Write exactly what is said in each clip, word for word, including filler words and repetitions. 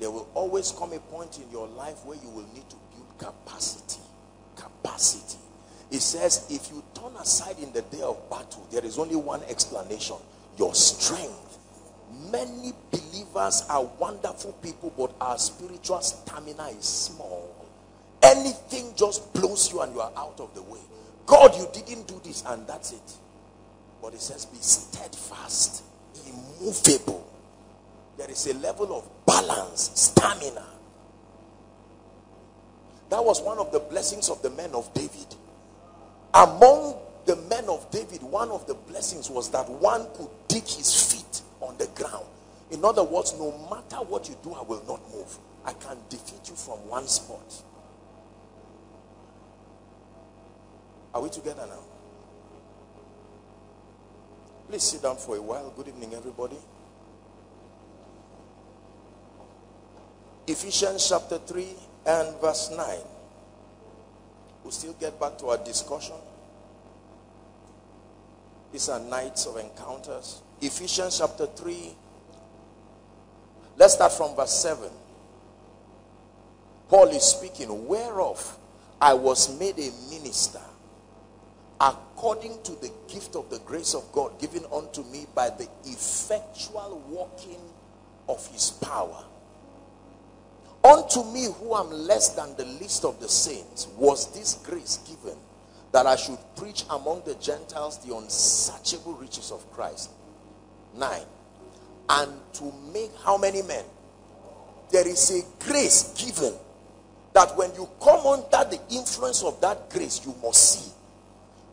There will always come a point in your life where you will need to build capacity. Capacity. It says, if you turn aside in the day of battle, there is only one explanation. Your strength. Many believers are wonderful people, but our spiritual stamina is small. Anything just blows you and you are out of the way. God, you didn't do this, and that's it. But it says, be steadfast, immovable. There is a level of balance, stamina. That was one of the blessings of the men of David. Among the men of David, one of the blessings was that one could dig his feet on the ground. In other words, no matter what you do, I will not move. I can defeat you from one spot. Are we together now? Please sit down for a while. Good evening, everybody. Ephesians chapter three and verse nine. We'll still get back to our discussion. These are nights of encounters. Ephesians chapter three. Let's start from verse seven. Paul is speaking, whereof I was made a minister, according to the gift of the grace of God given unto me by the effectual working of his power. Unto me, who am less than the least of the saints, was this grace given, that I should preach among the Gentiles the unsearchable riches of Christ. Nine. And to make how many men? There is a grace given that when you come under the influence of that grace, you must see.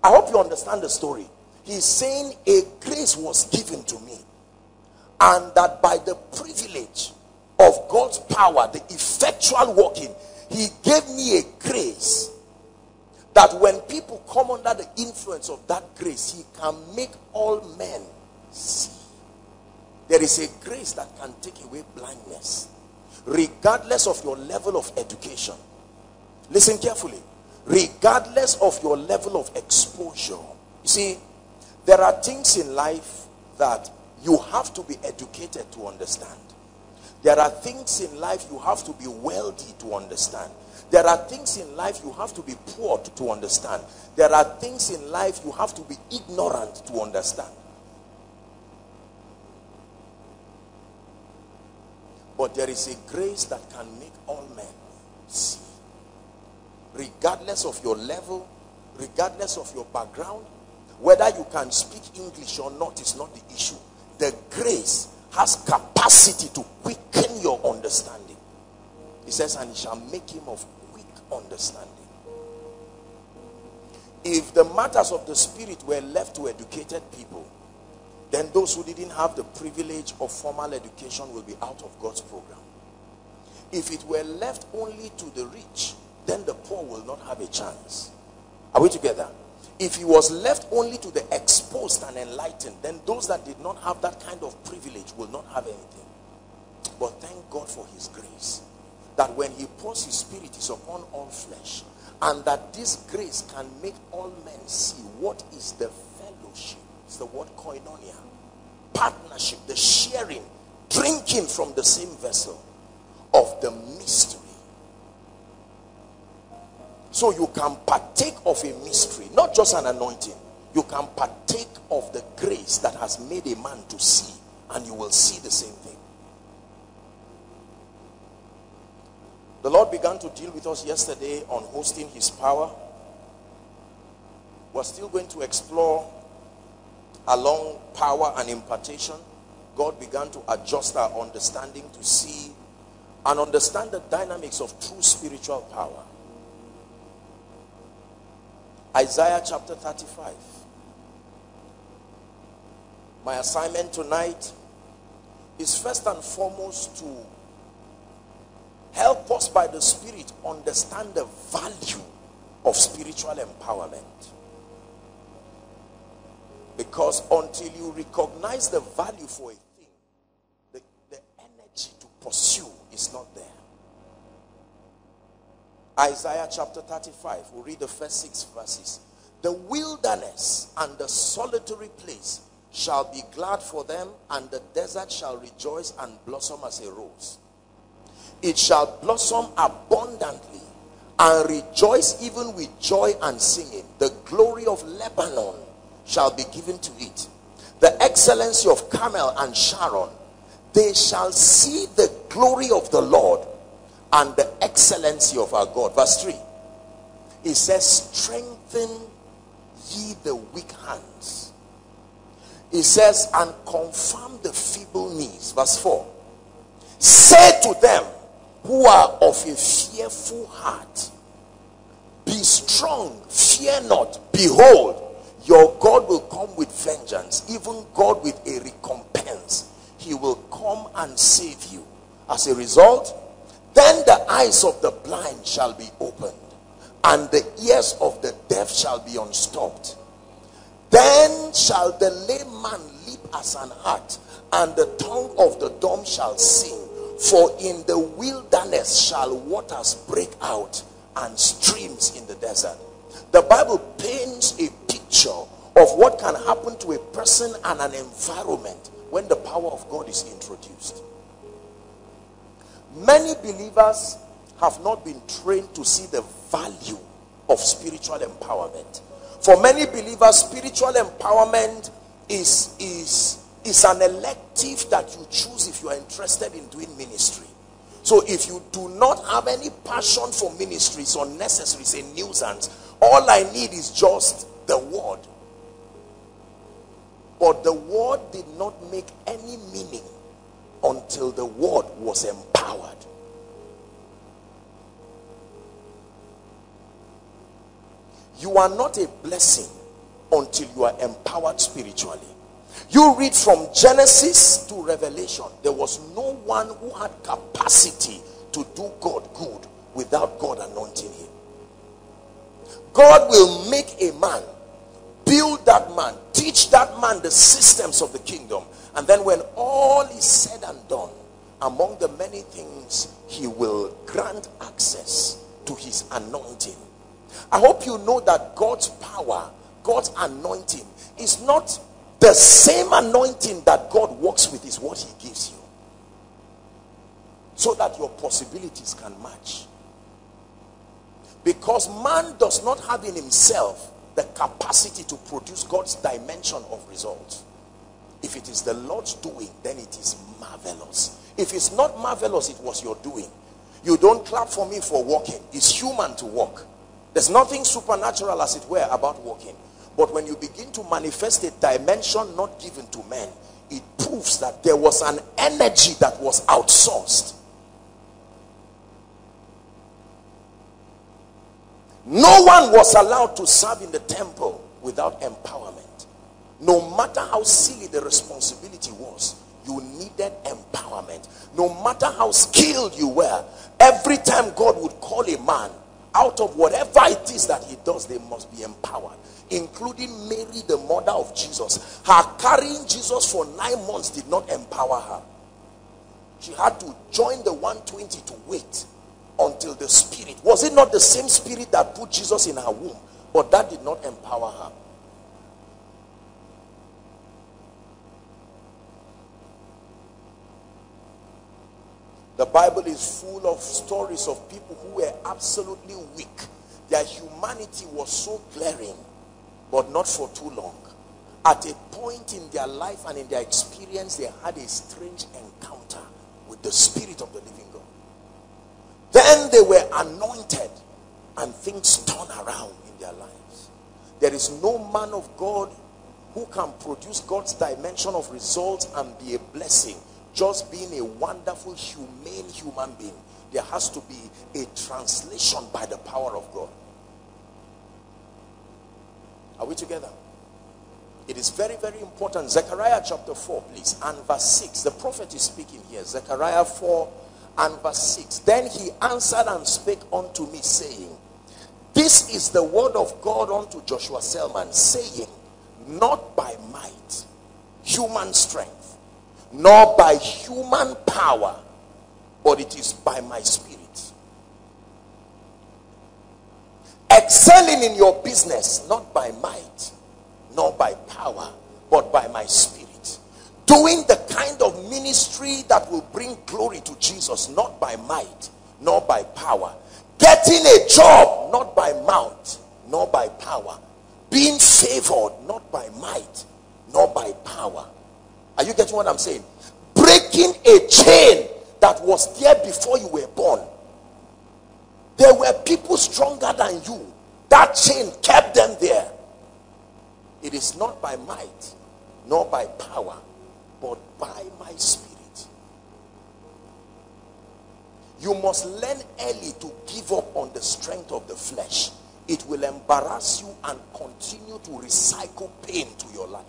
I hope you understand the story. He's saying a grace was given to me, and that by the privilege of God's power, the effectual working, he gave me a grace that when people come under the influence of that grace, he can make all men see. There is a grace that can take away blindness, regardless of your level of education. Listen carefully. Regardless of your level of exposure. You see, there are things in life that you have to be educated to understand. There are things in life you have to be wealthy to understand. There are things in life you have to be poor to understand. There are things in life you have to be ignorant to understand. But there is a grace that can make all men see. Regardless of your level, regardless of your background, whether you can speak English or not is not the issue. The grace has capacity to quicken your understanding. He says, and it shall make him of quick understanding. If the matters of the spirit were left to educated people, then those who didn't have the privilege of formal education will be out of God's program. If it were left only to the rich, then the poor will not have a chance. Are we together? If he was left only to the exposed and enlightened, then those that did not have that kind of privilege will not have anything. But thank God for his grace, that when he pours his spirit is upon all flesh, and that this grace can make all men see what is the fellowship. It's the word koinonia. Partnership, the sharing, drinking from the same vessel of the mystery. So you can partake of a mystery, not just an anointing. You can partake of the grace that has made a man to see, and you will see the same thing. The Lord began to deal with us yesterday on hosting his power. We're still going to explore along power and impartation. God began to adjust our understanding to see and understand the dynamics of true spiritual power. Isaiah chapter thirty-five. My assignment tonight is first and foremost to help us by the Spirit understand the value of spiritual empowerment. Because until you recognize the value for a thing, the, the energy to pursue is not there. Isaiah chapter thirty-five, we'll read the first six verses. The wilderness and the solitary place shall be glad for them, and the desert shall rejoice and blossom as a rose. it shall blossom abundantly and rejoice even with joy and singing. The glory of Lebanon shall be given to it, the excellency of Carmel and Sharon. They shall see the glory of the Lord and the excellency of our God. Verse three, it says, strengthen ye the weak hands. It says, and confirm the feeble knees. Verse four, say to them who are of a fearful heart, be strong, fear not. Behold, your God will come with vengeance, even God with a recompense. He will come and save you. As a result, then the eyes of the blind shall be opened, and the ears of the deaf shall be unstopped. Then shall the lame man leap as an hart, and the tongue of the dumb shall sing. For in the wilderness shall waters break out, and streams in the desert. The Bible paints a picture of what can happen to a person and an environment when the power of God is introduced. Many believers have not been trained to see the value of spiritual empowerment. For many believers, spiritual empowerment is, is, is an elective that you choose if you are interested in doing ministry. So if you do not have any passion for ministry, it's unnecessary, it's a nuisance. All I need is just the word. But the word did not make any meaning until the word was empowered. You are not a blessing until you are empowered spiritually. You read from Genesis to Revelation. There was no one who had capacity to do God good without God anointing him. God will make a man, build that man, teach that man the systems of the kingdom. And then when all is said and done, among the many things, he will grant access to his anointing. I hope you know that God's power, God's anointing, is not the same anointing that God works with is what he gives you. So that your possibilities can match. Because man does not have in himself the capacity to produce God's dimension of results. If it is the Lord's doing, then it is marvelous. If it's not marvelous, it was your doing. You don't clap for me for walking. It's human to walk. There's nothing supernatural, as it were, about walking. But when you begin to manifest a dimension not given to men, it proves that there was an energy that was outsourced. No one was allowed to serve in the temple without empowerment. No matter how silly the responsibility was, you needed empowerment. No matter how skilled you were, every time God would call a man, out of whatever it is that he does, they must be empowered. Including Mary, the mother of Jesus. Her carrying Jesus for nine months did not empower her. She had to join the one twenty to wait until the Spirit. Was it not the same Spirit that put Jesus in her womb? But that did not empower her. The Bible is full of stories of people who were absolutely weak. Their humanity was so glaring, but not for too long. At a point in their life and in their experience, they had a strange encounter with the Spirit of the living God. Then they were anointed, and things turned around in their lives. There is no man of God who can produce God's dimension of results and be a blessing just being a wonderful, humane human being. There has to be a translation by the power of God. Are we together? It is very, very important. Zechariah chapter four, please, and verse six. The prophet is speaking here. Zechariah four and verse six. Then he answered and spake unto me, saying, this is the word of God unto Joshua Selman, saying, not by might, human strength, nor by human power, but it is by my Spirit. Excelling in your business, not by might, nor by power, but by my Spirit. Doing the kind of ministry ministry that will bring glory to Jesus, not by might, nor by power. Getting a job, not by might, nor by power. Being favored, not by might, nor by power. Are you getting what I'm saying? Breaking a chain that was there before you were born. There were people stronger than you. That chain kept them there. It is not by might, nor by power, but by my spirit. You must learn early to give up on the strength of the flesh. It will embarrass you and continue to recycle pain to your life.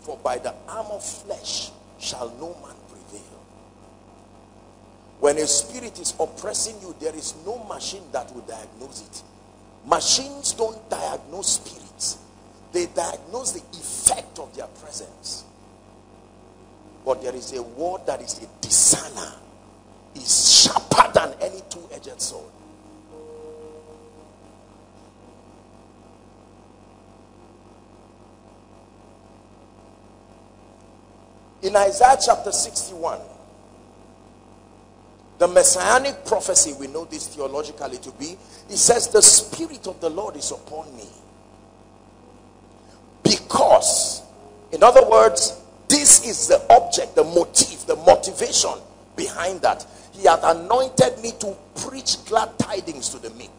For by the arm of flesh shall no man prevail. When a spirit is oppressing you, there is no machine that will diagnose it. Machines don't diagnose spirits. They diagnose the effect of their presence. But there is a word that is a discerner, is sharper than any two-edged sword. In Isaiah chapter sixty-one, the messianic prophecy, we know this theologically to be, it says, the Spirit of the Lord is upon me. Because, in other words, this is the object, the motive, the motivation behind that. He hath anointed me to preach glad tidings to the meek.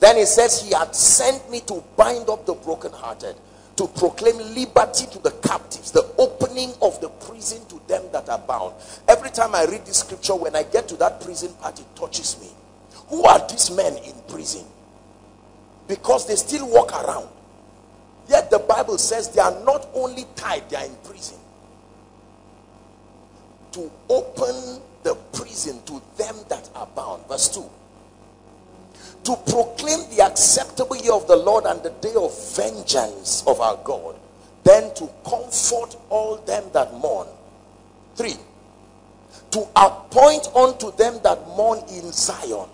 Then he says, he hath sent me to bind up the brokenhearted, to proclaim liberty to the captives, the opening of the prison to them that are bound. Every time I read this scripture, when I get to that prison part, it touches me. Who are these men in prison? Because they still walk around. Yet the Bible says they are not only tied, they are in prison. To open the prison to them that are bound. Verse two. To proclaim the acceptable year of the Lord and the day of vengeance of our God. Then to comfort all them that mourn. Three. To appoint unto them that mourn in Zion.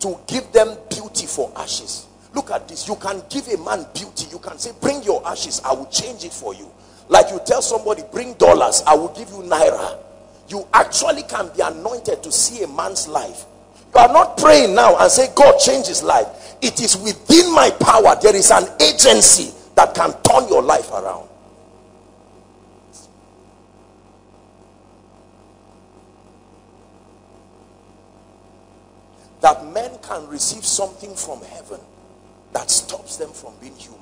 To give them beauty for ashes. Look at this. You can give a man beauty. You can say, bring your ashes, I will change it for you. Like you tell somebody, bring dollars, I will give you naira. You actually can be anointed to see a man's life. You are not praying now and say, God, change his life. It is within my power. There is an agency that can turn your life around. That men can receive something from heaven that stops them from being humans.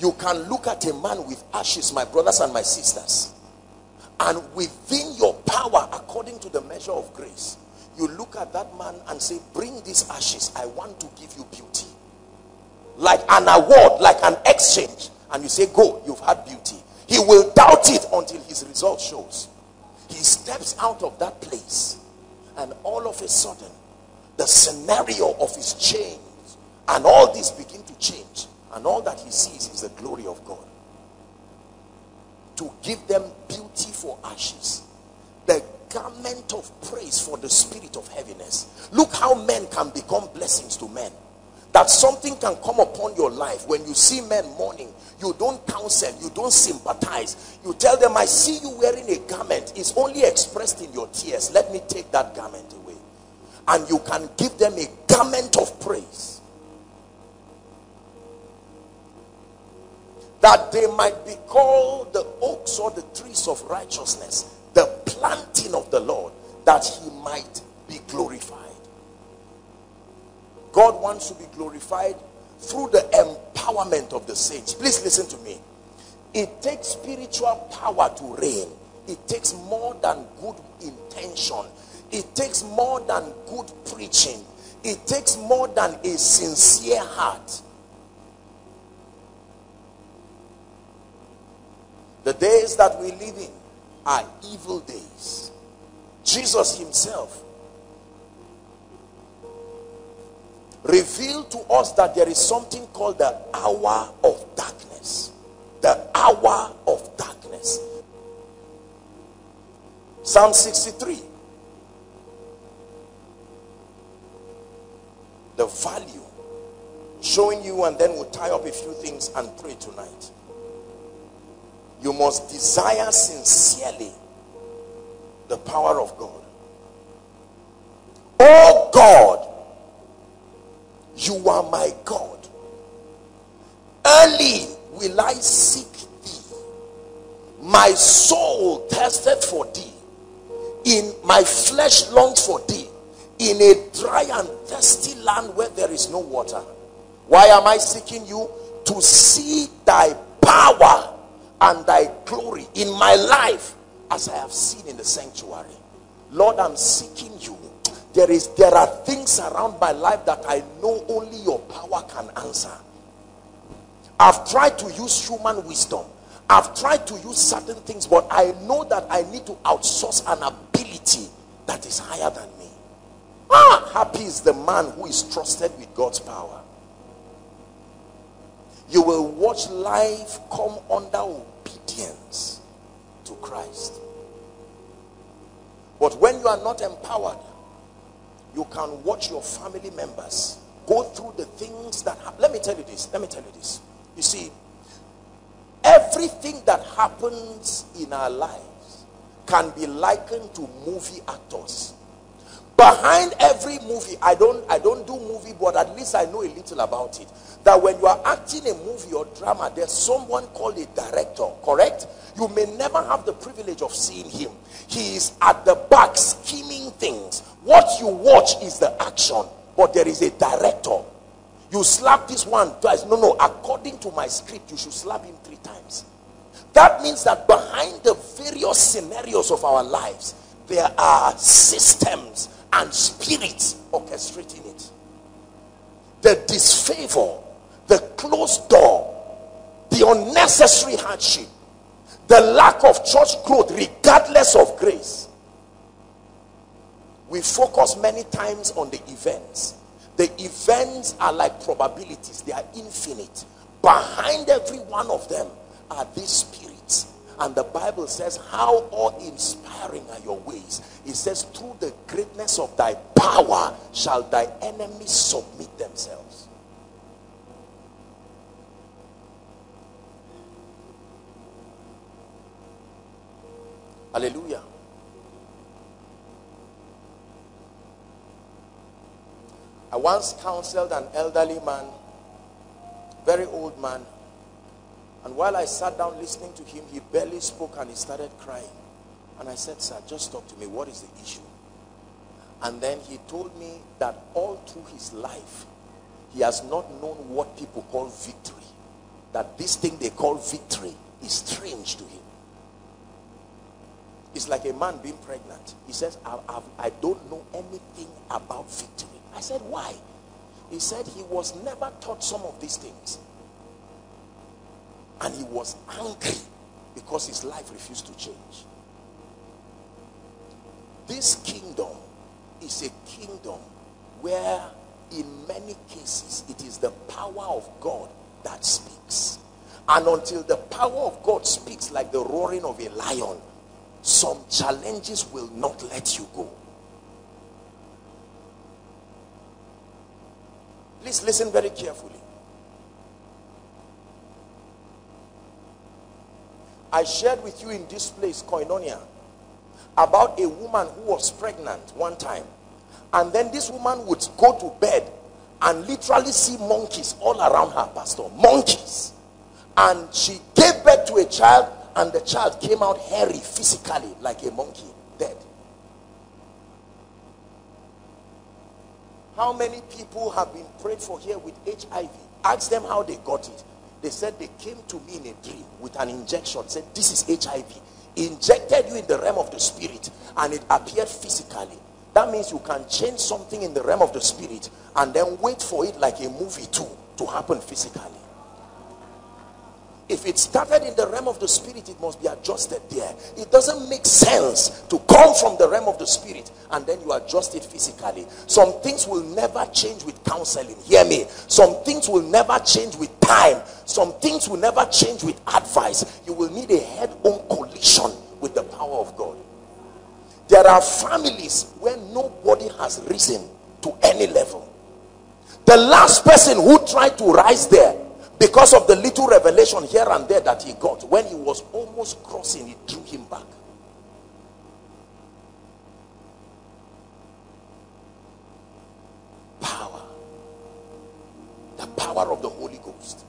You can look at a man with ashes, my brothers and my sisters, and within your power, according to the measure of grace, you look at that man and say, bring these ashes, I want to give you beauty. Like an award, like an exchange. And you say, go, you've had beauty. He will doubt it until his result shows. He steps out of that place. And all of a sudden, the scenario of his change and all this begin to change. And all that he sees is the glory of God. To give them beauty for ashes. The garment of praise for the spirit of heaviness. Look how men can become blessings to men. That something can come upon your life. When you see men mourning, you don't counsel, you don't sympathize. You tell them, I see you wearing a garment. It's only expressed in your tears. Let me take that garment away. And you can give them a garment of praise. That they might be called the oaks or the trees of righteousness, the planting of the Lord, that he might be glorified. God wants to be glorified through the empowerment of the saints. Please listen to me. It takes spiritual power to reign. It takes more than good intention. It takes more than good preaching. It takes more than a sincere heart. The days that we live in are evil days. Jesus himself reveal to us that there is something called the hour of darkness. The hour of darkness. Psalm sixty-three. The value showing you, and then we'll tie up a few things and pray tonight. You must desire sincerely the power of God. Oh God, you are my God. Early will I seek thee. My soul thirsteth for thee. In my flesh longs for thee. In a dry and thirsty land where there is no water. Why am I seeking you? To see thy power and thy glory in my life, as I have seen in the sanctuary. Lord, I'm seeking you. There is, there are things around my life that I know only your power can answer. I've tried to use human wisdom. I've tried to use certain things, but I know that I need to outsource an ability that is higher than me. Ah, happy is the man who is trusted with God's power. You will watch life come under obedience to Christ. But when you are not empowered, you can watch your family members go through the things that happen. Let me tell you this. Let me tell you this. You see, everything that happens in our lives can be likened to movie actors. Behind every movie, I don't, I don't do movie, but at least I know a little about it. That when you are acting a movie or drama, there's someone called a director, correct? You may never have the privilege of seeing him. He is at the back scheming things. What you watch is the action, but there is a director. You slap this one twice. No, no, according to my script, you should slap him three times. That means that behind the various scenarios of our lives, there are systems and spirits orchestrating it. The disfavor, the closed door, the unnecessary hardship, the lack of church growth regardless of grace. We focus many times on the events. The events are like probabilities. They are infinite. Behind every one of them are these spirits. And the Bible says, how awe-inspiring are your ways. It says, through the greatness of thy power shall thy enemies submit themselves. Hallelujah. I once counseled an elderly man, very old man. And while I sat down listening to him, he barely spoke and he started crying. And I said, sir, just talk to me. What is the issue? And then he told me that all through his life, he has not known what people call victory. That this thing they call victory is strange to him. It's like a man being pregnant. He says, I, I, I don't know anything about victory. I said, why? He said he was never taught some of these things. And he was angry because his life refused to change. This kingdom is a kingdom where in many cases it is the power of God that speaks. And until the power of God speaks, like the roaring of a lion, some challenges will not let you go. Please listen very carefully. I shared with you in this place, Koinonia, about a woman who was pregnant one time. And then this woman would go to bed and literally see monkeys all around her, pastor. Monkeys. And she gave birth to a child, and the child came out hairy physically like a monkey, dead. How many people have been prayed for here with H I V? Ask them how they got it. They said they came to me in a dream with an injection. Said, this is H I V. Injected you in the realm of the spirit and it appeared physically. That means you can change something in the realm of the spirit and then wait for it like a movie too to happen physically. If it started in the realm of the spirit, it must be adjusted there. It doesn't make sense to come from the realm of the spirit and then you adjust it physically. Some things will never change with counseling. Hear me. Some things will never change with time. Some things will never change with advice. You will need a head-on collision with the power of God. There are families where nobody has risen to any level. The last person who tried to rise there, because of the little revelation here and there that he got, when he was almost crossing, it drew him back. Power. The power of the Holy Ghost.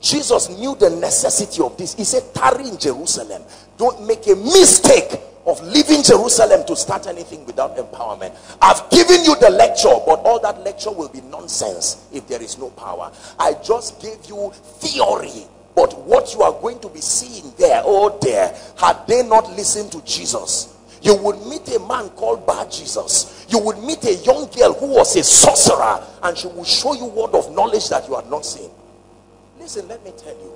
Jesus knew the necessity of this. He said, tarry in Jerusalem. Don't make a mistake of leaving Jerusalem to start anything without empowerment. I've given you the lecture, but all that lecture will be nonsense if there is no power. I just gave you theory, but what you are going to be seeing there, oh there, had they not listened to Jesus. You would meet a man called Bar Jesus. You would meet a young girl who was a sorcerer, and she will show you word of knowledge that you had not seen. Listen, let me tell you,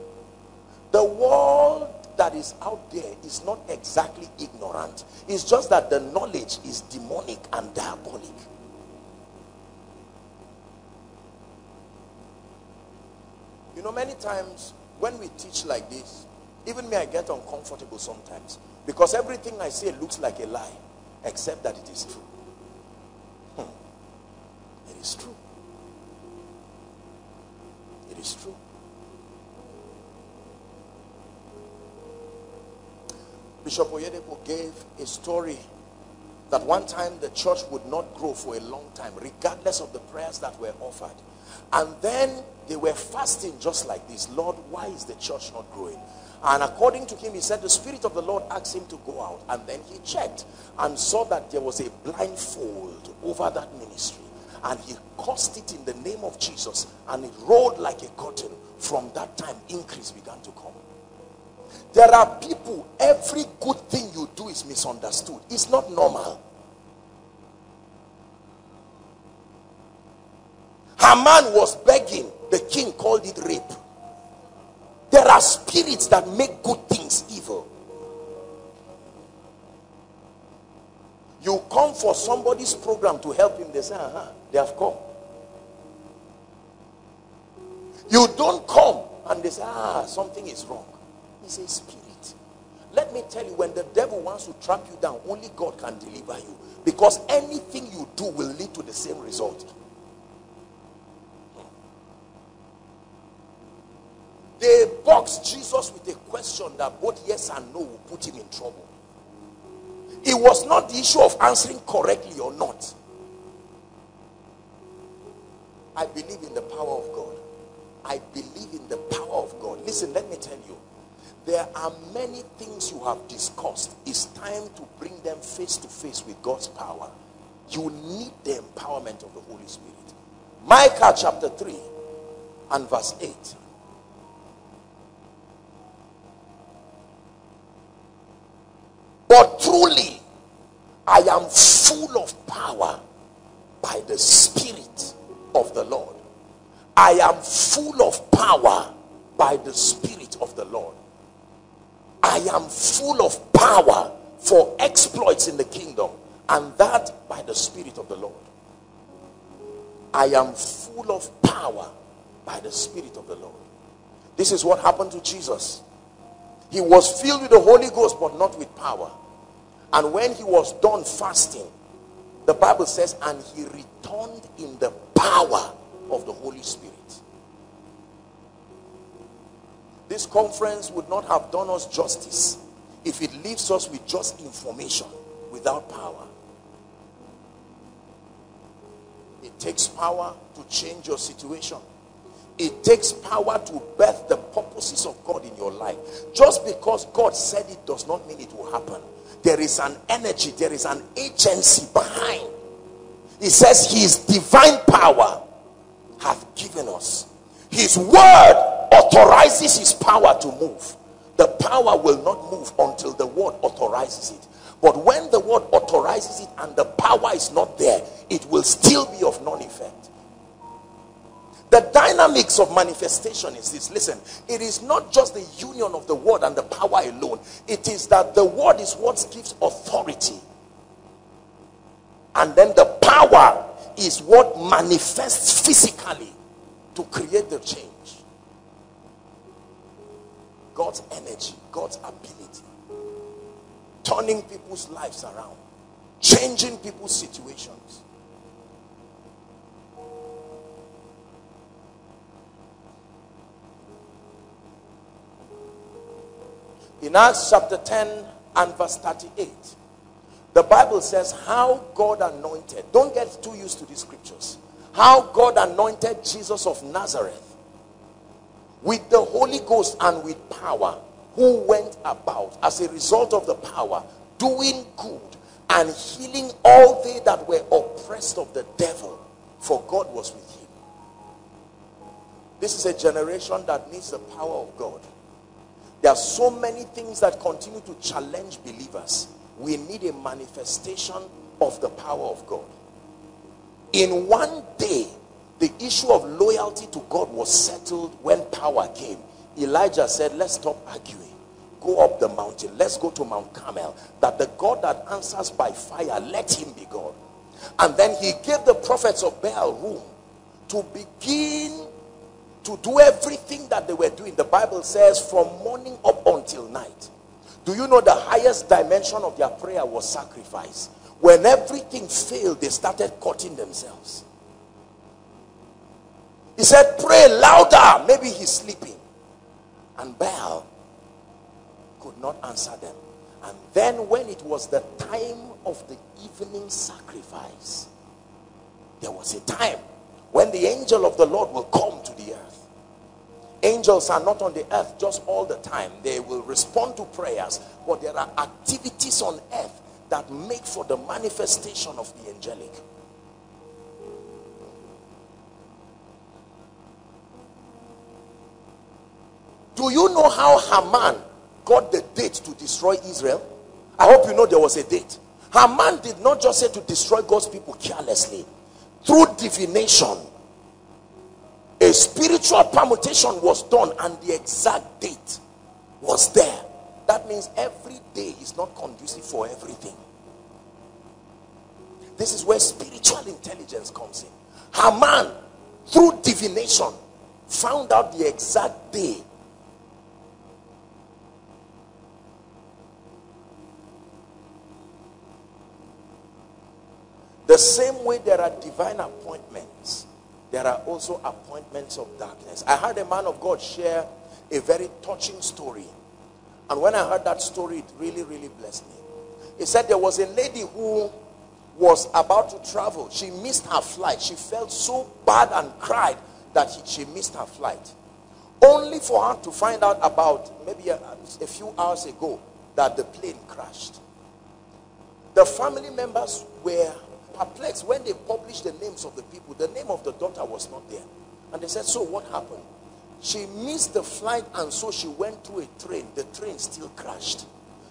the world that is out there is not exactly ignorant. It's just that the knowledge is demonic and diabolic. You know, many times when we teach like this, even me, I get uncomfortable sometimes, because everything I say looks like a lie, except that it is true. Hmm. It is true. It is true. Bishop Oyedepo gave a story that one time the church would not grow for a long time, regardless of the prayers that were offered. And then they were fasting just like this. Lord, why is the church not growing? And according to him, he said, the Spirit of the Lord asked him to go out. And then he checked and saw that there was a blindfold over that ministry. And he cursed it in the name of Jesus. And it rolled like a curtain. From that time, increase began to come. There are people, every good thing you do is misunderstood. It's not normal. Haman was begging. The king called it rape. There are spirits that make good things evil. You come for somebody's program to help him. They say, uh-huh, they have come. You don't come and they say, ah, something is wrong. Is a spirit. Let me tell you, when the devil wants to trap you down, only God can deliver you, because anything you do will lead to the same result. They boxed Jesus with a question that both yes and no will put him in trouble. It was not the issue of answering correctly or not. I believe in the power of God. I believe in the power of God. Listen, let me tell you, there are many things you have discussed. It's time to bring them face to face with God's power. You need the empowerment of the Holy Spirit. Micah chapter three and verse eight. But truly, I am full of power by the Spirit of the Lord. I am full of power by the Spirit of the Lord. I am full of power for exploits in the kingdom, and that by the Spirit of the Lord. I am full of power by the Spirit of the Lord. This is what happened to Jesus. He was filled with the Holy Ghost, but not with power. And when he was done fasting, the Bible says, and he returned in the power of the Holy Spirit. This conference would not have done us justice if it leaves us with just information without power. It takes power to change your situation. It takes power to birth the purposes of God in your life. Just because God said it does not mean it will happen. There is an energy, there is an agency behind. He says his divine power hath given us. His word authorizes his power to move. The power will not move until the word authorizes it. But when the word authorizes it and the power is not there, it will still be of none effect. The dynamics of manifestation is this. Listen, it is not just the union of the word and the power alone. It is that the word is what gives authority. And then the power is what manifests physically to create the change. God's energy, God's ability, turning people's lives around, changing people's situations. In Acts chapter ten and verse thirty-eight, the Bible says how God anointed, don't get too used to these scriptures, how God anointed Jesus of Nazareth with the Holy Ghost and with power, who went about as a result of the power doing good and healing all they that were oppressed of the devil, for God was with him. This is a generation that needs the power of God. There are so many things that continue to challenge believers. We need a manifestation of the power of God. In one day, the issue of loyalty to God was settled when power came. Elijah said, let's stop arguing. Go up the mountain. Let's go to Mount Carmel. That the God that answers by fire, let him be God. And then he gave the prophets of Baal room to begin to do everything that they were doing. The Bible says from morning up until night. Do you know the highest dimension of their prayer was sacrifice? When everything failed, they started cutting themselves. He said, pray louder. Maybe he's sleeping. And Baal could not answer them. And then when it was the time of the evening sacrifice, there was a time when the angel of the Lord will come to the earth. Angels are not on the earth just all the time. They will respond to prayers. But there are activities on earth that make for the manifestation of the angelic. Do you know how Haman got the date to destroy Israel? I hope you know there was a date. Haman did not just say to destroy God's people carelessly. Through divination, a spiritual permutation was done and the exact date was there. That means every day is not conducive for everything. This is where spiritual intelligence comes in. Haman, through divination, found out the exact day. The same way there are divine appointments, there are also appointments of darkness. I heard a man of God share a very touching story. And when I heard that story, it really, really blessed me. He said there was a lady who was about to travel. She missed her flight. She felt so bad and cried that she missed her flight. Only for her to find out about maybe a, a few hours ago that the plane crashed. The family members were perplexed when they published the names of the people. The name of the daughter was not there. And they said, so what happened? She missed the flight and so she went through a train. The train still crashed.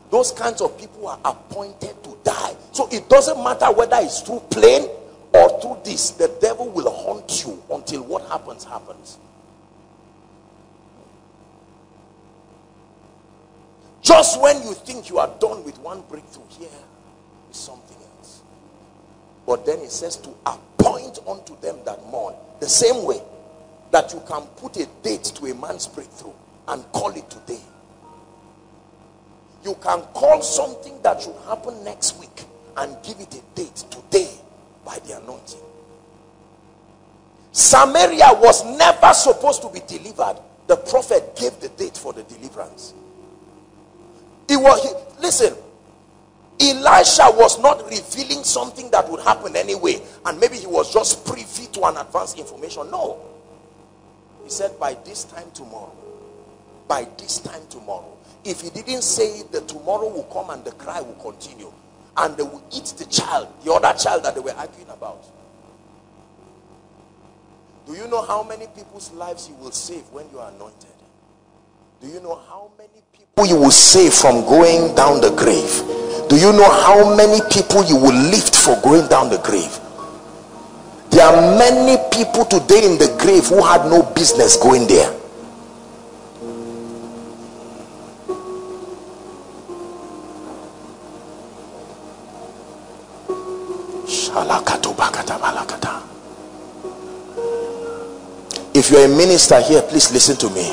Those kinds of people are appointed to die. So it doesn't matter whether it's through plane or through this. The devil will haunt you until what happens, happens. Just when you think you are done with one breakthrough, here is something else. But then it says to appoint unto them that morn. The same way that you can put a date to a man's breakthrough and call it today. You can call something that should happen next week and give it a date today by the anointing. Samaria was never supposed to be delivered. The prophet gave the date for the deliverance. It was, he, listen, Elisha was not revealing something that would happen anyway, and maybe he was just privy to an advanced information. No. He said, by this time tomorrow, by this time tomorrow. If he didn't say it, the tomorrow will come and the cry will continue. And they will eat the child, the other child that they were arguing about. Do you know how many people's lives you will save when you are anointed? Do you know how many people you will save from going down the grave? Do you know how many people you will lift for going down the grave? There are many people today in the grave who had no business going there. If you're a minister here, please listen to me.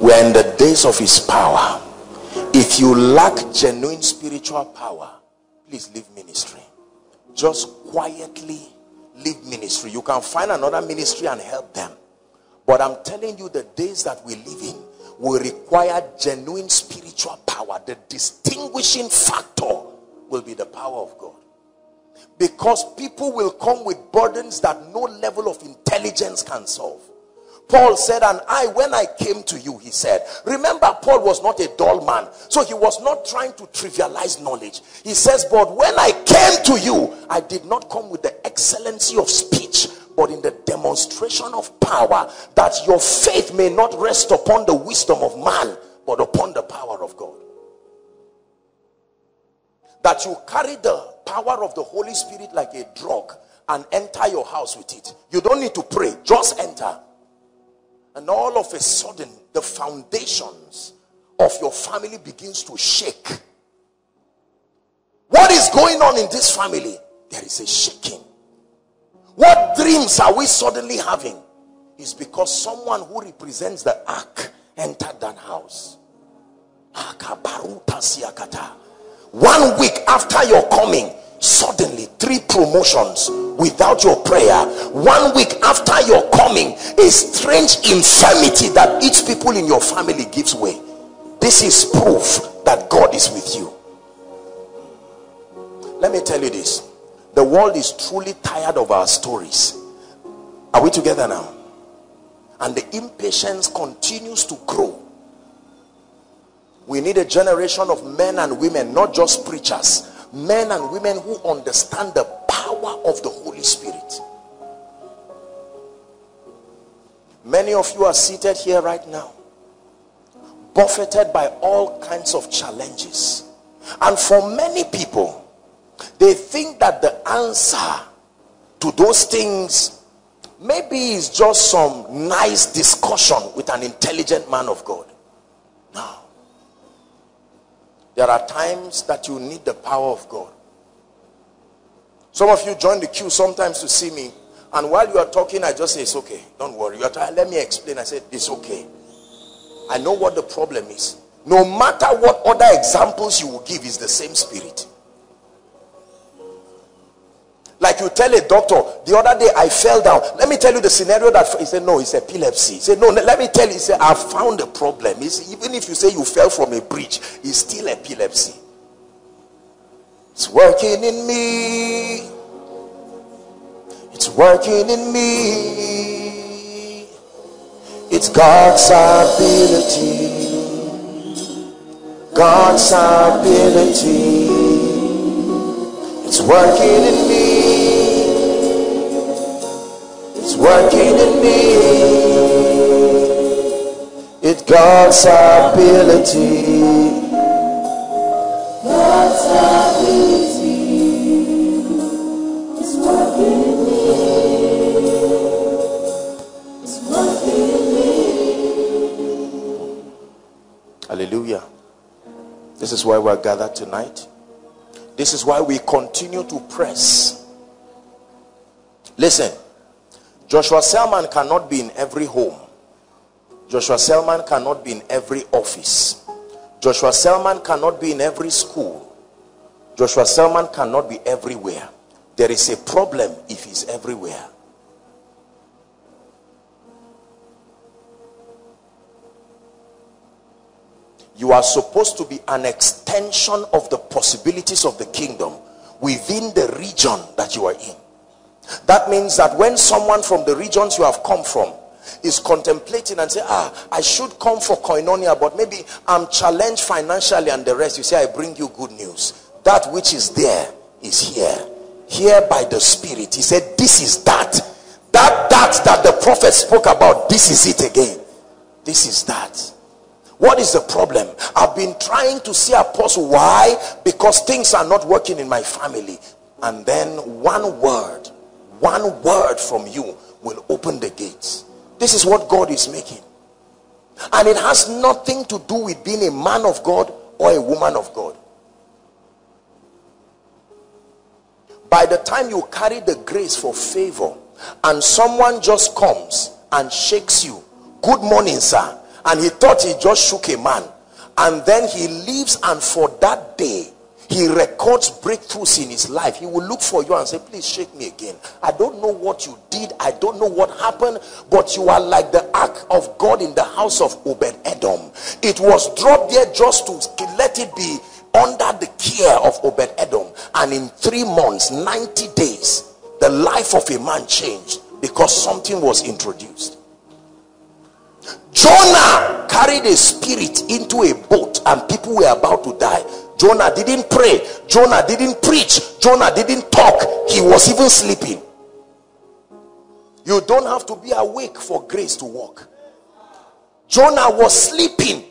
We're in the days of his power. If you lack genuine spiritual power, please leave ministry. Just quietly leave ministry. You can find another ministry and help them. But I'm telling you, the days that we live in, will require genuine spiritual power. The distinguishing factor will be the power of God. Because people will come with burdens that no level of intelligence can solve. Paul said, and I, when I came to you, he said. Remember, Paul was not a dull man. So he was not trying to trivialize knowledge. He says, but when I came to you, I did not come with the excellency of speech, but in the demonstration of power, that your faith may not rest upon the wisdom of man, but upon the power of God. That you carry the power of the Holy Spirit like a drug and enter your house with it. You don't need to pray, just enter. And all of a sudden, the foundations of your family begins to shake. What is going on in this family? There is a shaking. What dreams are we suddenly having? It's because someone who represents the ark entered that house. One week after your coming, suddenly three promotions without your prayer. One week after your coming, a strange infirmity that each people in your family gives way. This is proof that God is with you. Let me tell you this. The world is truly tired of our stories. Are we together now? And the impatience continues to grow. We need a generation of men and women, not just preachers. Men and women who understand the power of the Holy Spirit. Many of you are seated here right now, buffeted by all kinds of challenges. And for many people, they think that the answer to those things maybe is just some nice discussion with an intelligent man of God. No. There are times that you need the power of God. Some of you join the queue sometimes to see me, and while you are talking, I just say, it's okay. Don't worry. You are trying, let me explain. I said, it's okay. I know what the problem is. No matter what other examples you will give, it's the same spirit. Like you tell a doctor, the other day I fell down. Let me tell you the scenario that he said, no, it's epilepsy. He said, no, let me tell you. He said, I found a problem. He said, even if you say you fell from a bridge, it's still epilepsy. It's working in me. It's working in me. It's God's ability. God's ability. It's working in me. It's working in me. It's God's ability. God's ability. It's working in me. It's working in me. Hallelujah. This is why we're gathered tonight. This is why we continue to press. Listen. Joshua Selman cannot be in every home. Joshua Selman cannot be in every office. Joshua Selman cannot be in every school. Joshua Selman cannot be everywhere. There is a problem if he's everywhere. You are supposed to be an extension of the possibilities of the kingdom within the region that you are in. That means that when someone from the regions you have come from is contemplating and say, ah, I should come for Koinonia, but maybe I'm challenged financially and the rest, you say, I bring you good news. That which is there is here. Here by the Spirit. He said, this is that. That, that, that the prophet spoke about, this is it again. This is that. What is the problem? I've been trying to see apostle. Why? Because things are not working in my family. And then one word. One word from you will open the gates. This is what God is making. And it has nothing to do with being a man of God or a woman of God. By the time you carry the grace for favor and someone just comes and shakes you, good morning, sir. And he thought he just shook a man. And then he leaves, and for that day, He records breakthroughs in his life. He will look for you and say, please shake me again. I don't know what you did. I don't know what happened. But you are like the ark of God in the house of Obed-Edom. It was dropped there just to let it be under the care of Obed-Edom. And in three months, ninety days, the life of a man changed because something was introduced. Jonah carried a spirit into a boat and people were about to die. Jonah didn't pray. Jonah didn't preach. Jonah didn't talk. He was even sleeping. You don't have to be awake for grace to walk. Jonah was sleeping,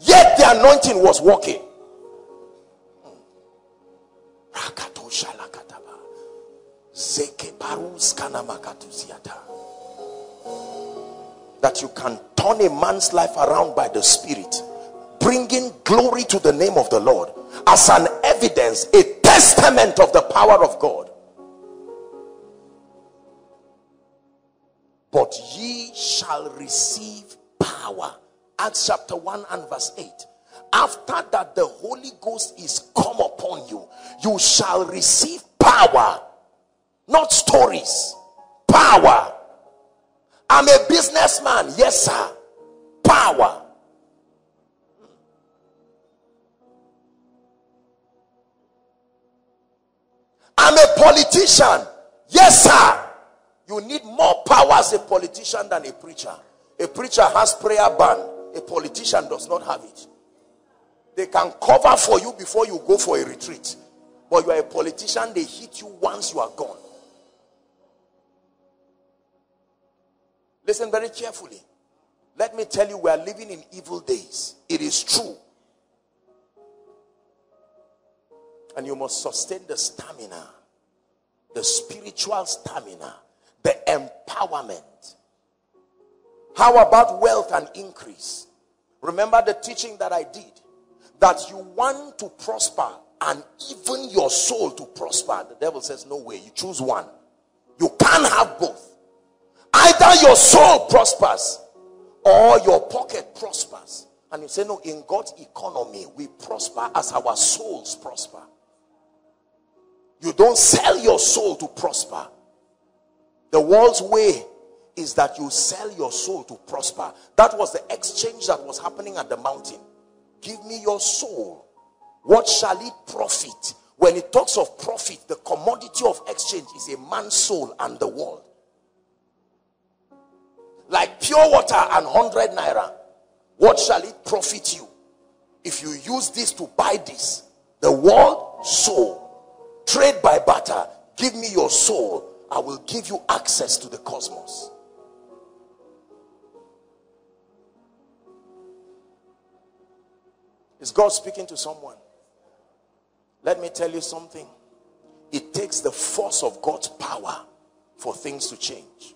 yet the anointing was walking. That you can turn a man's life around by the Spirit, bringing glory to the name of the Lord as an evidence, a testament of the power of God. But ye shall receive power. Acts chapter one and verse eight. After that the Holy Ghost is come upon you, you shall receive power. Not stories. Power. I'm a businessman. Yes, sir. Power. I'm a politician. Yes, sir. You need more power as a politician than a preacher. A preacher has prayer ban. A politician does not have it. They can cover for you before you go for a retreat. But you are a politician, they hit you once you are gone. Listen very carefully. Let me tell you, we are living in evil days. It is true. And you must sustain the stamina, the spiritual stamina, the empowerment. How about wealth and increase? Remember the teaching that I did, that you want to prosper and even your soul to prosper. The devil says, no way. You choose one. You can't have both. Either your soul prospers or your pocket prospers. And you say, no, in God's economy, we prosper as our souls prosper. You don't sell your soul to prosper. The world's way is that you sell your soul to prosper. That was the exchange that was happening at the mountain. Give me your soul. What shall it profit? When it talks of profit, the commodity of exchange is a man's soul and the world. Like pure water and one hundred naira. What shall it profit you if you use this to buy this? The world, soul. Trade by barter. Give me your soul. I will give you access to the cosmos. Is God speaking to someone? Let me tell you something. It takes the force of God's power for things to change.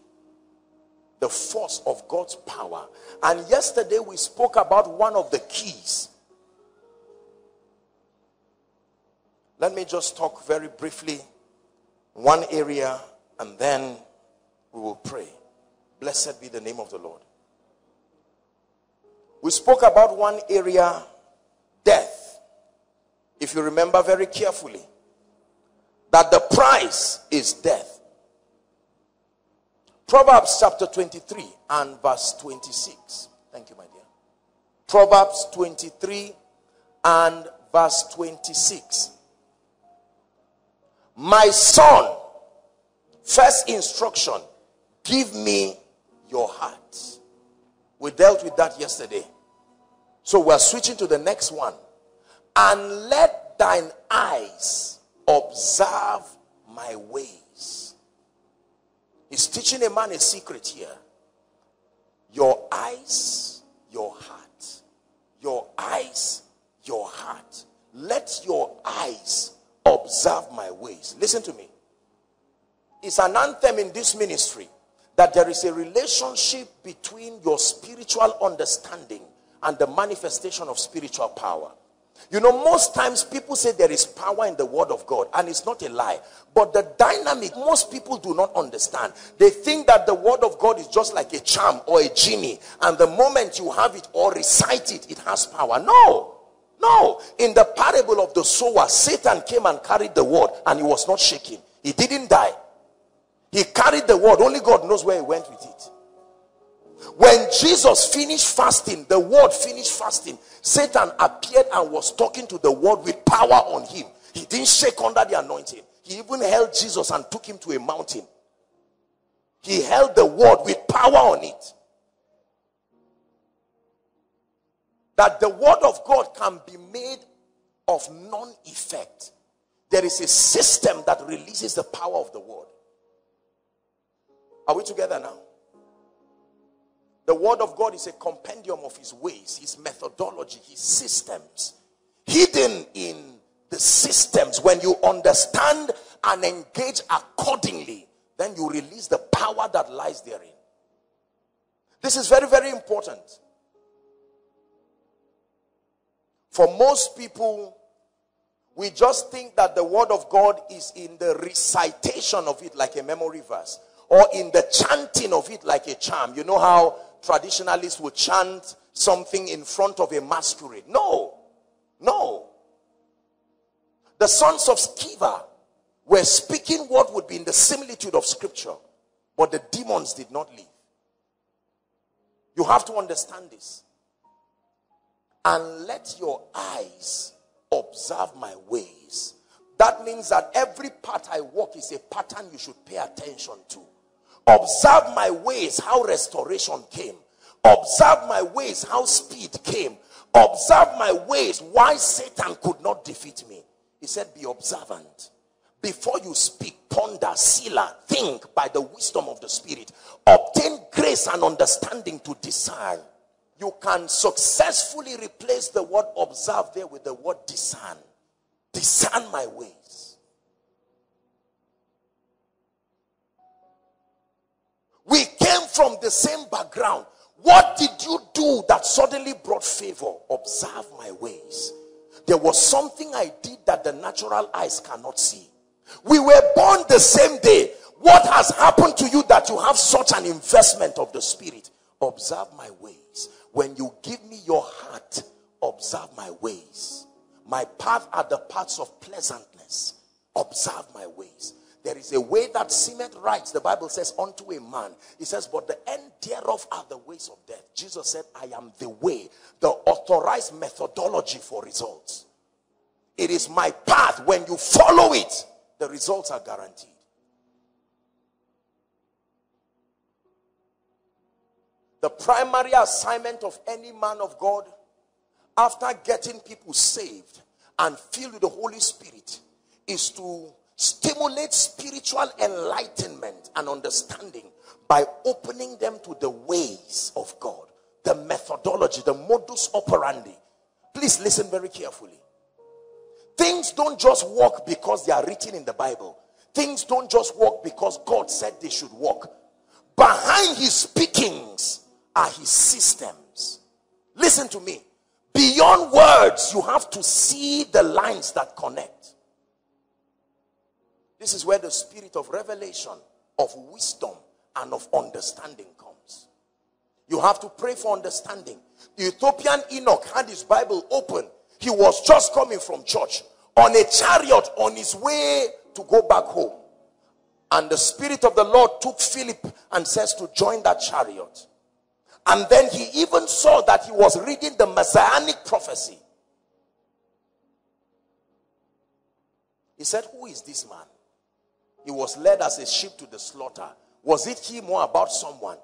The force of God's power. And yesterday we spoke about one of the keys. Let me just talk very briefly one area and then we will pray. Blessed be the name of the Lord. We spoke about one area, death. If you remember very carefully, that the price is death. Proverbs chapter twenty-three and verse twenty-six. Thank you, my dear. Proverbs twenty-three and verse twenty-six. My son, first instruction, give me your heart. We dealt with that yesterday. So we are switching to the next one. And let thine eyes observe my ways. He's teaching a man a secret here. Your eyes, your heart. Your eyes, your heart. Let your eyes observe my ways. Listen to me. It's an anthem in this ministry that there is a relationship between your spiritual understanding and the manifestation of spiritual power. You know, most times people say there is power in the word of God, and it's not a lie. But the dynamic, most people do not understand. They think that the word of God is just like a charm or a genie, and the moment you have it or recite it, it has power. No, No, in the parable of the sower, Satan came and carried the word and he was not shaken. He didn't die. He carried the word. Only God knows where he went with it. When Jesus finished fasting, the word finished fasting, Satan appeared and was talking to the word with power on him. He didn't shake under the anointing. He even held Jesus and took him to a mountain. He held the word with power on it. That the word of God can be made of none effect. There is a system that releases the power of the word. Are we together now? The word of God is a compendium of his ways, his methodology, his systems. Hidden in the systems, when you understand and engage accordingly, then you release the power that lies therein. This is very, very important. For most people, we just think that the word of God is in the recitation of it like a memory verse, or in the chanting of it like a charm. You know how traditionalists would chant something in front of a masquerade? No, no. The sons of Sceva were speaking what would be in the similitude of scripture, but the demons did not leave. You have to understand this. And let your eyes observe my ways. That means that every path I walk is a pattern you should pay attention to. Observe my ways, how restoration came. Observe my ways, how speed came. Observe my ways, why Satan could not defeat me. He said, be observant. Before you speak, ponder, sealer, think by the wisdom of the Spirit. Obtain grace and understanding to discern. You can successfully replace the word observe there with the word discern. Discern my ways. We came from the same background. What did you do that suddenly brought favor? Observe my ways. There was something I did that the natural eyes cannot see. We were born the same day. What has happened to you that you have such an investment of the Spirit? Observe my ways. When you give me your heart, observe my ways. My path are the paths of pleasantness. Observe my ways. There is a way that seemeth right, the Bible says, unto a man. It says, but the end thereof are the ways of death. Jesus said, I am the way, the authorized methodology for results. It is my path. When you follow it, the results are guaranteed. The primary assignment of any man of God, after getting people saved and filled with the Holy Spirit, is to stimulate spiritual enlightenment and understanding by opening them to the ways of God, the methodology, the modus operandi. Please listen very carefully. Things don't just work because they are written in the Bible. Things don't just work because God said they should work. Behind his speakings are his systems. Listen to me. Beyond words, you have to see the lines that connect. This is where the spirit of revelation, of wisdom, and of understanding comes. You have to pray for understanding. The Ethiopian Enoch had his Bible open. He was just coming from church on a chariot on his way to go back home. And the Spirit of the Lord took Philip and says to join that chariot. And then he even saw that he was reading the messianic prophecy. He said, who is this man? He was led as a sheep to the slaughter. Was it he more about someone?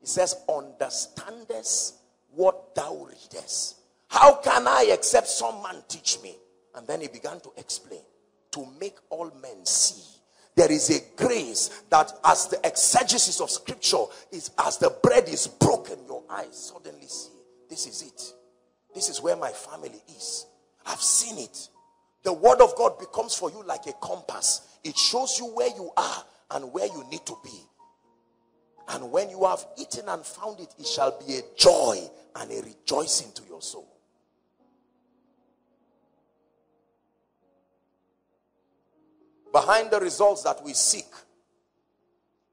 He says, understandest what thou readest. How can I except some man teach me? And then he began to explain. To make all men see. There is a grace that as the exegesis of scripture is, as the bread is broken, your eyes suddenly see. This is it. This is where my family is. I've seen it. The word of God becomes for you like a compass. It shows you where you are and where you need to be. And when you have eaten and found it, it shall be a joy and a rejoicing to your soul. Behind the results that we seek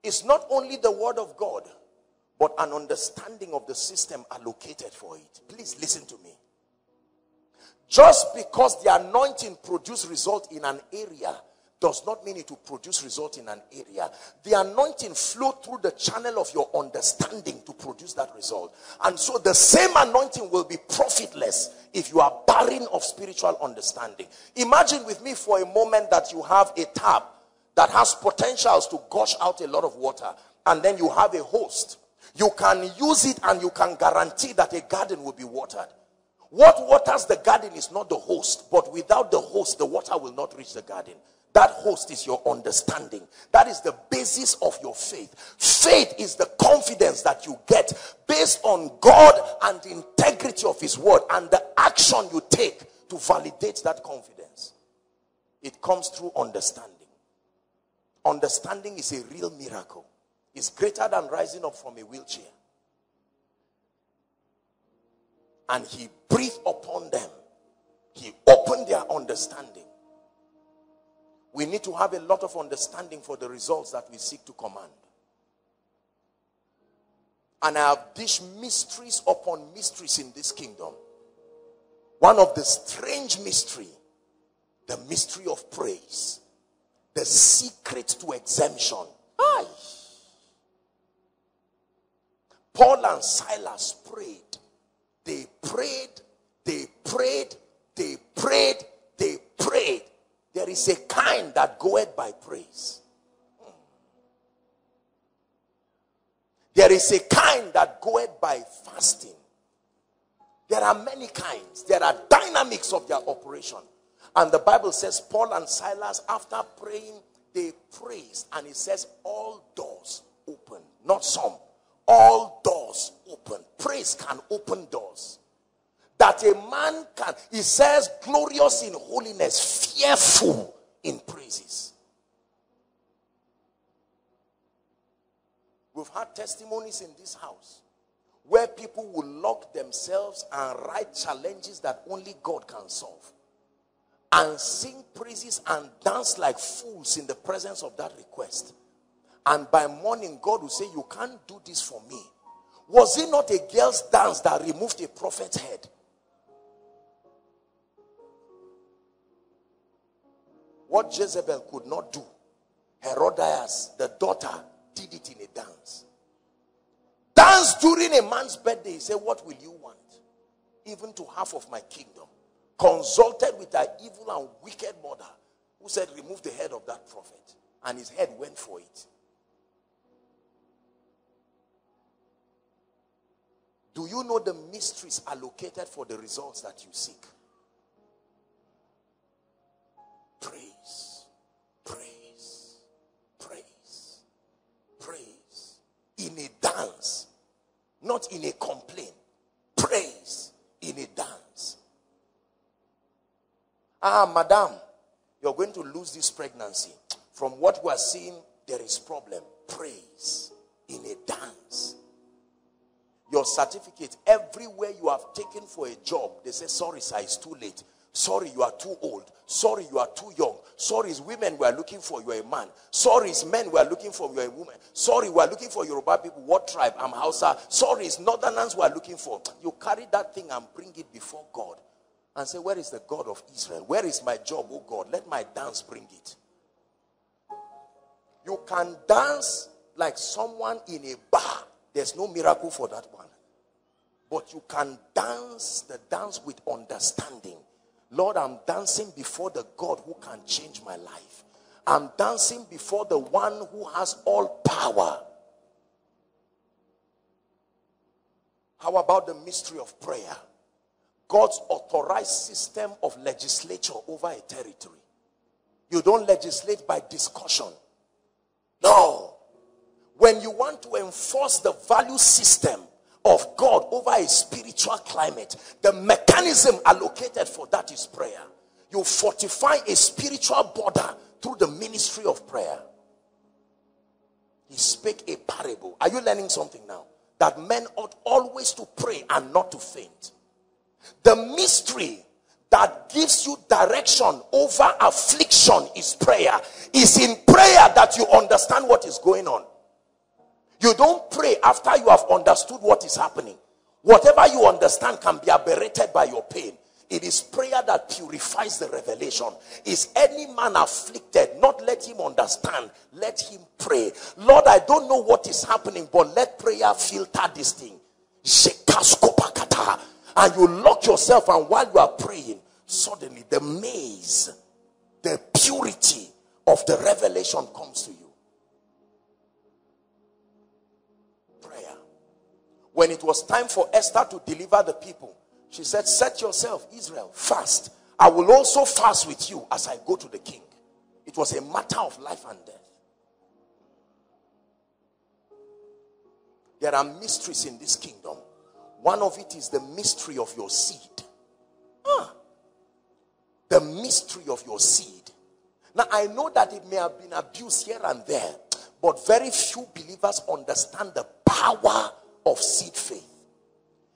is not only the word of God, but an understanding of the system allocated for it. Please listen to me. Just because the anointing produced result in an area does not mean it will produce result in an area. The anointing flowed through the channel of your understanding to produce that result. And so the same anointing will be profitless if you are barren of spiritual understanding. Imagine with me for a moment that you have a tap that has potentials to gush out a lot of water, and then you have a host. You can use it and you can guarantee that a garden will be watered. What waters the garden is not the host, but without the host, the water will not reach the garden. That host is your understanding. That is the basis of your faith. Faith is the confidence that you get based on God and the integrity of His word and the action you take to validate that confidence. It comes through understanding. Understanding is a real miracle. It's greater than rising up from a wheelchair. And He breathed upon them. He opened their understanding. We need to have a lot of understanding for the results that we seek to command. And I have dished mysteries upon mysteries in this kingdom. One of the strange mystery, the mystery of praise, the secret to exemption. Aye. Paul and Silas prayed. They prayed, they prayed, they prayed, they prayed. There is a kind that goeth by praise. There is a kind that goeth by fasting. There are many kinds. There are dynamics of their operation. And the Bible says Paul and Silas, after praying, they praised. And it says all doors open. Not some. All doors open. Praise can open doors. That a man can, he says, glorious in holiness, fearful in praises. We've had testimonies in this house where people will lock themselves and write challenges that only God can solve, and sing praises and dance like fools in the presence of that request. And by morning, God will say, you can't do this for me. Was it not a girl's dance that removed a prophet's head? What Jezebel could not do, Herodias, the daughter, did it in a dance. Dance during a man's birthday. He said, what will you want? Even to half of my kingdom. Consulted with her evil and wicked mother, who said, remove the head of that prophet. And his head went for it. Do you know the mysteries allocated for the results that you seek? Praise, praise, praise, praise. In a dance, not in a complaint. Praise in a dance. Ah, madam, you're going to lose this pregnancy. From what we are seeing, there is problem. Praise in a dance. Your certificate, everywhere you have taken for a job, they say, sorry, sir, it's too late. Sorry, you are too old. Sorry, you are too young. Sorry, it's women we are looking for, you are a man. Sorry, it's men we are looking for, you are a woman. Sorry, we are looking for Yoruba people. What tribe? I'm Hausa. Sorry, it's Northerners we are looking for. You carry that thing and bring it before God and say, where is the God of Israel? Where is my job, oh God? Let my dance bring it. You can dance like someone in a bar. There's no miracle for that one. But you can dance the dance with understanding. Lord, I'm dancing before the God who can change my life. I'm dancing before the one who has all power. How about the mystery of prayer? God's authorized system of legislature over a territory. You don't legislate by discussion. No. When you want to enforce the value system of God over a spiritual climate, the mechanism allocated for that is prayer. You fortify a spiritual border through the ministry of prayer. He spake a parable. Are you learning something now? That men ought always to pray and not to faint. The mystery that gives you direction over affliction is prayer. It's in prayer that you understand what is going on. You don't pray after you have understood what is happening. Whatever you understand can be aberrated by your pain. It is prayer that purifies the revelation. Is any man afflicted? Not let him understand. Let him pray. Lord, I don't know what is happening, but let prayer filter this thing. And you lock yourself, and while you are praying, suddenly the maze, the purity of the revelation comes to you. Prayer. When it was time for Esther to deliver the people, she said, set yourself, Israel, fast. I will also fast with you as I go to the king. It was a matter of life and death. There are mysteries in this kingdom. One of it is the mystery of your seed. Ah, the mystery of your seed. Now, I know that it may have been abused here and there, but very few believers understand the power of seed faith.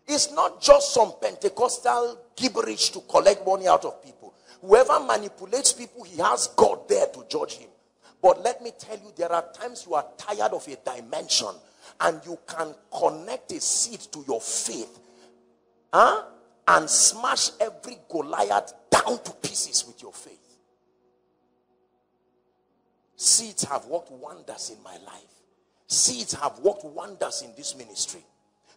It's not just some Pentecostal gibberish to collect money out of people. Whoever manipulates people, he has God there to judge him. But let me tell you, there are times you are tired of a dimension and you can connect a seed to your faith, huh? And smash every Goliath down to pieces with your faith. Seeds have worked wonders in my life. Seeds have worked wonders in this ministry.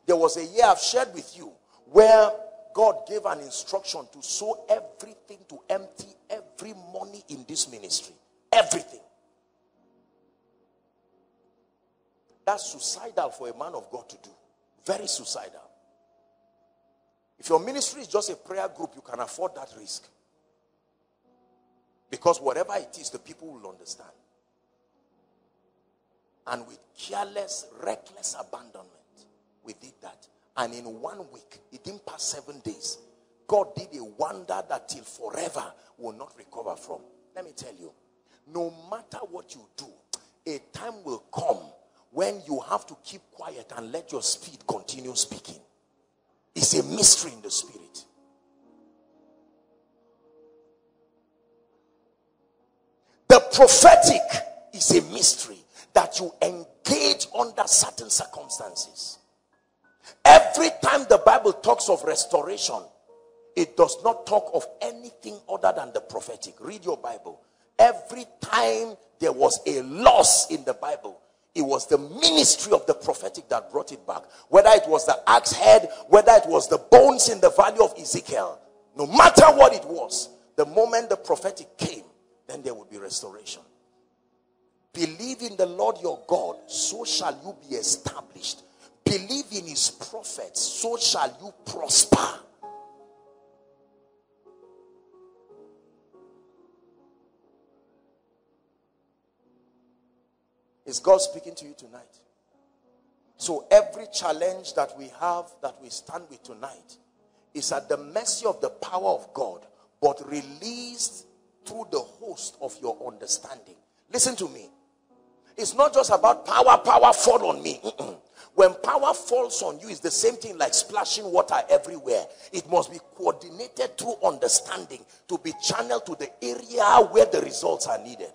There was a year I've shared with you where God gave an instruction to sow everything, to empty every money in this ministry. Everything. That's suicidal for a man of God to do. Very suicidal. If your ministry is just a prayer group, you can afford that risk. Because whatever it is, the people will understand. And with careless, reckless abandonment. We did that, and in one week, it didn't pass seven days. God did a wonder that till forever will not recover from. Let me tell you, no matter what you do, a time will come when you have to keep quiet and let your spirit continue speaking. It's a mystery in the spirit. The prophetic is a mystery that you engage under certain circumstances. Every time the Bible talks of restoration, it does not talk of anything other than the prophetic. Read your Bible. Every time there was a loss in the Bible, it was the ministry of the prophetic that brought it back. Whether it was the axe head, whether it was the bones in the valley of Ezekiel, no matter what it was, the moment the prophetic came, then there would be restoration. Believe in the Lord your God, so shall you be established. Believe in his prophets, so shall you prosper. Is God speaking to you tonight? So every challenge that we have, that we stand with tonight, is at the mercy of the power of God, but released through the host of your understanding. Listen to me. It's not just about power, power fall on me. Mm-mm. When power falls on you, it's the same thing like splashing water everywhere. It must be coordinated through understanding to be channeled to the area where the results are needed.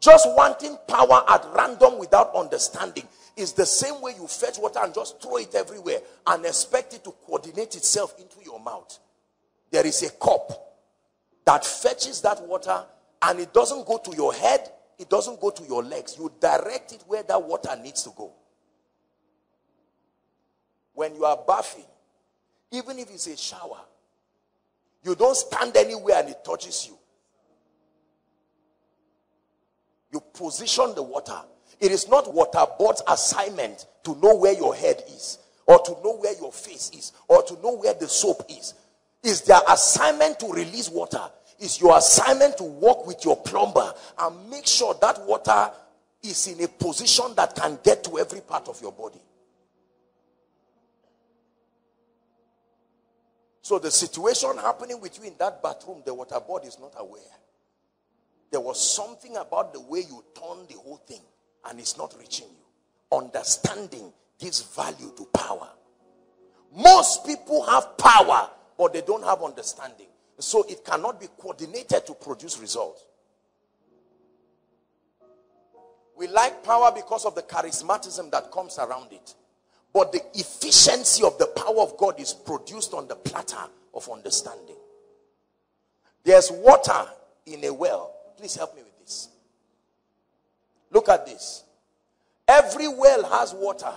Just wanting power at random without understanding is the same way you fetch water and just throw it everywhere and expect it to coordinate itself into your mouth. There is a cup that fetches that water and it doesn't go to your head, it doesn't go to your legs. You direct it where that water needs to go. When you are bathing, even if it's a shower, you don't stand anywhere and it touches you. You position the water. It is not water board's assignment to know where your head is, or to know where your face is, or to know where the soap is. It's their assignment to release water. It's your assignment to work with your plumber and make sure that water is in a position that can get to every part of your body. So the situation happening with you in that bathroom, the water board is not aware. There was something about the way you turned the whole thing and it's not reaching you. Understanding gives value to power. Most people have power, but they don't have understanding. So it cannot be coordinated to produce results. We like power because of the charismatism that comes around it. But the efficiency of the power of God is produced on the platter of understanding. There's water in a well. Please help me with this. Look at this. Every well has water.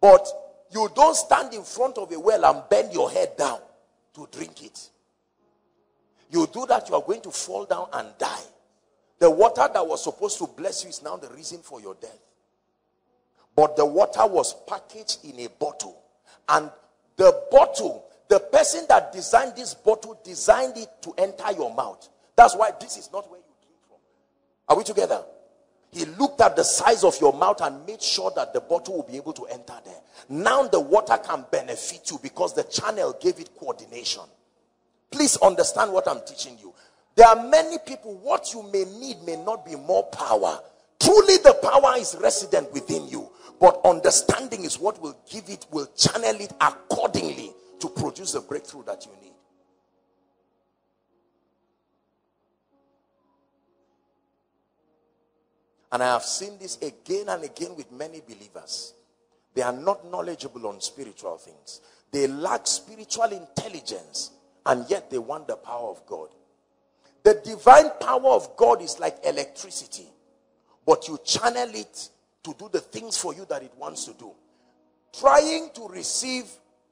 But you don't stand in front of a well and bend your head down to drink it. You do that, you are going to fall down and die. The water that was supposed to bless you is now the reason for your death. But the water was packaged in a bottle. And the bottle, the person that designed this bottle designed it to enter your mouth. That's why this is not where you drink from. Are we together? He looked at the size of your mouth and made sure that the bottle will be able to enter there. Now the water can benefit you because the channel gave it coordination. Please understand what I'm teaching you. There are many people, what you may need may not be more power. Truly the power is resident within you. But understanding is what will give it, will channel it accordingly to produce the breakthrough that you need. And I have seen this again and again with many believers. They are not knowledgeable on spiritual things. They lack spiritual intelligence, and yet they want the power of God. The divine power of God is like electricity, but you channel it to do the things for you that it wants to do. Trying to receive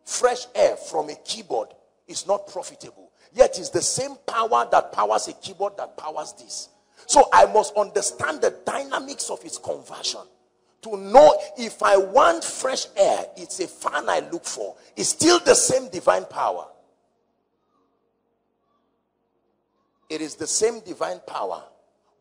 fresh air from a keyboard is not profitable. Yet it's the same power that powers a keyboard that powers this. So I must understand the dynamics of its conversion. To know if I want fresh air, it's a fan I look for. It's still the same divine power. It is the same divine power.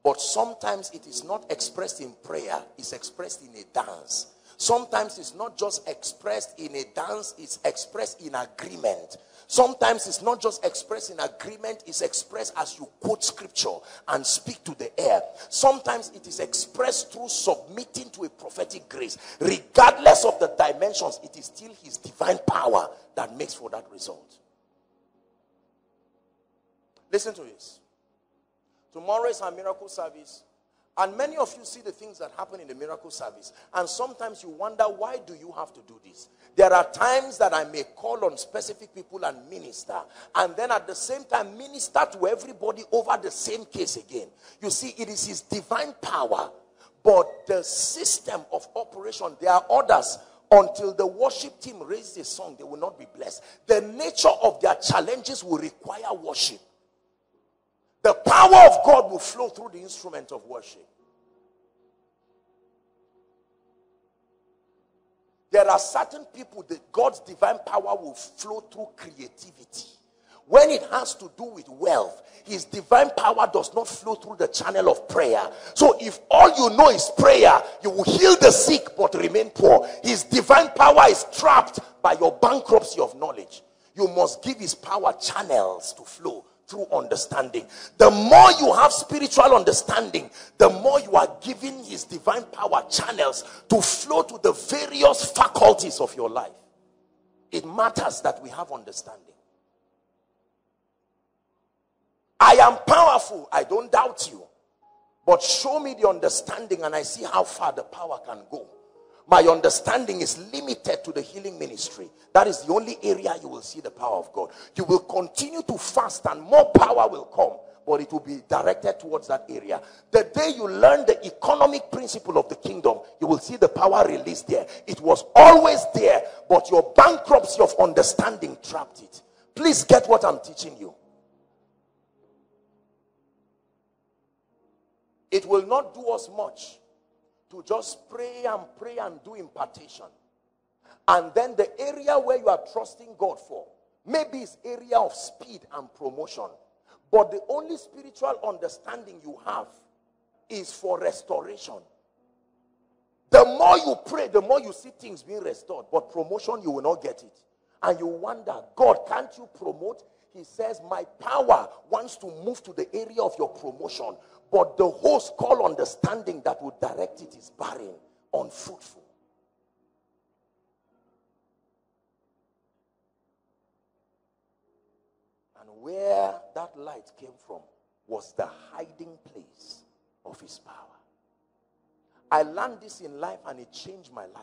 But sometimes it is not expressed in prayer. It's expressed in a dance. Sometimes it's not just expressed in a dance. It's expressed in agreement. Sometimes it's not just expressed in agreement, it's expressed as you quote scripture and speak to the air. Sometimes it is expressed through submitting to a prophetic grace. Regardless of the dimensions, it is still his divine power that makes for that result. Listen to this. Tomorrow is our miracle service. And many of you see the things that happen in the miracle service. And sometimes you wonder, why do you have to do this? There are times that I may call on specific people and minister. And then at the same time, minister to everybody over the same case again. You see, it is his divine power. But the system of operation, there are others. Until the worship team raises a song, they will not be blessed. The nature of their challenges will require worship. The power of God will flow through the instrument of worship. There are certain people that God's divine power will flow through creativity. When it has to do with wealth, his divine power does not flow through the channel of prayer. So if all you know is prayer, you will heal the sick but remain poor. His divine power is trapped by your bankruptcy of knowledge. You must give his power channels to flow through understanding. The more you have spiritual understanding, the more you are giving his divine power channels to flow to the various faculties of your life. It matters that we have understanding. I am powerful, I don't doubt you, but show me the understanding and I see how far the power can go. My understanding is limited to the healing ministry. That is the only area you will see the power of God. You will continue to fast and more power will come, but it will be directed towards that area. The day you learn the economic principle of the kingdom, you will see the power released there. It was always there, but your bankruptcy of understanding trapped it. Please get what I'm teaching you. It will not do us much to just pray and pray and do impartation. And then the area where you are trusting God for, maybe it's area of speed and promotion. But the only spiritual understanding you have is for restoration. The more you pray, the more you see things being restored. But promotion, you will not get it. And you wonder, God, can't you promote? He says, my power wants to move to the area of your promotion. But the host called understanding that would direct it is barren, unfruitful. And where that light came from was the hiding place of his power. I learned this in life and it changed my life.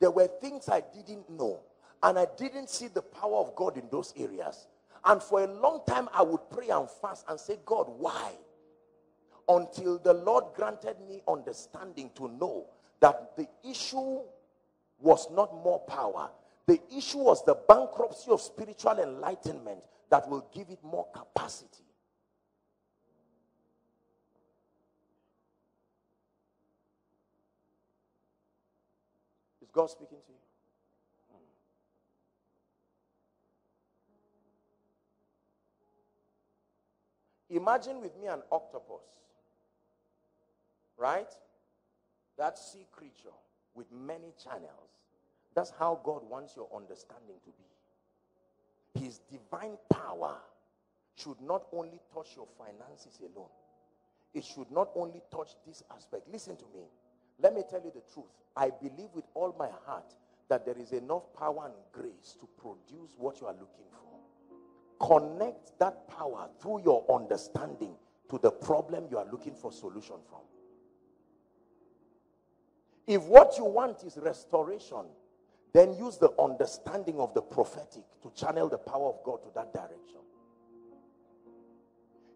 There were things I didn't know. And I didn't see the power of God in those areas. And for a long time, I would pray and fast and say, God, why? Until the Lord granted me understanding to know that the issue was not more power. The issue was the bankruptcy of spiritual enlightenment that will give it more capacity. Is God speaking to you? Imagine with me an octopus, right? That sea creature with many channels. That's how God wants your understanding to be. His divine power should not only touch your finances alone. It should not only touch this aspect. Listen to me. Let me tell you the truth. I believe with all my heart that there is enough power and grace to produce what you are looking for. Connect that power through your understanding to the problem you are looking for solution from. If what you want is restoration, then use the understanding of the prophetic to channel the power of God to that direction.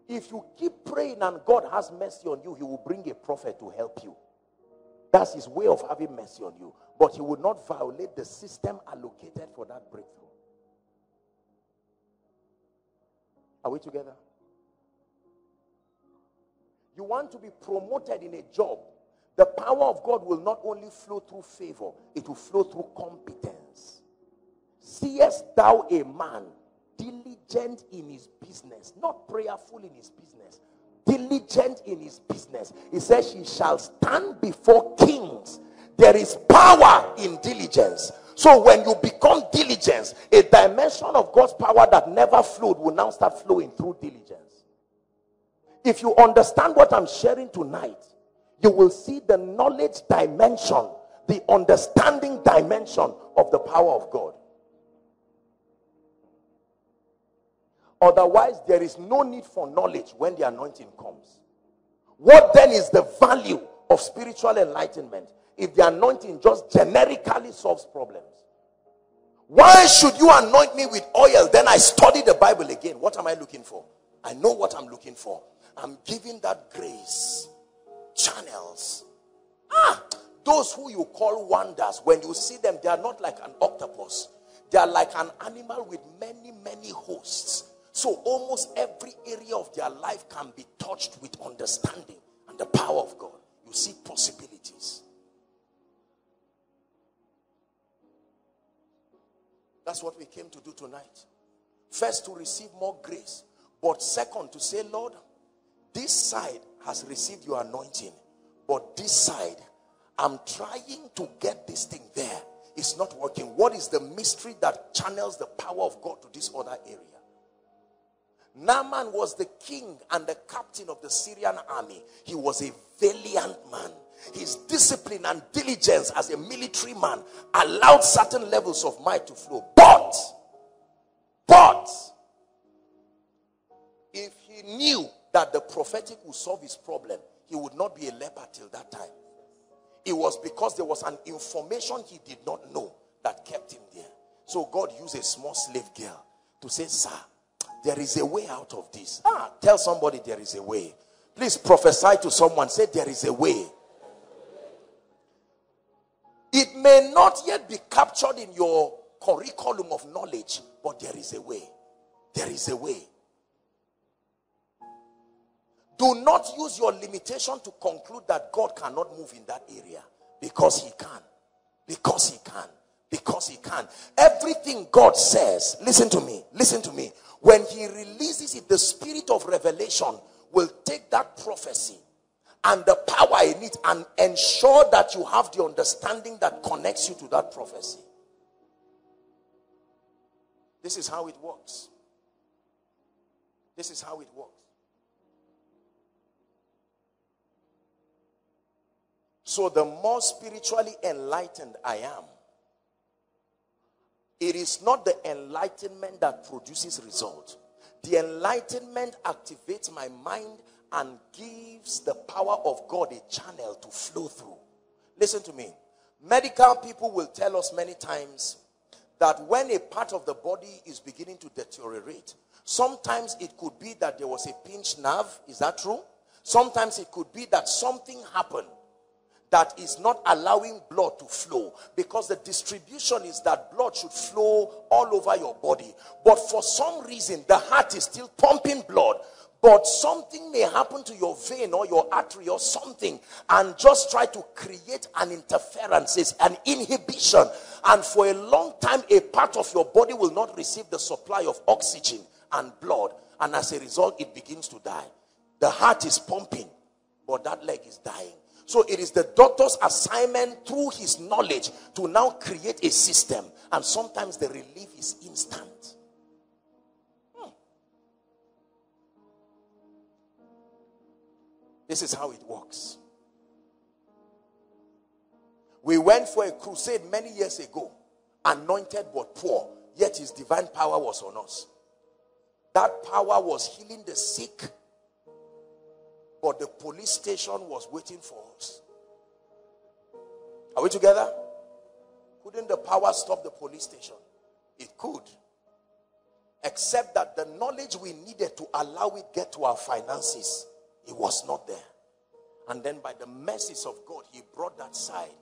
If you keep praying and God has mercy on you, he will bring a prophet to help you. That's his way of having mercy on you. But he would not violate the system allocated for that breakthrough. Are we together? You want to be promoted in a job. The power of God will not only flow through favor, it will flow through competence. Seest thou a man diligent in his business, not prayerful in his business, diligent in his business. He says she shall stand before kings. There is power in diligence. So when you become diligent, a dimension of God's power that never flowed will now start flowing through diligence. If you understand what I'm sharing tonight, you will see the knowledge dimension, the understanding dimension of the power of God. Otherwise, there is no need for knowledge when the anointing comes. What then is the value of spiritual enlightenment if the anointing just generically solves problems? Why should you anoint me with oil? Then I study the Bible again. What am I looking for? I know what I'm looking for. I'm giving that grace. Channels. Ah, those who you call wonders, when you see them, they are not like an octopus. They are like an animal with many, many hosts. So almost every area of their life can be touched with understanding and the power of God. You see possibilities. That's what we came to do tonight. First, to receive more grace. But second, to say, Lord, this side has received your anointing. But this side, I'm trying to get this thing there. It's not working. What is the mystery that channels the power of God to this other area? Naaman was the king and the captain of the Syrian army. He was a valiant man. His discipline and diligence as a military man allowed certain levels of might to flow. But, but, if he knew that the prophetic would solve his problem, he would not be a leper till that time. It was because there was an information he did not know that kept him there. So God used a small slave girl to say, sir, there is a way out of this. Ah, tell somebody there is a way. Please prophesy to someone. Say there is a way. It may not yet be captured in your curriculum of knowledge, but there is a way. There is a way. Do not use your limitation to conclude that God cannot move in that area, because he can. Because he can. Because he can. Everything God says, listen to me, listen to me. When he releases it, the spirit of revelation will take that prophecy and the power in it and ensure that you have the understanding that connects you to that prophecy. This is how it works. This is how it works. So the more spiritually enlightened I am, it is not the enlightenment that produces result. The enlightenment activates my mind and gives the power of God a channel to flow through. Listen to me. Medical people will tell us many times that when a part of the body is beginning to deteriorate, sometimes it could be that there was a pinched nerve. Is that true? Sometimes it could be that something happened that is not allowing blood to flow, because the distribution is that blood should flow all over your body. But for some reason, the heart is still pumping blood, but something may happen to your vein or your artery or something and just try to create an interference, an inhibition. And for a long time, a part of your body will not receive the supply of oxygen and blood. And as a result, it begins to die. The heart is pumping, but that leg is dying. So it is the doctor's assignment through his knowledge to now create a system. And sometimes the relief is instant. Hmm. This is how it works. We went for a crusade many years ago. Anointed but poor. Yet his divine power was on us. That power was healing the sick. But the police station was waiting for us. Are we together? Couldn't the power stop the police station? It could. Except that the knowledge we needed to allow it get to our finances, it was not there. And then by the mercies of God, he brought that side.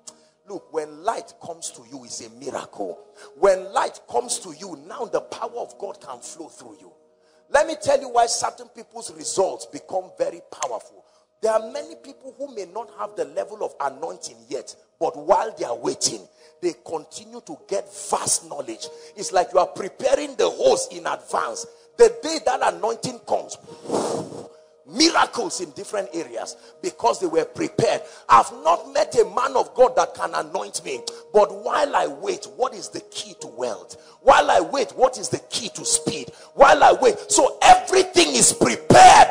Look, when light comes to you, it's a miracle. When light comes to you, now the power of God can flow through you. Let me tell you why certain people's results become very powerful. There are many people who may not have the level of anointing yet, but while they are waiting, they continue to get vast knowledge. It's like you are preparing the host in advance. The day that anointing comes, miracles in different areas, because they were prepared. I've not met a man of God that can anoint me, but while I wait, what is the key to wealth? While I wait, what is the key to speed? While I wait, so everything is prepared,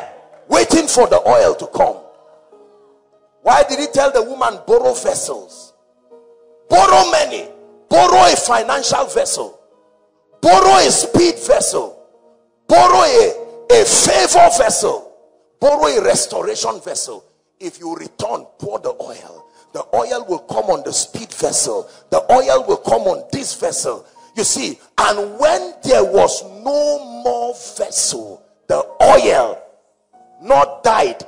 waiting for the oil to come. Why did he tell the woman, borrow vessels? Borrow many. Borrow a financial vessel. Borrow a speed vessel. Borrow a, a favor vessel. Borrow a restoration vessel. If you return, pour the oil. The oil will come on the speed vessel. The oil will come on this vessel. You see, and when there was no more vessel, the oil not died,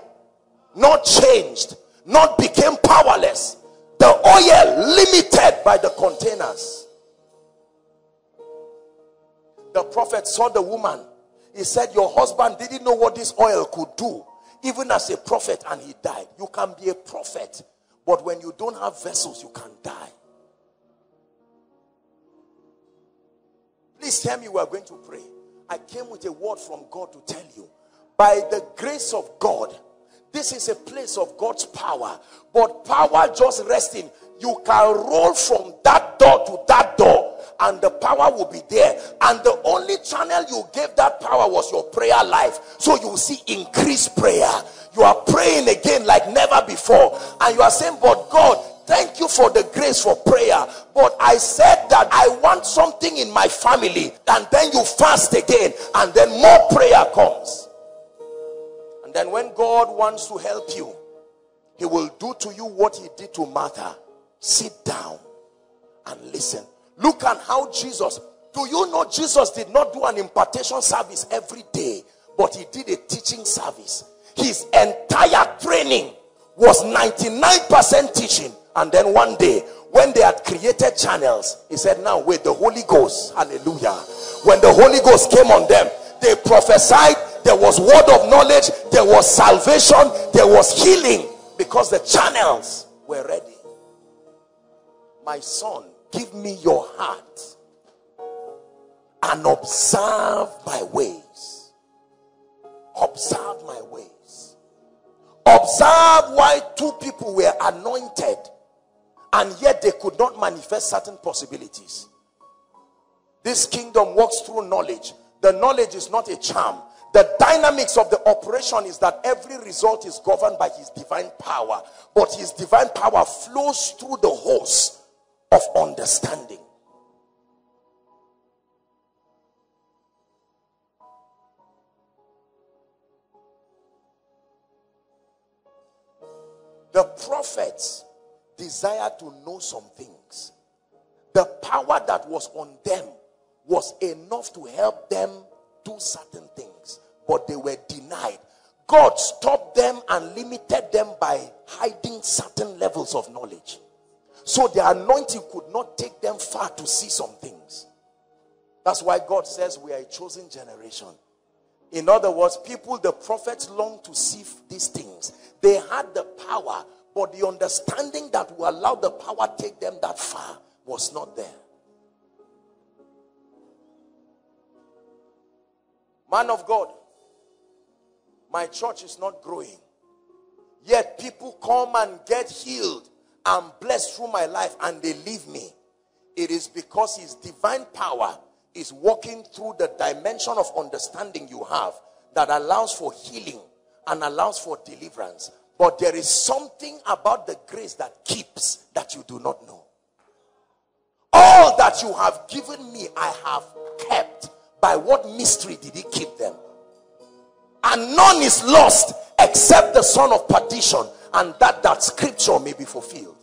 not changed, not became powerless. The oil limited by the containers. The prophet saw the woman. He said, your husband didn't know what this oil could do, even as a prophet, and he died. You can be a prophet, but when you don't have vessels, you can die. Please tell me we are going to pray. I came with a word from God to tell you. By the grace of God, this is a place of God's power. But power just resting. You can roll from that door to that door, and the power will be there. And the only channel you gave that power was your prayer life. So you will see increased prayer. You are praying again like never before. And you are saying, but God, thank you for the grace for prayer. But I said that I want something in my family. And then you fast again. And then more prayer comes. And then when God wants to help you, he will do to you what he did to Martha. Sit down and listen. Look at how Jesus, do you know Jesus did not do an impartation service every day, but he did a teaching service. His entire training was ninety-nine percent teaching. And then one day, when they had created channels, he said, now with the Holy Ghost, hallelujah. When the Holy Ghost came on them, they prophesied, there was word of knowledge, there was salvation, there was healing, because the channels were ready. My son, give me your heart and observe my ways. Observe my ways. Observe why two people were anointed and yet they could not manifest certain possibilities. This kingdom works through knowledge. The knowledge is not a charm. The dynamics of the operation is that every result is governed by his divine power. But his divine power flows through the host of understanding. The prophets desired to know some things. The power that was on them was enough to help them do certain things, but they were denied. God stopped them and limited them by hiding certain levels of knowledge. So the anointing could not take them far to see some things. That's why God says we are a chosen generation. In other words, people, the prophets longed to see these things. They had the power, but the understanding that will allow the power to take them that far was not there. Man of God, my church is not growing. Yet people come and get healed and blessed through my life and they leave me. It is because his divine power is walking through the dimension of understanding you have that allows for healing and allows for deliverance. But there is something about the grace that keeps that you do not know. All that you have given me, I have kept. By what mystery did he keep them? And none is lost except the son of perdition, and that that scripture may be fulfilled.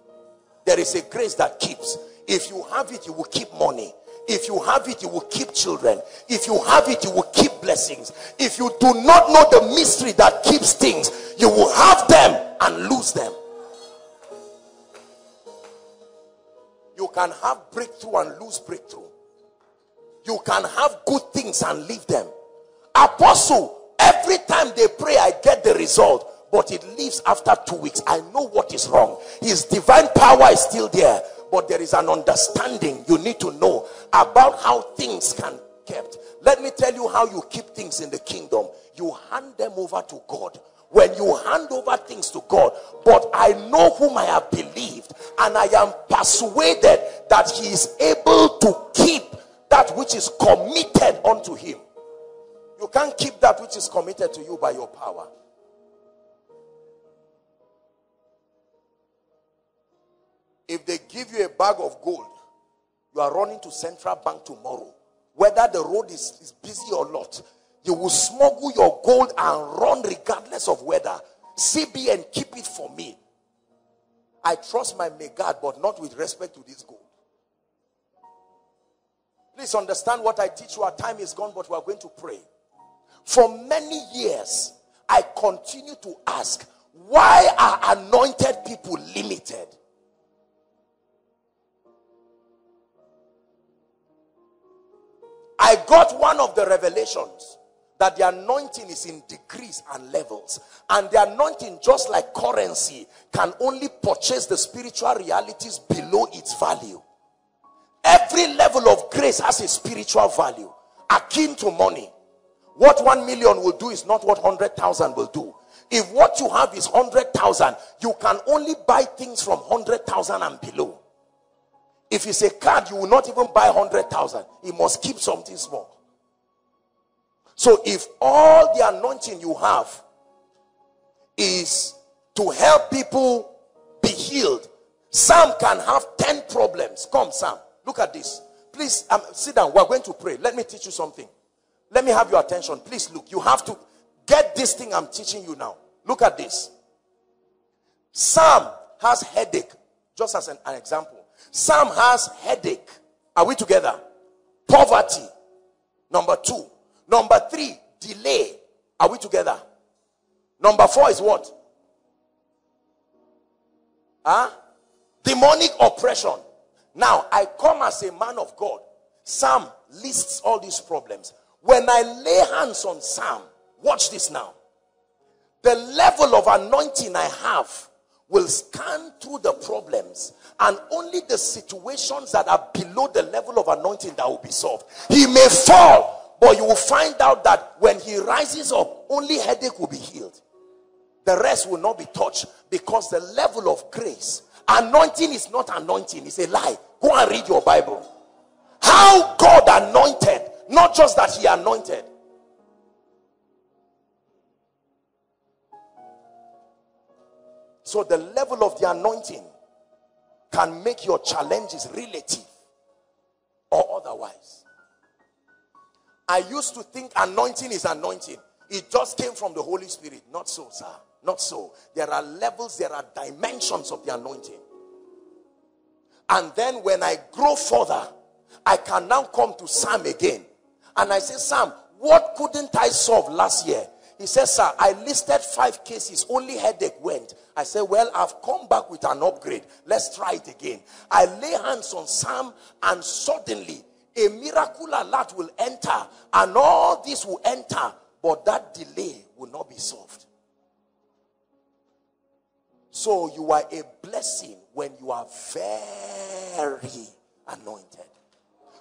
There is a grace that keeps. If you have it, you will keep money. If you have it, you will keep children. If you have it, you will keep blessings. If you do not know the mystery that keeps things, you will have them and lose them. You can have breakthrough and lose breakthrough. You can have good things and leave them. Apostle, every time they pray, I get the result. But it leaves after two weeks. I know what is wrong. His divine power is still there. But there is an understanding you need to know about how things can be kept. Let me tell you how you keep things in the kingdom. You hand them over to God. When you hand over things to God, but I know whom I have believed, and I am persuaded that he is able to keep that which is committed unto him. You can't keep that which is committed to you by your power. If they give you a bag of gold, you are running to central bank tomorrow. Whether the road is, is busy or not, you will smuggle your gold and run regardless of weather. C B N, keep it for me. I trust my Megad, but not with respect to this gold. Please understand what I teach you. Our time is gone, but we are going to pray. For many years, I continue to ask, why are anointed people limited? I got one of the revelations that the anointing is in degrees and levels. And the anointing, just like currency, can only purchase the spiritual realities below its value. Every level of grace has a spiritual value akin to money. What one million will do is not what one hundred thousand will do. If what you have is one hundred thousand, you can only buy things from one hundred thousand and below. If it's a card, you will not even buy one hundred thousand. You must keep something small. So if all the anointing you have is to help people be healed, Sam can have ten problems. Come, Sam. Look at this. Please, um, sit down. We're going to pray. Let me teach you something. Let me have your attention. Please look. You have to get this thing I'm teaching you now. Look at this. Sam has headache. Just as an, an example. Sam has headache. Are we together? Poverty. Number two. Number three, delay. Are we together? Number four is what? Huh? Demonic oppression. Now, I come as a man of God. Sam lists all these problems. When I lay hands on Sam, watch this now. The level of anointing I have will scan through the problems, and only the situations that are below the level of anointing that will be solved. He may fall, but you will find out that when he rises up, only headache will be healed. The rest will not be touched because the level of grace. Anointing is not anointing. It's a lie. Go and read your Bible. How God anointed. Not just that he anointed. So the level of the anointing can make your challenges relative or otherwise. I used to think anointing is anointing. It just came from the Holy Spirit. Not so, sir. Not so. There are levels, there are dimensions of the anointing. And then when I grow further, I can now come to Sam again. And I say, Sam, what couldn't I solve last year? He says, sir, I listed five cases. Only headache went. I said, well, I've come back with an upgrade. Let's try it again. I lay hands on Sam, and suddenly a miracle alert will enter. And all this will enter. But that delay will not be solved. So you are a blessing when you are very anointed.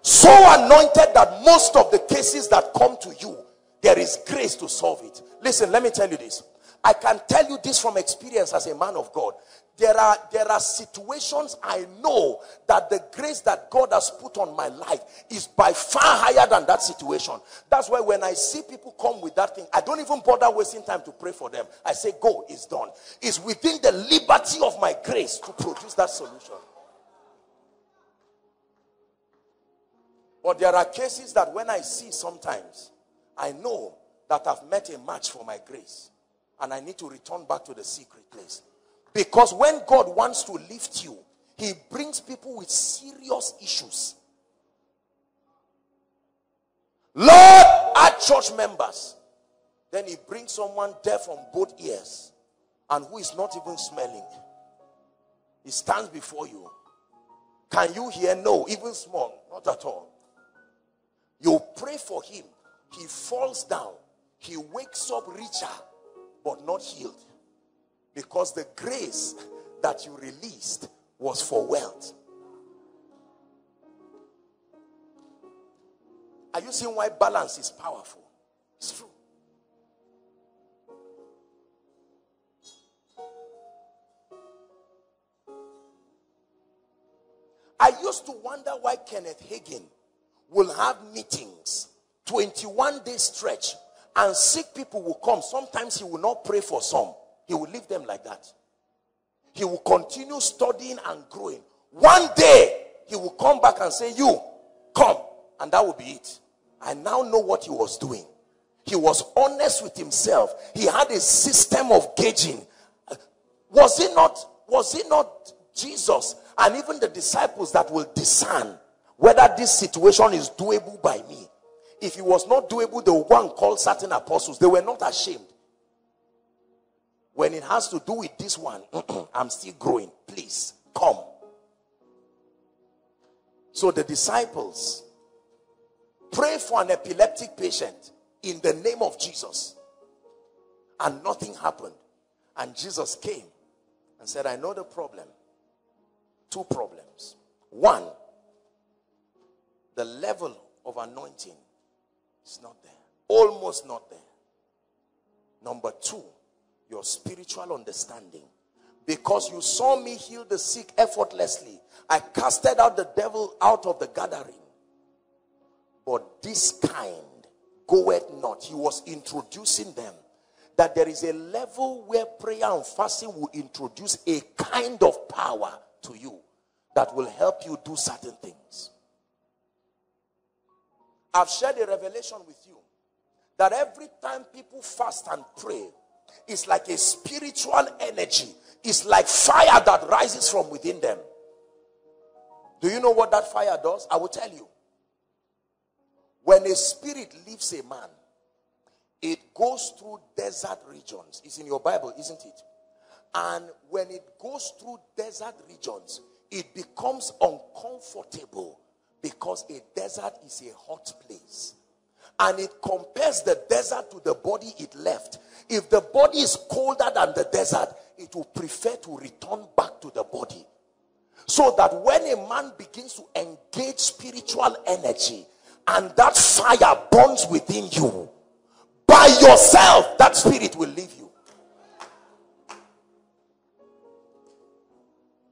So anointed that most of the cases that come to you, there is grace to solve it. Listen, let me tell you this. I can tell you this from experience as a man of God. There are, there are situations I know that the grace that God has put on my life is by far higher than that situation. That's why when I see people come with that thing, I don't even bother wasting time to pray for them. I say, go, it's done. It's within the liberty of my grace to produce that solution. But there are cases that when I see sometimes, I know that I've met a match for my grace, and I need to return back to the secret place. Because when God wants to lift you, he brings people with serious issues. Lord, our church members. Then he brings someone deaf on both ears and who is not even smelling. He stands before you. Can you hear? No, even small, not at all. You pray for him. He falls down. He wakes up richer, but not healed. Because the grace that you released was for wealth. Are you seeing why balance is powerful? It's true. I used to wonder why Kenneth Hagin will have meetings, twenty-one day stretch, and sick people will come. Sometimes he will not pray for some. He will leave them like that. He will continue studying and growing. One day, he will come back and say, you, come. And that will be it. I now know what he was doing. He was honest with himself. He had a system of gauging. Was it not, was it not Jesus and even the disciples that will discern whether this situation is doable by me? If it was not doable, they would go and call certain apostles. They were not ashamed. When it has to do with this one, I'm still growing. Please, come. So the disciples pray for an epileptic patient in the name of Jesus. And nothing happened. And Jesus came and said, I know the problem. Two problems. One, the level of anointing is not there. Almost not there. Number two, your spiritual understanding. Because you saw me heal the sick effortlessly. I casted out the devil out of the gathering. But this kind goeth not. He was introducing them. That there is a level where prayer and fasting will introduce a kind of power to you that will help you do certain things. I've shared a revelation with you that every time people fast and pray, it's like a spiritual energy. It's like fire that rises from within them. Do you know what that fire does? I will tell you. When a spirit leaves a man, it goes through desert regions. It's in your Bible, isn't it? And when it goes through desert regions, it becomes uncomfortable because a desert is a hot place. And it compares the desert to the body it left. If the body is colder than the desert, it will prefer to return back to the body. So that when a man begins to engage spiritual energy and that fire burns within you, by yourself, that spirit will leave you.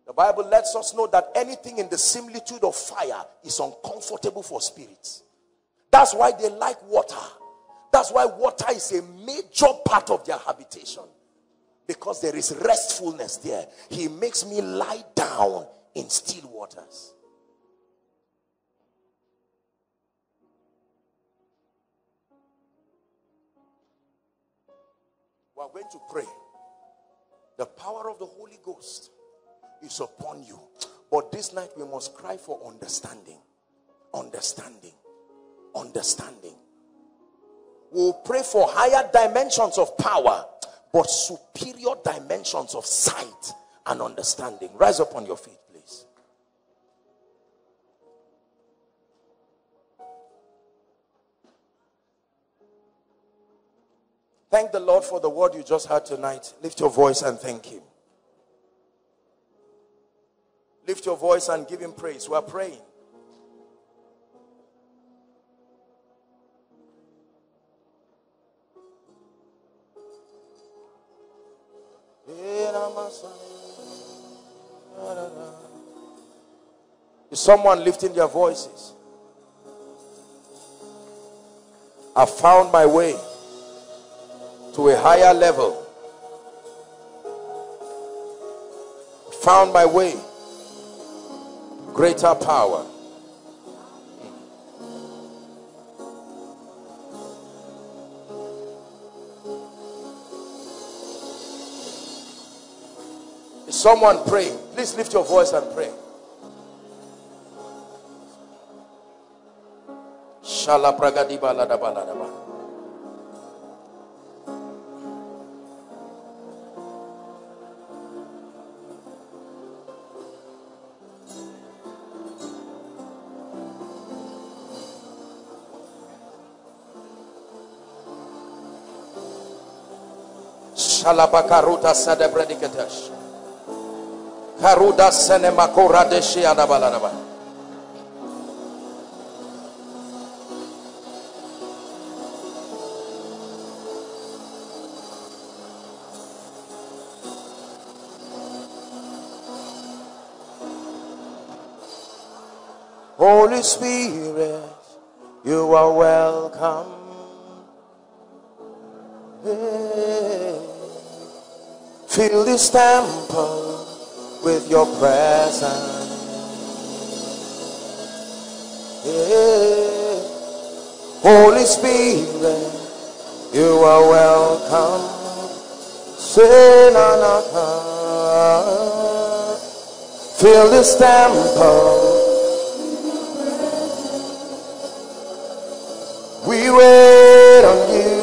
The Bible lets us know that anything in the similitude of fire is uncomfortable for spirits. That's why they like water. That's why water is a major part of their habitation. Because there is restfulness there. He makes me lie down in still waters. We are going to pray. The power of the Holy Ghost is upon you. But this night we must cry for understanding. Understanding. Understanding. We'll pray for higher dimensions of power, but superior dimensions of sight and understanding. Rise up on your feet, please. Thank the Lord for the word you just heard tonight. Lift your voice and thank him. Lift your voice and give him praise. We are praying. Is someone lifting their voices? I found my way to a higher level. Found my way. Greater power. Is someone praying? Please lift your voice and pray. Shala pragadiba ladaba ladaba. Shalabakaruta sade predicatash. Karuda senemakura deshi anabalanaba. Holy Spirit, you are welcome. Hey. Fill this temple with your presence. Yeah. Holy Spirit, you are welcome. Fill this temple. We wait on you,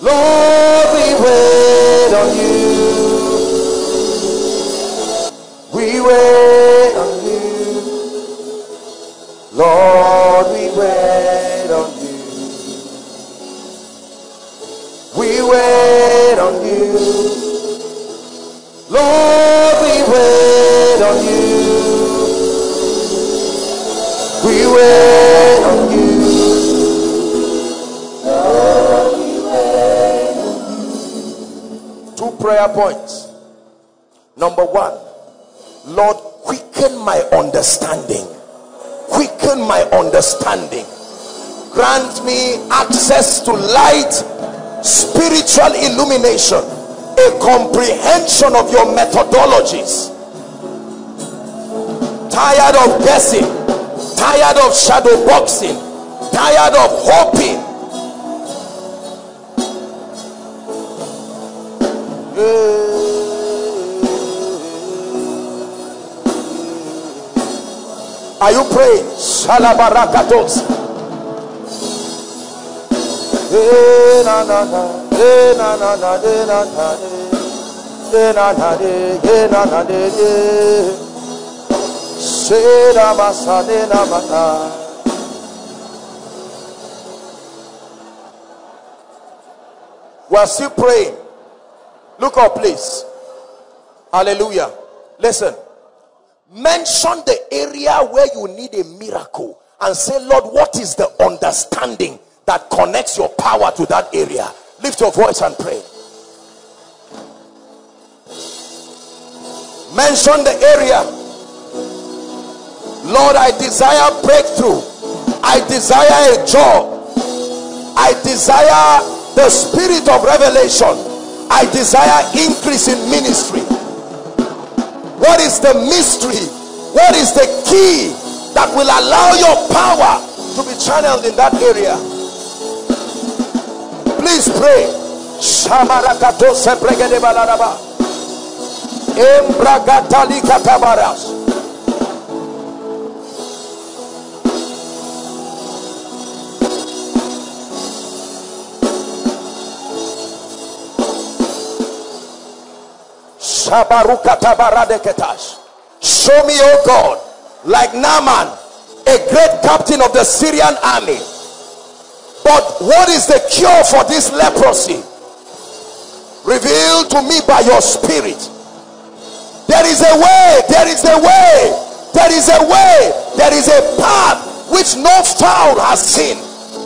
Lord. We wait on you. We wait on you. Lord, we wait on you. We wait on you. Lord, we wait on you. We wait on you. Prayer points. Number one, Lord, quicken my understanding. Quicken my understanding. Grant me access to light, spiritual illumination, a comprehension of your methodologies. Tired of guessing, tired of shadow boxing, tired of hoping. Are you praying? Shalabarakatos. We are still praying. Look up, please. Hallelujah. Listen. Mention the area where you need a miracle and say, Lord, what is the understanding that connects your power to that area? Lift your voice and pray. Mention the area. Lord, I desire breakthrough. I desire a job. I desire the spirit of revelation. I desire increase in ministry. What is the mystery? What is the key that will allow your power to be channeled in that area? Please pray. Embragatali katabaras. Show me, O God, like Naaman, a great captain of the Syrian army. But what is the cure for this leprosy? Reveal to me by your spirit. There is a way, there is a way, there is a way, there is a path which no fowl has seen.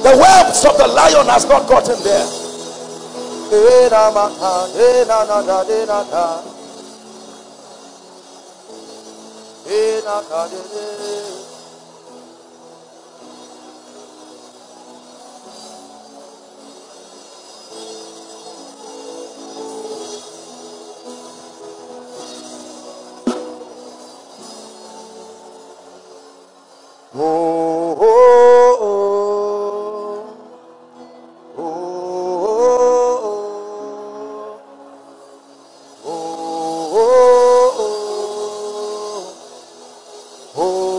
The whelps of the lion has not gotten there. Oh, oh, oh. Oh, oh, oh. Oh, oh.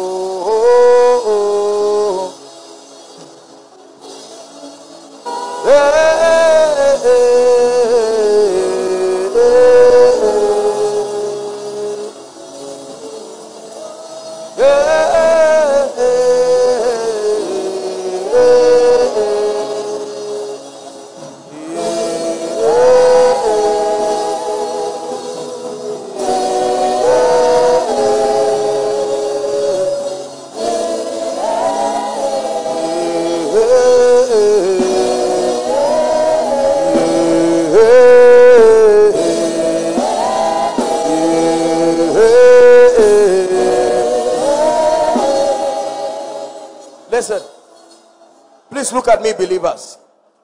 Look at me, believers.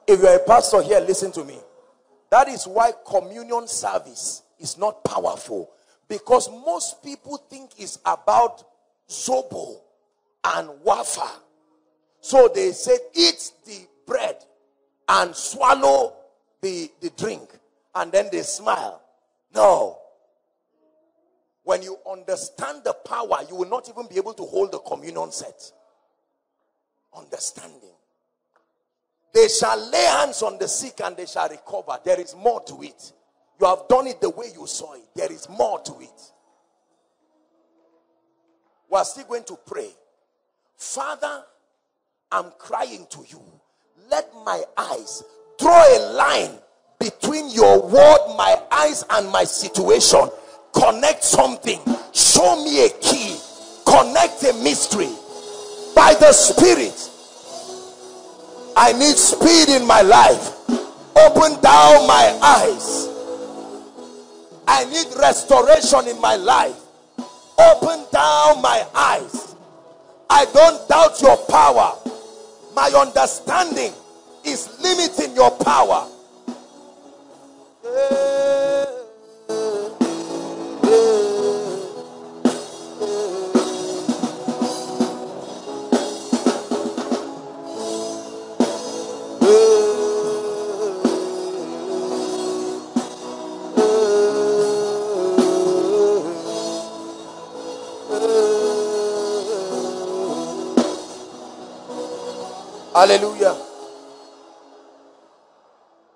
If you are a pastor here, listen to me. That is why communion service is not powerful, because most people think it's about zobo and wafer. So they say eat the bread and swallow the, the drink, and then they smile. No. When you understand the power, you will not even be able to hold the communion set. Understanding. They shall lay hands on the sick and they shall recover. There is more to it. You have done it the way you saw it. There is more to it. We are still going to pray. Father, I'm crying to you. Let my eyes draw a line between your word, my eyes, and my situation. Connect something. Show me a key. Connect a mystery. By the Spirit. I need speed in my life. Open down my eyes. I need restoration in my life. Open down my eyes. I don't doubt your power. My understanding is limiting your power. Hallelujah.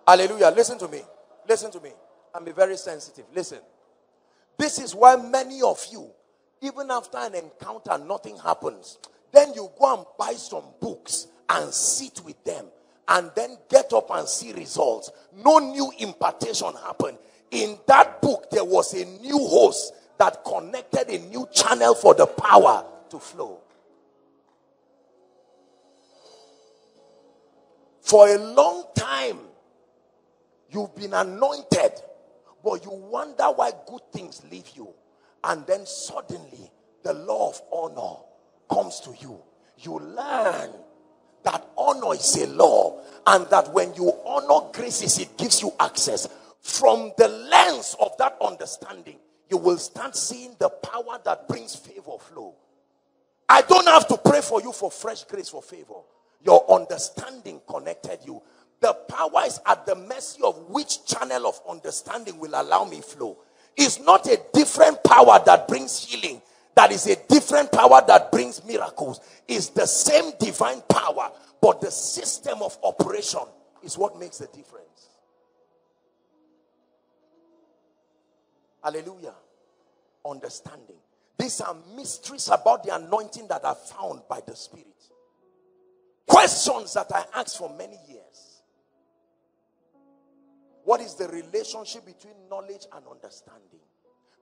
Hallelujah. Listen to me. Listen to me. I'm very sensitive. Listen. This is why many of you, even after an encounter, nothing happens. Then you go and buy some books and sit with them. And then get up and see results. No new impartation happened. In that book, there was a new host that connected a new channel for the power to flow. For a long time, you've been anointed, but you wonder why good things leave you. And then suddenly, the law of honor comes to you. You learn that honor is a law, and that when you honor graces, it gives you access. From the lens of that understanding, you will start seeing the power that brings favor flow. I don't have to pray for you for fresh grace for favor. Your understanding connected you. The power is at the mercy of which channel of understanding will allow me flow. It's not a different power that brings healing. That is a different power that brings miracles. It's the same divine power, but the system of operation is what makes the difference. Hallelujah. Understanding. These are mysteries about the anointing that are found by the Spirit. Questions that I asked for many years. What is the relationship between knowledge and understanding?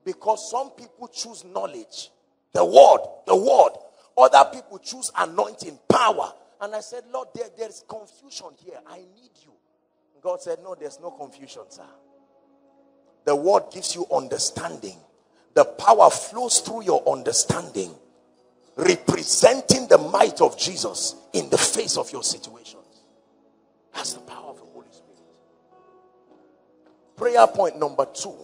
Because some people choose knowledge, the word, the word. Other people choose anointing, power. And I said, Lord, there, there is confusion here. I need you. And God said, no, there's no confusion, sir. The word gives you understanding. The power flows through your understanding, representing the might of Jesus in the face of your situations. That's the power of the Holy Spirit. Prayer point number two.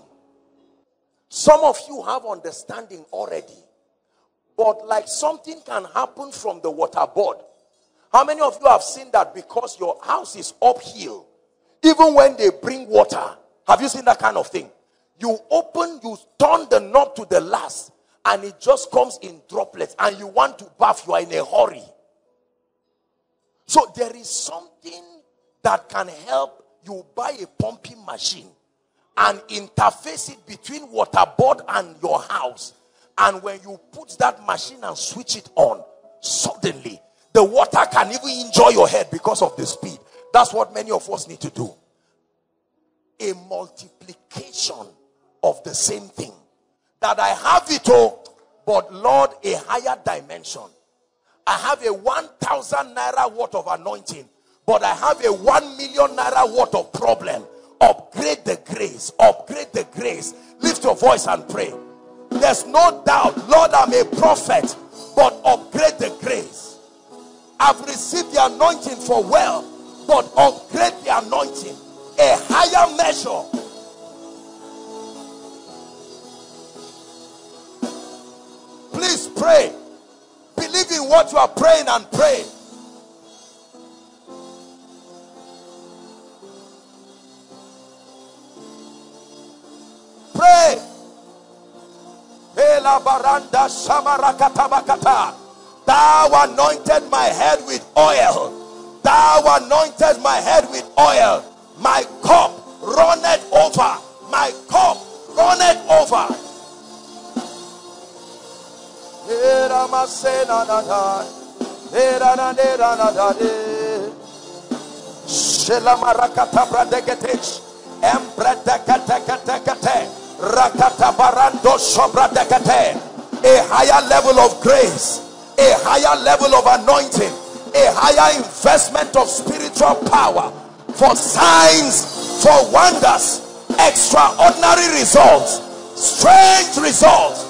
Some of you have understanding already, but like something can happen from the water board. How many of you have seen that? Because your house is uphill, even when they bring water. Have you seen that kind of thing? You open, you turn the knob to the last, and it just comes in droplets, and you want to bath, you are in a hurry. So there is something that can help you. Buy a pumping machine and interface it between water board and your house. And when you put that machine and switch it on, suddenly the water can even injure your head because of the speed. That's what many of us need to do. A multiplication of the same thing. That I have it all, but Lord, a higher dimension. I have a one thousand naira worth of anointing, but I have a one million naira worth of problem. Upgrade the grace, upgrade the grace. Lift your voice and pray. There's no doubt, Lord, I'm a prophet, but upgrade the grace. I've received the anointing for wealth, but upgrade the anointing. A higher measure. Please pray. Believe in what you are praying and pray. Pray. Thou anointed my head with oil. Thou anointed my head with oil. My cup runneth over. My cup runneth over. A higher level of grace, a higher level of anointing, a higher investment of spiritual power for signs, for wonders, extraordinary results, strange results.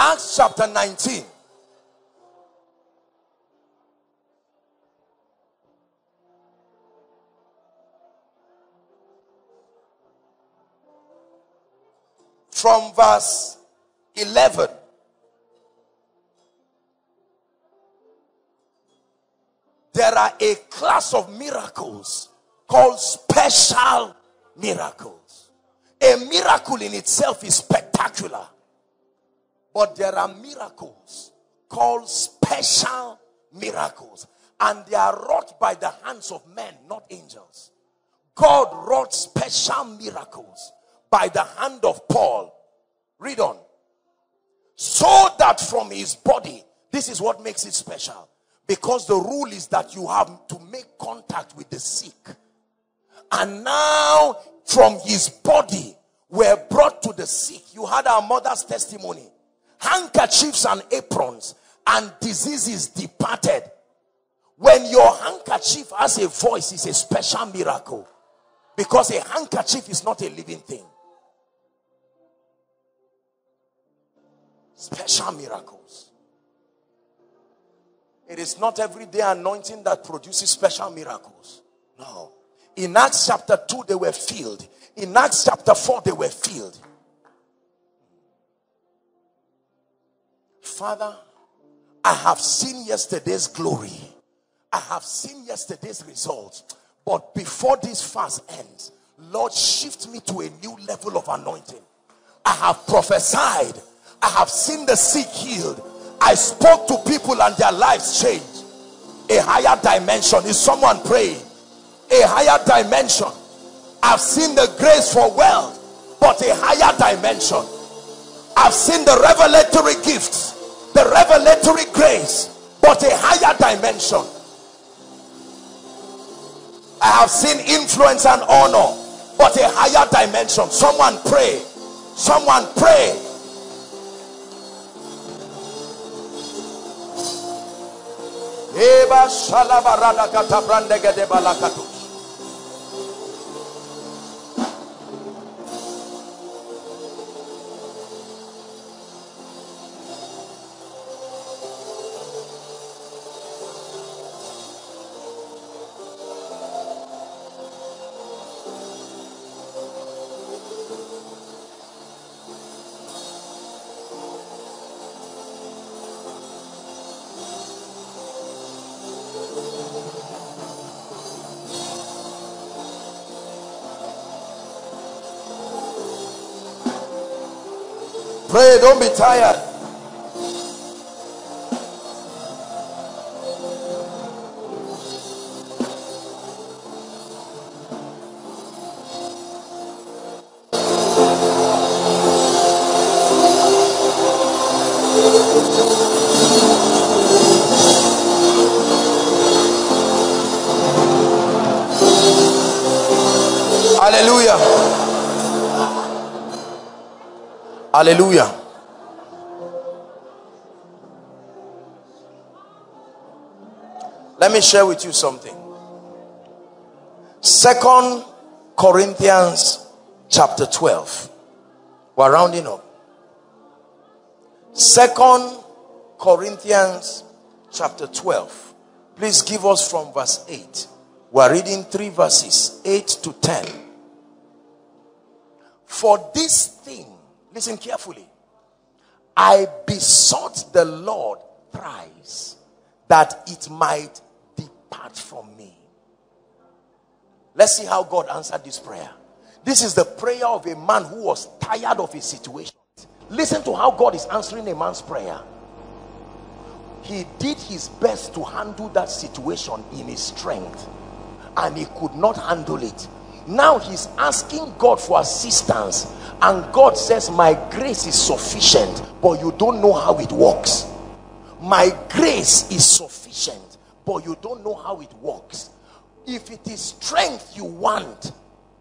Acts chapter nineteen. From verse eleven. There are a class of miracles called special miracles. A miracle in itself is spectacular. But there are miracles called special miracles. And they are wrought by the hands of men, not angels. God wrought special miracles by the hand of Paul. Read on. So that from his body, this is what makes it special. Because the rule is that you have to make contact with the sick. And now from his body were brought to the sick. You had our mother's testimony. Handkerchiefs and aprons and diseases departed. When your handkerchief has a voice, it's a special miracle. Because a handkerchief is not a living thing. Special miracles. It is not everyday anointing that produces special miracles. No. In Acts chapter two, they were filled. In Acts chapter four, they were filled. Father, I have seen yesterday's glory. I have seen yesterday's results. But before this fast ends, Lord, shift me to a new level of anointing. I have prophesied. I have seen the sick healed. I spoke to people and their lives changed. A higher dimension. Is someone praying? A higher dimension. I've seen the grace for wealth, but a higher dimension. I've seen the revelatory gifts, the revelatory grace, but a higher dimension. I have seen influence and honor, but a higher dimension. Someone pray. Someone pray. Eba shalabarada katabrandege de balakatu. Pray, don't be tired. Hallelujah. Let me share with you something. Second Corinthians chapter twelve. We're rounding up. Second Corinthians chapter twelve. Please give us from verse eight. We're reading three verses, eight to ten. For this thing, listen carefully. I besought the Lord thrice that it might depart from me. Let's see how God answered this prayer. This is the prayer of a man who was tired of his situation. Listen to how God is answering a man's prayer. He did his best to handle that situation in his strength, and he could not handle it. Now he's asking God for assistance, and God says, my grace is sufficient, but you don't know how it works. My grace is sufficient, but you don't know how it works. If it is strength you want,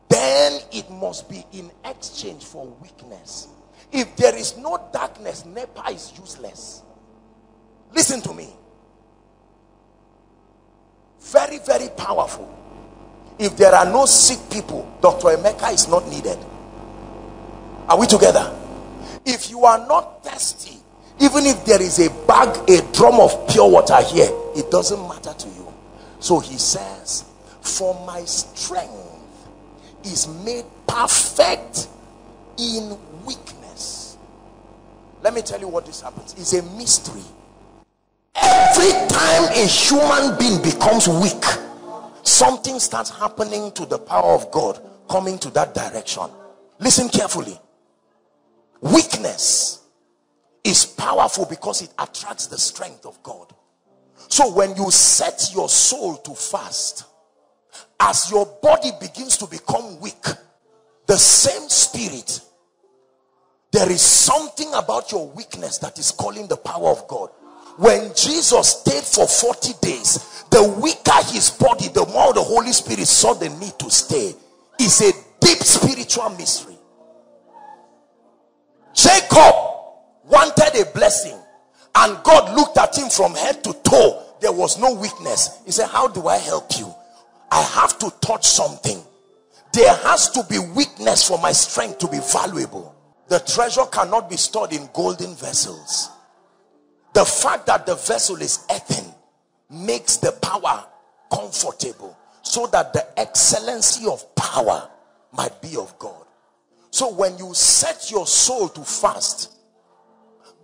then it must be in exchange for weakness. If there is no darkness, NEPA is useless. Listen to me. Very, very powerful. If there are no sick people, Doctor Emeka is not needed. Are we together? If you are not thirsty, even if there is a bag, a drum of pure water here, it doesn't matter to you. So he says, for my strength is made perfect in weakness. Let me tell you what this happens. It's a mystery. Every time a human being becomes weak, something starts happening to the power of God coming to that direction. Listen carefully. Weakness is powerful because it attracts the strength of God. So when you set your soul to fast, as your body begins to become weak, the same spirit, there is something about your weakness that is calling the power of God. When Jesus stayed for forty days, the weaker his body, the more the Holy Spirit saw the need to stay. It's a deep spiritual mystery. Jacob wanted a blessing, and God looked at him from head to toe. There was no weakness. He said, how do I help you? I have to touch something. There has to be weakness for my strength to be valuable. The treasure cannot be stored in golden vessels. The fact that the vessel is earthen makes the power comfortable, so that the excellency of power might be of God. So when you set your soul to fast,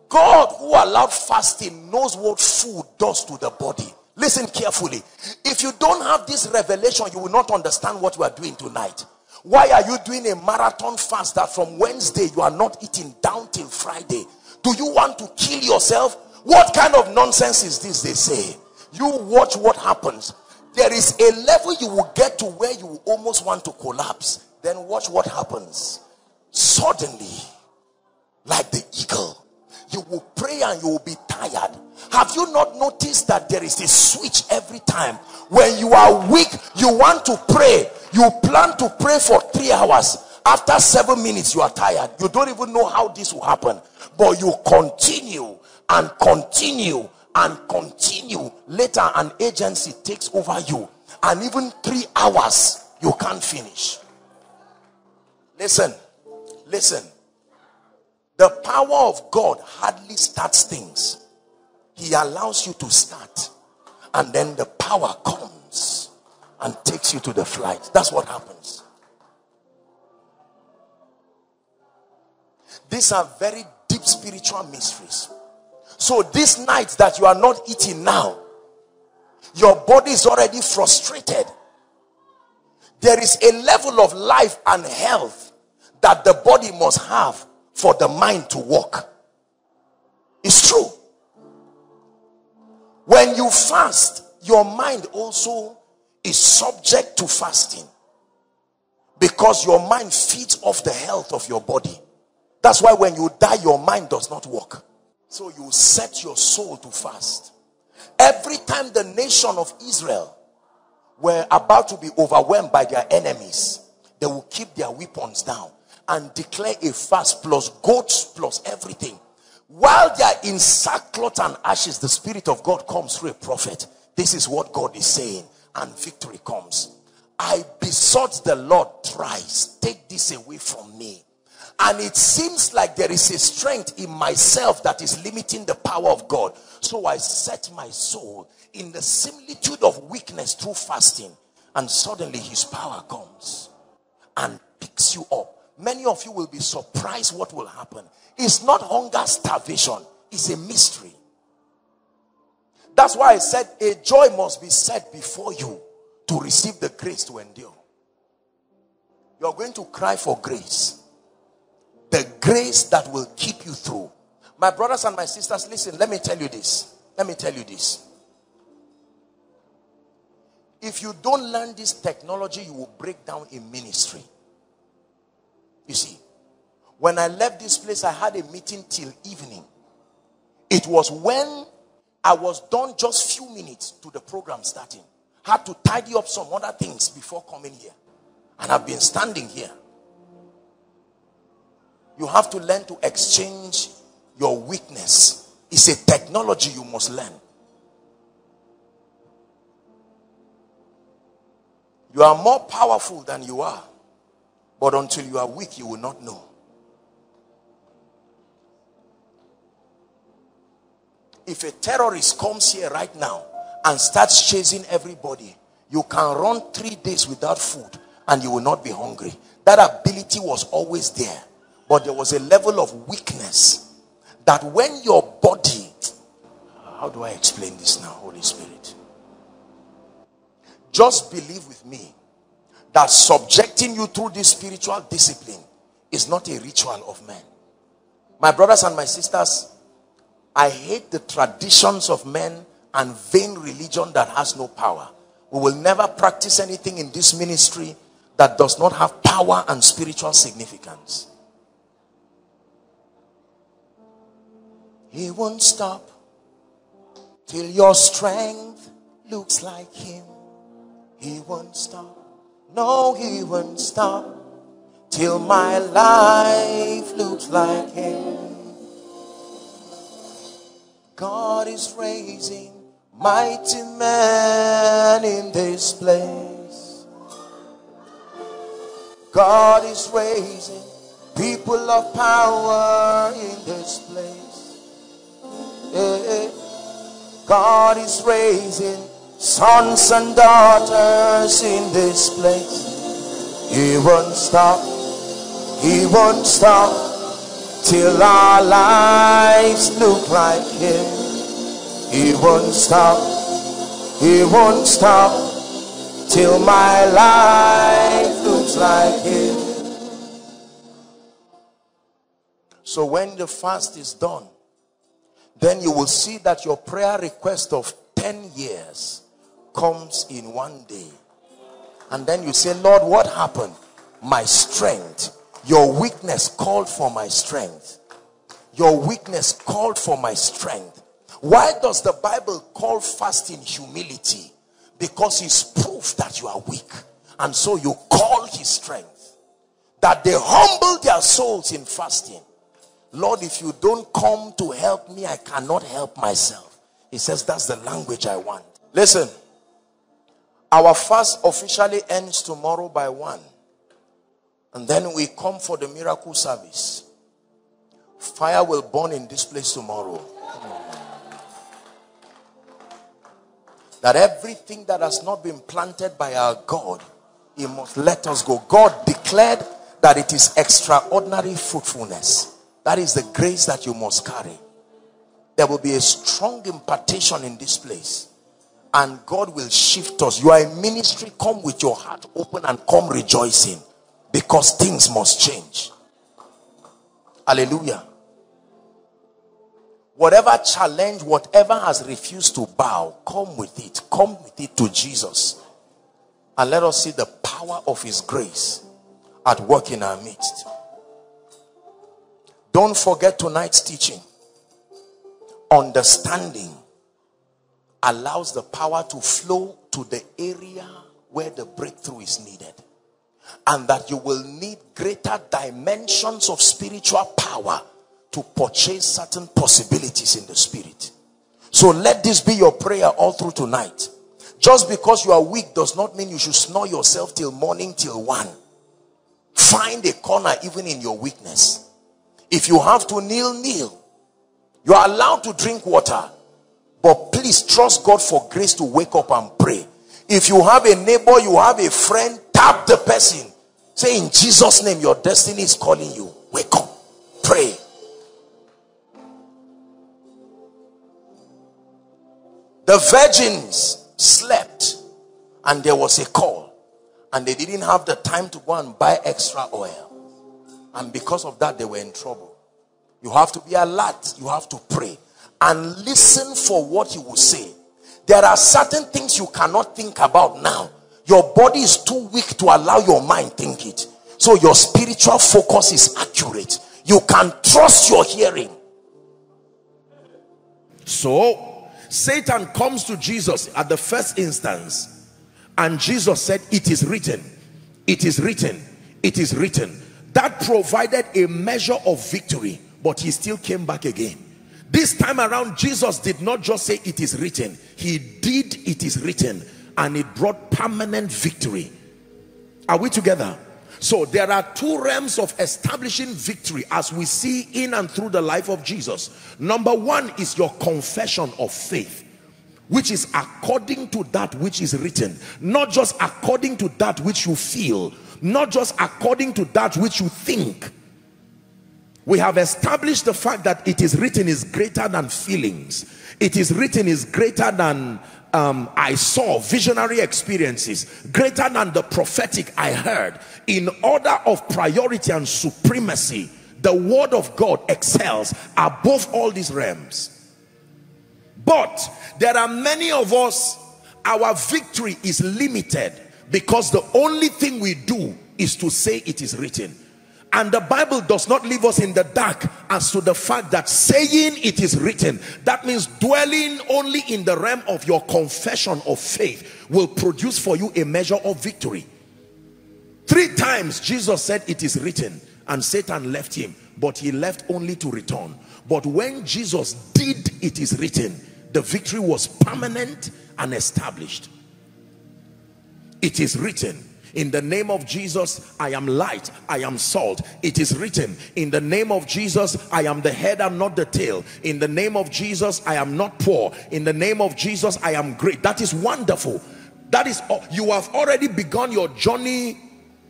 God, who allowed fasting, knows what food does to the body. Listen carefully. If you don't have this revelation, you will not understand what you are doing tonight. Why are you doing a marathon fast that from Wednesday you are not eating down till Friday? Do you want to kill yourself? What kind of nonsense is this they say? You watch what happens. There is a level you will get to where you almost want to collapse. Then watch what happens. Suddenly, like the eagle, you will pray and you will be tired. Have you not noticed that there is a switch every time? When you are weak, you want to pray. You plan to pray for three hours. After seven minutes, you are tired. You don't even know how this will happen. But you continue and continue and continue. Later, an agency takes over you. And even three hours, you can't finish. Listen. Listen. The power of God hardly starts things. He allows you to start. And then the power comes and takes you to the flight. That's what happens. These are very deep spiritual mysteries. So these nights that you are not eating now, your body is already frustrated. There is a level of life and health that the body must have for the mind to work. It's true. When you fast, your mind also is subject to fasting, because your mind feeds off the health of your body. That's why when you die, your mind does not work. So you set your soul to fast. Every time the nation of Israel were about to be overwhelmed by their enemies, they will keep their weapons down and declare a fast, plus goats, plus everything. While they are in sackcloth and ashes, the Spirit of God comes through a prophet. This is what God is saying, and victory comes. I besought the Lord thrice, take this away from me. And it seems like there is a strength in myself that is limiting the power of God. So I set my soul in the similitude of weakness through fasting. And suddenly his power comes and picks you up. Many of you will be surprised what will happen. It's not hunger, starvation. It's a mystery. That's why I said a joy must be set before you to receive the grace to endure. You're going to cry for grace. The grace that will keep you through. My brothers and my sisters, listen, let me tell you this. Let me tell you this. If you don't learn this technology, you will break down in ministry. You see, when I left this place, I had a meeting till evening. It was when I was done just few minutes to the program starting. Had to tidy up some other things before coming here. And I've been standing here. You have to learn to exchange your weakness. It's a technology you must learn. You are more powerful than you are. But until you are weak, you will not know. If a terrorist comes here right now and starts chasing everybody, you can run three days without food and you will not be hungry. That ability was always there. But there was a level of weakness that when your body... How do I explain this now, Holy Spirit? Just believe with me that subjecting you through this spiritual discipline is not a ritual of men. My brothers and my sisters, I hate the traditions of men and vain religion that has no power. We will never practice anything in this ministry that does not have power and spiritual significance. He won't stop till your strength looks like him. He won't stop. No, he won't stop till my life looks like him. God is raising mighty men in this place. God is raising People of power in this place. Hey, God is raising sons and daughters in this place. He won't stop. He won't stop till our lives look like Him. He won't stop. He won't stop till my life looks like Him. So when the fast is done, then you will see that your prayer request of ten years comes in one day. And then you say, Lord, what happened? My strength. Your weakness called for my strength. Your weakness called for my strength. Why does the Bible call fasting humility? Because it's proof that you are weak. And so you call His strength. That they humble their souls in fasting. Lord, if you don't come to help me, I cannot help myself. He says, that's the language I want. Listen, our fast officially ends tomorrow by one. And then we come for the miracle service. Fire will burn in this place tomorrow. That everything that has not been planted by our God, He must let us go. God declared that it is extraordinary fruitfulness. That is the grace that you must carry. There will be a strong impartation in this place. And God will shift us. You are in ministry. Come with your heart open and come rejoicing. Because things must change. Hallelujah. Whatever challenge, whatever has refused to bow, come with it. Come with it to Jesus. And let us see the power of His grace at work in our midst. Don't forget tonight's teaching. Understanding allows the power to flow to the area where the breakthrough is needed. And that you will need greater dimensions of spiritual power to purchase certain possibilities in the spirit. So let this be your prayer all through tonight. Just because you are weak does not mean you should snore yourself till morning, till one. Find a corner even in your weakness. If you have to kneel, kneel. You are allowed to drink water. But please trust God for grace to wake up and pray. If you have a neighbor, you have a friend, tap the person. Say, in Jesus' name, your destiny is calling you. Wake up. Pray. The virgins slept and there was a call. And they didn't have the time to go and buy extra oil. And because of that, they were in trouble. You have to be alert. You have to pray. And listen for what He will say. There are certain things you cannot think about now. Your body is too weak to allow your mind think it. So your spiritual focus is accurate. You can trust your hearing. So, Satan comes to Jesus at the first instance. And Jesus said, it is written. It is written. It is written. That provided a measure of victory, but he still came back again. This time around, Jesus did not just say it is written. He did it is written, and it brought permanent victory. Are we together? So there are two realms of establishing victory as we see in and through the life of Jesus. Number one is your confession of faith, which is according to that which is written. Not just according to that which you feel. Not just according to that which you think. We have established the fact that it is written is greater than feelings. It is written is greater than um, I saw, visionary experiences. Greater than the prophetic I heard. In order of priority and supremacy, the word of God excels above all these realms. But there are many of us, our victory is limited because the only thing we do is to say it is written. And the Bible does not leave us in the dark as to the fact that saying it is written, that means dwelling only in the realm of your confession of faith, will produce for you a measure of victory. Three times Jesus said it is written, and Satan left him, but he left only to return. But when Jesus did it is written, the victory was permanent and established. It is written. In the name of Jesus, I am light, I am salt. It is written, in the name of Jesus, I am the head and not the tail. In the name of Jesus, I am not poor. In the name of Jesus, I am great. That is wonderful. That is, you have already begun your journey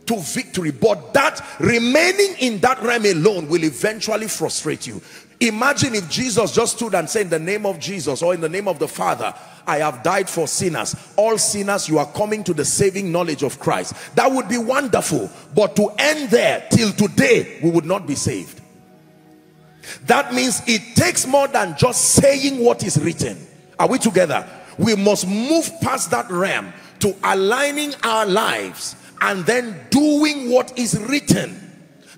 to victory, but that remaining in that realm alone will eventually frustrate you. Imagine if Jesus just stood and said, in the name of Jesus, or in the name of the Father, I have died for sinners. All sinners, you are coming to the saving knowledge of Christ. That would be wonderful, but to end there, till today, we would not be saved. That means it takes more than just saying what is written. Are we together? We must move past that realm to aligning our lives and then doing what is written.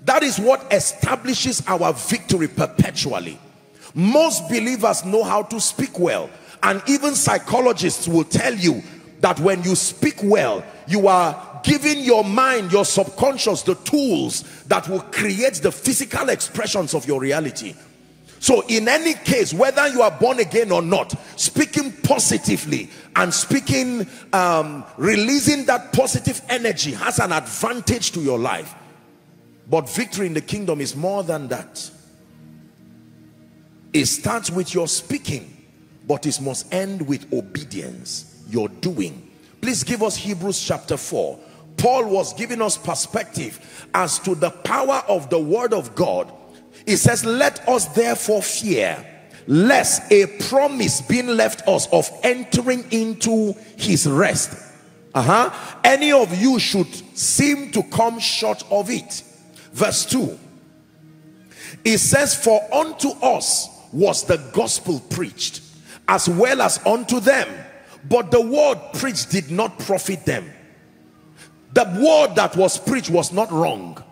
That is what establishes our victory perpetually. Most believers know how to speak well. And even psychologists will tell you that when you speak well, you are giving your mind, your subconscious, the tools that will create the physical expressions of your reality. So in any case, whether you are born again or not, speaking positively and speaking, um, releasing that positive energy has an advantage to your life. But victory in the kingdom is more than that. It starts with your speaking, but it must end with obedience, your doing. Please give us Hebrews chapter four. Paul was giving us perspective as to the power of the word of God. It says, let us therefore fear, lest a promise being left us of entering into his rest. Uh-huh. Any of you should seem to come short of it. Verse two, it says, for unto us was the gospel preached, as well as unto them, but the word preached did not profit them. The word that was preached was not wrong.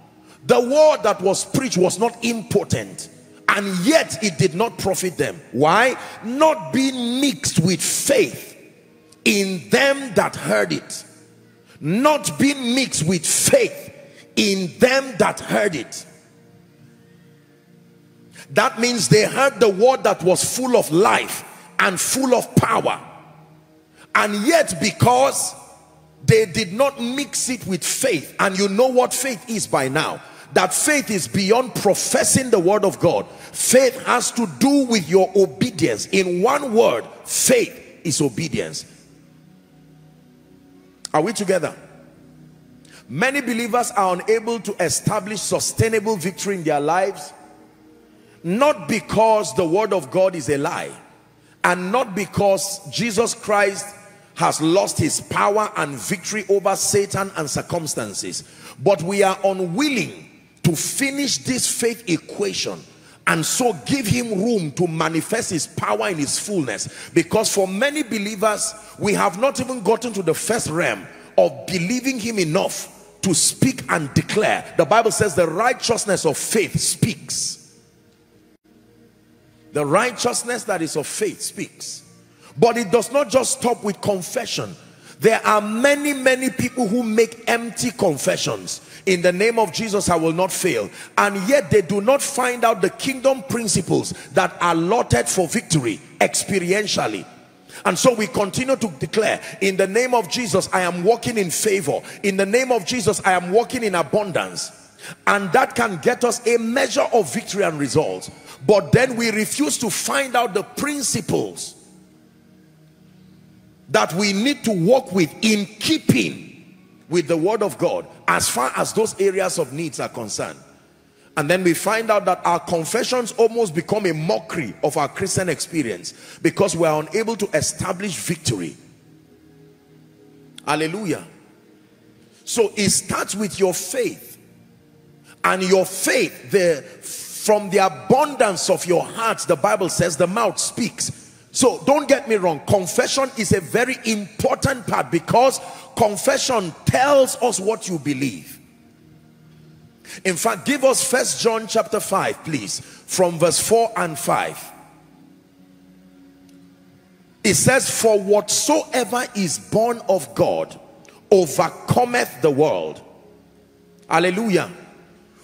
The word that was preached was not impotent, and yet it did not profit them. Why? Not being mixed with faith in them that heard it. Not being mixed with faith in them that heard it. That means they heard the word that was full of life and full of power, and yet because they did not mix it with faith, and you know what faith is by now, that faith is beyond professing the word of God. Faith has to do with your obedience. In one word, faith is obedience. Are we together? Many believers are unable to establish sustainable victory in their lives, not because the word of God is a lie, and not because Jesus Christ has lost his power and victory over Satan and circumstances, but we are unwilling to finish this faith equation and so give him room to manifest his power in his fullness. Because for many believers, we have not even gotten to the first realm of believing him enough to speak and declare. The Bible says the righteousness of faith speaks. The righteousness that is of faith speaks. But it does not just stop with confession. There are many, many people who make empty confessions. In the name of Jesus, I will not fail. And yet they do not find out the kingdom principles that are allotted for victory experientially. And so we continue to declare, in the name of Jesus, I am walking in favor. In the name of Jesus, I am walking in abundance. And that can get us a measure of victory and results. But then we refuse to find out the principles that we need to walk with in keeping with the word of God as far as those areas of needs are concerned. And then we find out that our confessions almost become a mockery of our Christian experience because we are unable to establish victory. Hallelujah. So it starts with your faith, and your faith, the from the abundance of your heart, the Bible says the mouth speaks. So don't get me wrong, confession is a very important part, because confession tells us what you believe. In fact, give us First John chapter five, please, from verse four and five. It says, for whatsoever is born of God overcometh the world. Hallelujah.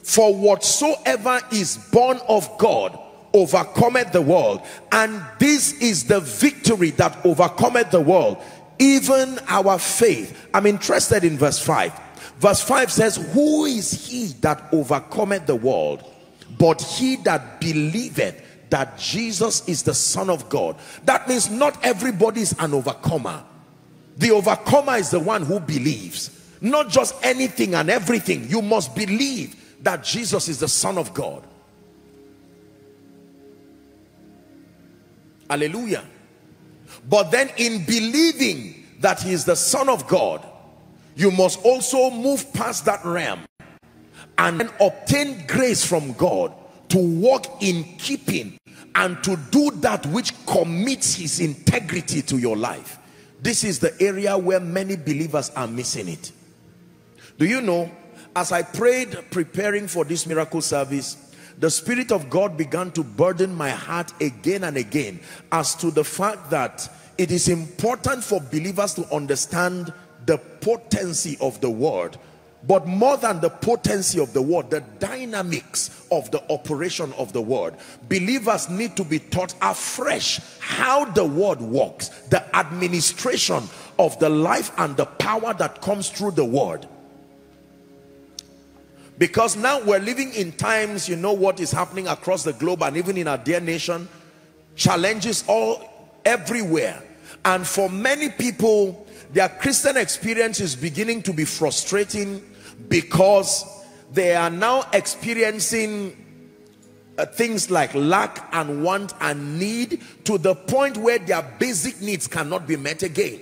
For whatsoever is born of God overcometh the world, and this is the victory that overcometh the world, even our faith. I'm interested in verse five. Verse five says, who is he that overcometh the world, but he that believeth that Jesus is the Son of God? That means not everybody is an overcomer. The overcomer is the one who believes. Not just anything and everything. You must believe that Jesus is the Son of God. Hallelujah. But then in believing that he is the Son of God, you must also move past that realm and then obtain grace from God to walk in keeping and to do that which commits his integrity to your life. This is the area where many believers are missing it. Do you know, as I prayed preparing for this miracle service, the Spirit of God began to burden my heart again and again as to the fact that it is important for believers to understand the potency of the word, but more than the potency of the word, the dynamics of the operation of the word. Believers need to be taught afresh how the word works, the administration of the life and the power that comes through the word. Because now we're living in times, you know what is happening across the globe and even in our dear nation, challenges all everywhere. And for many people, their Christian experience is beginning to be frustrating because they are now experiencing uh, things like lack and want and need to the point where their basic needs cannot be met again.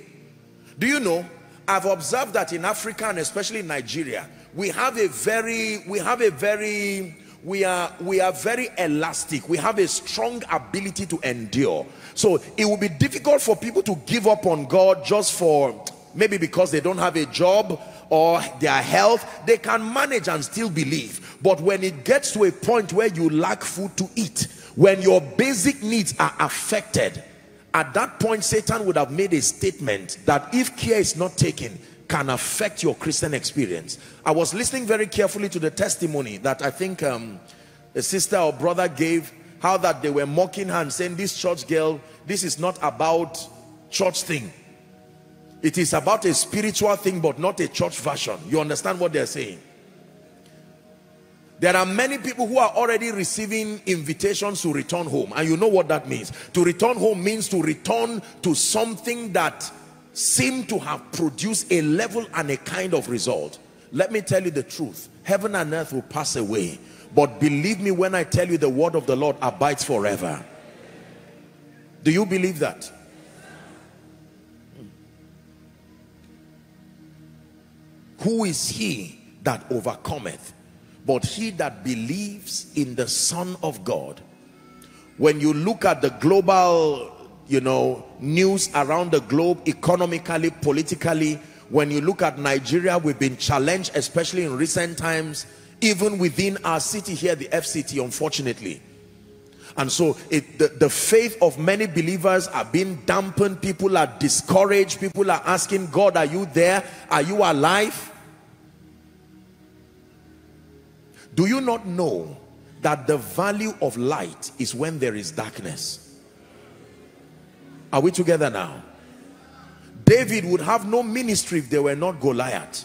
Do you know, I've observed that in Africa and especially in Nigeria, we have a very, we have a very, we are, we are very elastic. We have a strong ability to endure. So it will be difficult for people to give up on God just for maybe because they don't have a job or their health. They can manage and still believe. But when it gets to a point where you lack food to eat, when your basic needs are affected, at that point Satan would have made a statement that if care is not taken, can affect your Christian experience. I was listening very carefully to the testimony that I think um, a sister or brother gave, how that they were mocking her and saying, this church girl, this is not about church thing. It is about a spiritual thing, but not a church version. You understand what they're saying? There are many people who are already receiving invitations to return home. And you know what that means. To return home means to return to something that seemed to have produced a level and a kind of result. Let me tell you the truth. Heaven and earth will pass away. But believe me when I tell you the word of the Lord abides forever. Do you believe that? Who is he that overcometh? But he that believes in the Son of God. When you look at the global, you know, news around the globe, economically, politically, when you look at Nigeria, we've been challenged, especially in recent times, even within our city here, the F C T, unfortunately. And so it, the, the faith of many believers are being dampened. People are discouraged. People are asking, God, are you there? Are you alive? Do you not know that the value of light is when there is darkness? Are we together now? David would have no ministry if there were not Goliath.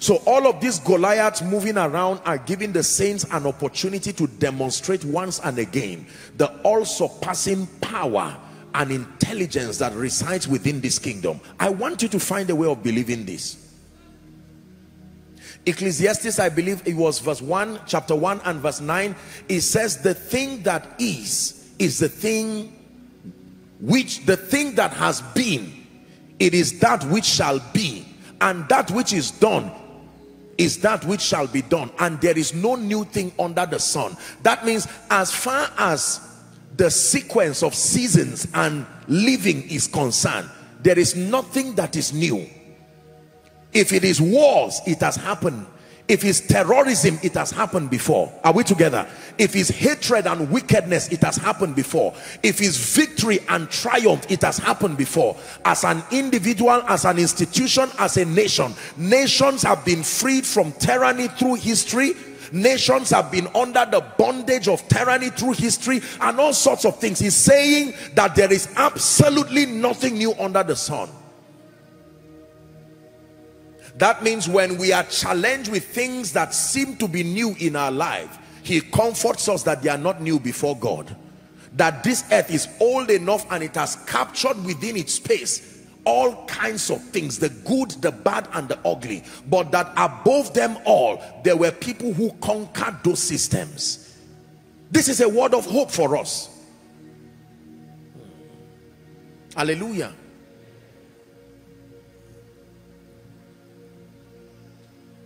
So all of these Goliaths moving around are giving the saints an opportunity to demonstrate once and again the all-surpassing power and intelligence that resides within this kingdom. I want you to find a way of believing this. Ecclesiastes, I believe it was verse one, chapter one and verse nine. It says, the thing that is, is the thing which, the thing that has been, it is that which shall be. And that which is done is that which shall be done, and there is no new thing under the sun. That means as far as the sequence of seasons and living is concerned, there is nothing that is new. If it is wars, it has happened. If it's terrorism, it has happened before. Are we together? If it's hatred and wickedness, it has happened before. If it's victory and triumph, it has happened before. As an individual, as an institution, as a nation, nations have been freed from tyranny through history. Nations have been under the bondage of tyranny through history and all sorts of things. He's saying that there is absolutely nothing new under the sun. That means when we are challenged with things that seem to be new in our life, he comforts us that they are not new before God. That this earth is old enough and it has captured within its space all kinds of things, the good, the bad, and the ugly. But that above them all, there were people who conquered those systems. This is a word of hope for us. Hallelujah.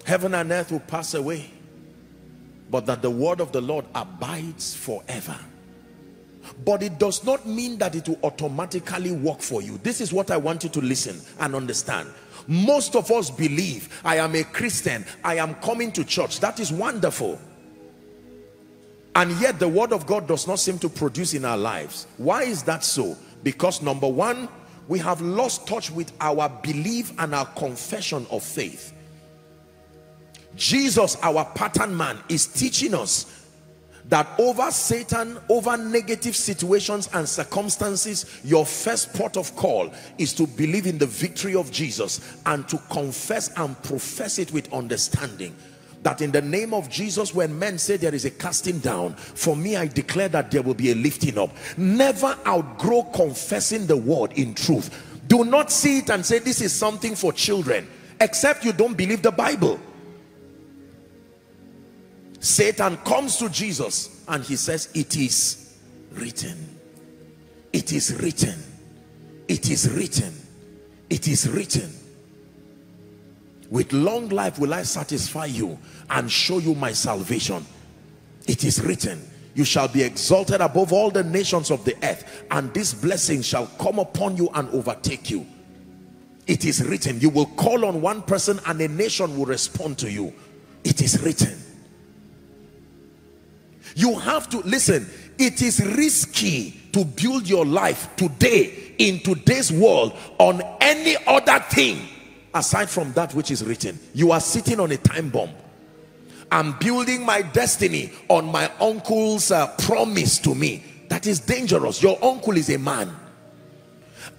Heaven and earth will pass away, but that the word of the Lord abides forever. But it does not mean that it will automatically work for you. This is what I want you to listen and understand. Most of us believe, I am a Christian, I am coming to church. That is wonderful. And yet the word of God does not seem to produce in our lives. Why is that so? Because number one, we have lost touch with our belief and our confession of faith. Jesus, our pattern man, is teaching us that over Satan, over negative situations and circumstances, your first port of call is to believe in the victory of Jesus and to confess and profess it with understanding. That in the name of Jesus, when men say there is a casting down, for me I declare that there will be a lifting up. Never outgrow confessing the word in truth. Do not see it and say this is something for children, except you don't believe the Bible. Satan comes to Jesus and he says, it is written, it is written, it is written, it is written. With long life will I satisfy you and show you my salvation. It is written, you shall be exalted above all the nations of the earth, and this blessing shall come upon you and overtake you. It is written, you will call on one person and a nation will respond to you. It is written. You have to listen. It is risky to build your life today in today's world on any other thing aside from that which is written. You are sitting on a time bomb. I'm building my destiny on my uncle's uh, promise to me. That is dangerous. Your uncle is a man.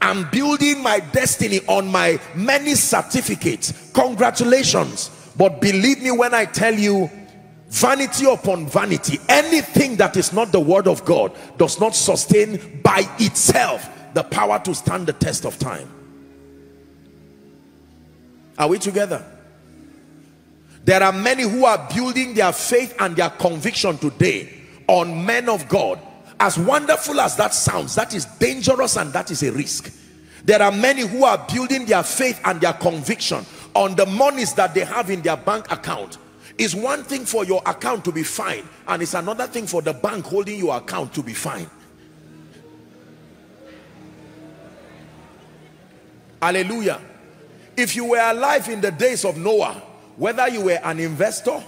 I'm building my destiny on my many certificates. Congratulations. But believe me when I tell you, vanity upon vanity, anything that is not the word of God does not sustain by itself the power to stand the test of time. Are we together? There are many who are building their faith and their conviction today on men of God. As wonderful as that sounds, that is dangerous and that is a risk. There are many who are building their faith and their conviction on the monies that they have in their bank account. It's one thing for your account to be fine, and it's another thing for the bank holding your account to be fine. Hallelujah. If you were alive in the days of Noah, whether you were an investor,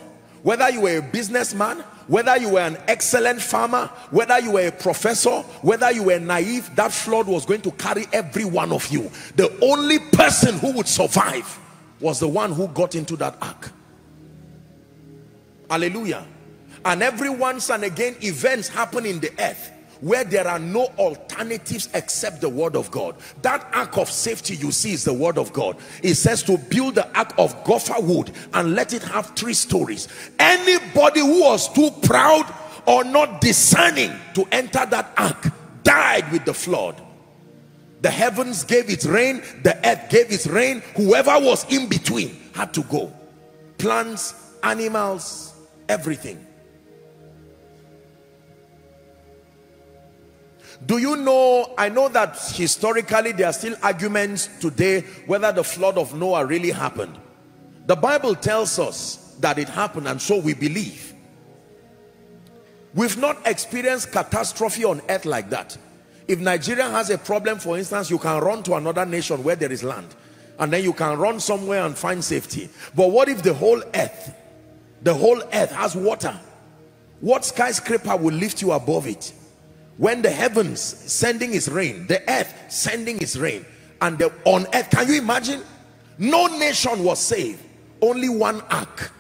whether you were a businessman, whether you were an excellent farmer, whether you were a professor, whether you were naive, that flood was going to carry every one of you. The only person who would survive was the one who got into that ark. Hallelujah. And every once and again, events happen in the earth where there are no alternatives except the word of God. That ark of safety you see is the word of God. It says to build the ark of gopher wood and let it have three stories. Anybody who was too proud or not discerning to enter that ark died with the flood. The heavens gave its rain, the earth gave its rain. Whoever was in between had to go. Plants, animals, everything. Do you know, I know that historically there are still arguments today whether the flood of Noah really happened. The Bible tells us that it happened, and so we believe. We've not experienced catastrophe on earth like that. If Nigeria has a problem, for instance, you can run to another nation where there is land, and then you can run somewhere and find safety. But what if the whole earth The whole earth has water? What skyscraper will lift you above it? When the heavens sending its rain, the earth sending its rain, and the, on earth, can you imagine? No nation was saved, only one ark.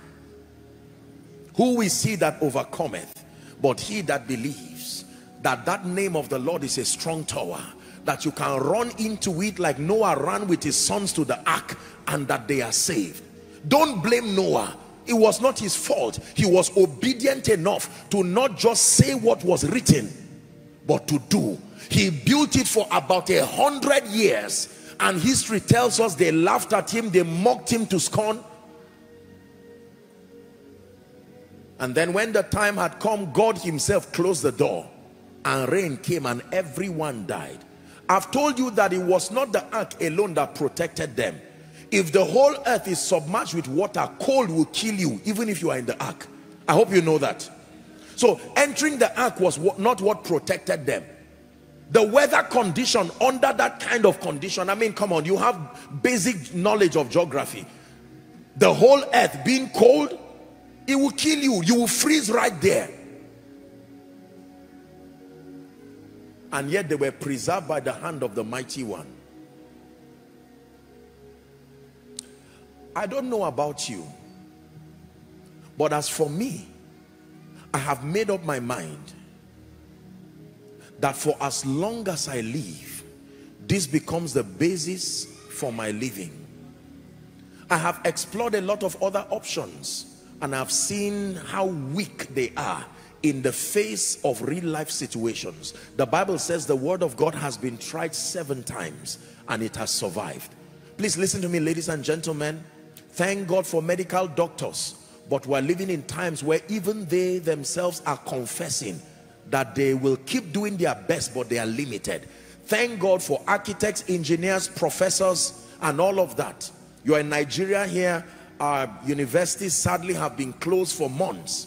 Who we see that overcometh, but he that believes that that name of the Lord is a strong tower, that you can run into it like Noah ran with his sons to the ark, and that they are saved. Don't blame Noah. It was not his fault. He was obedient enough to not just say what was written, but to do. He built it for about a hundred years. And history tells us they laughed at him, they mocked him to scorn. And then when the time had come, God himself closed the door, and rain came and everyone died. I've told you that it was not the ark alone that protected them. If the whole earth is submerged with water, cold will kill you, even if you are in the ark. I hope you know that. So entering the ark was not what protected them. The weather condition, under that kind of condition, I mean, come on, you have basic knowledge of geography. The whole earth being cold, it will kill you. You will freeze right there. And yet they were preserved by the hand of the Mighty One. I don't know about you, but as for me, I have made up my mind that for as long as I live, this becomes the basis for my living. I have explored a lot of other options, and I've seen how weak they are in the face of real life situations. The Bible says the word of God has been tried seven times and it has survived. Please listen to me, ladies and gentlemen. Thank God for medical doctors, but we're living in times where even they themselves are confessing that they will keep doing their best, but they are limited. Thank God for architects, engineers, professors, and all of that. You are in Nigeria here. Our universities sadly have been closed for months.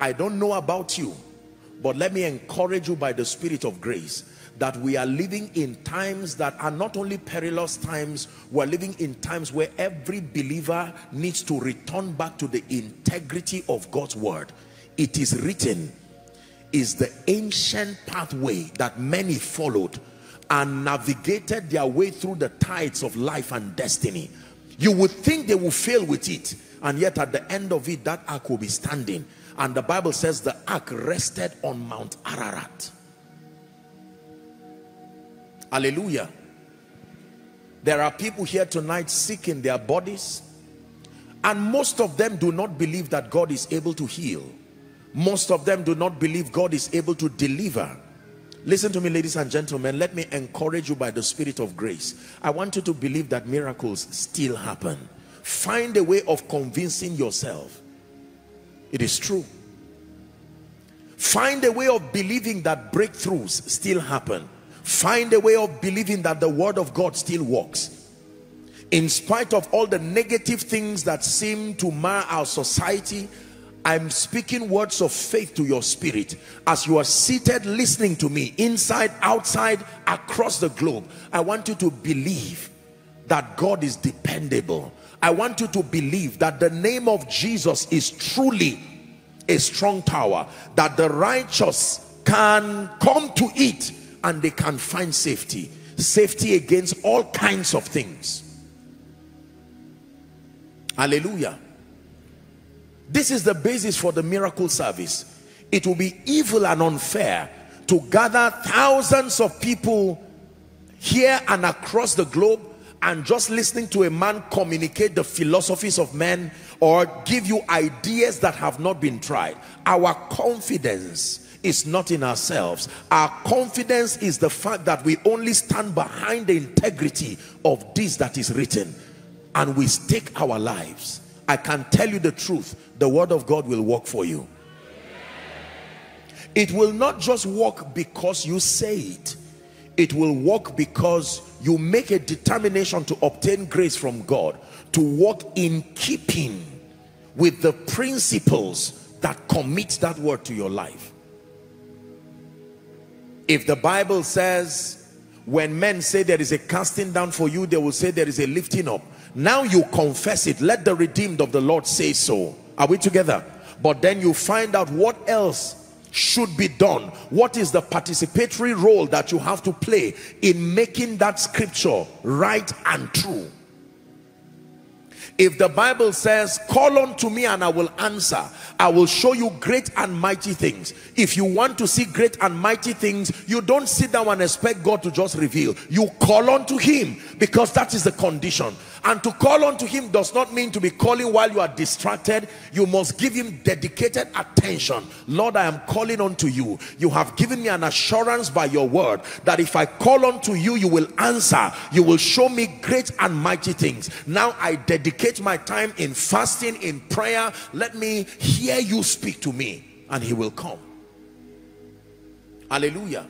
I don't know about you, but let me encourage you by the Spirit of grace that we are living in times that are not only perilous times, we're living in times where every believer needs to return back to the integrity of God's word. It is written, is the ancient pathway that many followed and navigated their way through the tides of life and destiny. You would think they will fail with it, and yet at the end of it, that ark will be standing. And the Bible says the ark rested on Mount Ararat. Hallelujah. There are people here tonight sick in their bodies, and most of them do not believe that God is able to heal. Most of them do not believe God is able to deliver. Listen to me, ladies and gentlemen, let me encourage you by the Spirit of grace. I want you to believe that miracles still happen. Find a way of convincing yourself it is true. Find a way of believing that breakthroughs still happen. Find a way of believing that the word of God still works. In spite of all the negative things that seem to mar our society, I'm speaking words of faith to your spirit. As you are seated listening to me, inside, outside, across the globe, I want you to believe that God is dependable. I want you to believe that the name of Jesus is truly a strong tower, that the righteous can come to it and they can find safety. Safety against all kinds of things. Hallelujah. This is the basis for the miracle service. It will be evil and unfair to gather thousands of people here and across the globe and just listening to a man communicate the philosophies of men or give you ideas that have not been tried. Our confidence is not in ourselves. Our confidence is the fact that we only stand behind the integrity of this that is written, and we stake our lives. I can tell you the truth, the word of God will work for you. It will not just work because you say it. It will work because you make a determination to obtain grace from God, to walk in keeping with the principles that commit that word to your life. If the Bible says, when men say there is a casting down for you, they will say there is a lifting up. Now you confess it. Let the redeemed of the Lord say so. Are we together? But then you find out what else should be done. What is the participatory role that you have to play in making that scripture right and true? If the Bible says, call unto me and I will answer, I will show you great and mighty things. If you want to see great and mighty things, you don't sit down and expect God to just reveal. You call unto him, because that is the condition. And to call unto him does not mean to be calling while you are distracted. You must give him dedicated attention. Lord, I am calling unto you. You have given me an assurance by your word that if I call unto you, you will answer. You will show me great and mighty things. Now I dedicate my time in fasting, in prayer. Let me hear you speak to me. And he will come. Hallelujah.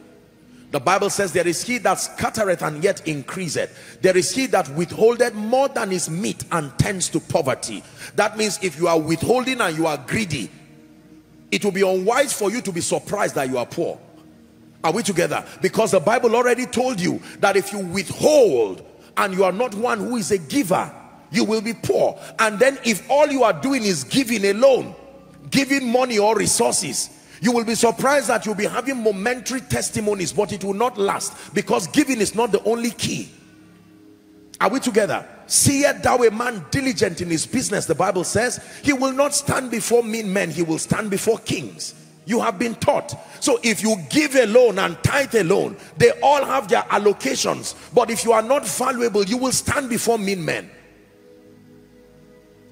The Bible says there is he that scattereth and yet increaseth. There is he that withholdeth more than his meat and tends to poverty. That means if you are withholding and you are greedy, it will be unwise for you to be surprised that you are poor. Are we together? Because the Bible already told you that if you withhold and you are not one who is a giver, you will be poor. And then if all you are doing is giving alone, giving money or resources, you will be surprised that you'll be having momentary testimonies, but it will not last, because giving is not the only key. Are we together? Seest thou a man diligent in his business, the Bible says, he will not stand before mean men, he will stand before kings. You have been taught. So if you give alone and tithe alone, they all have their allocations. But if you are not valuable, you will stand before mean men.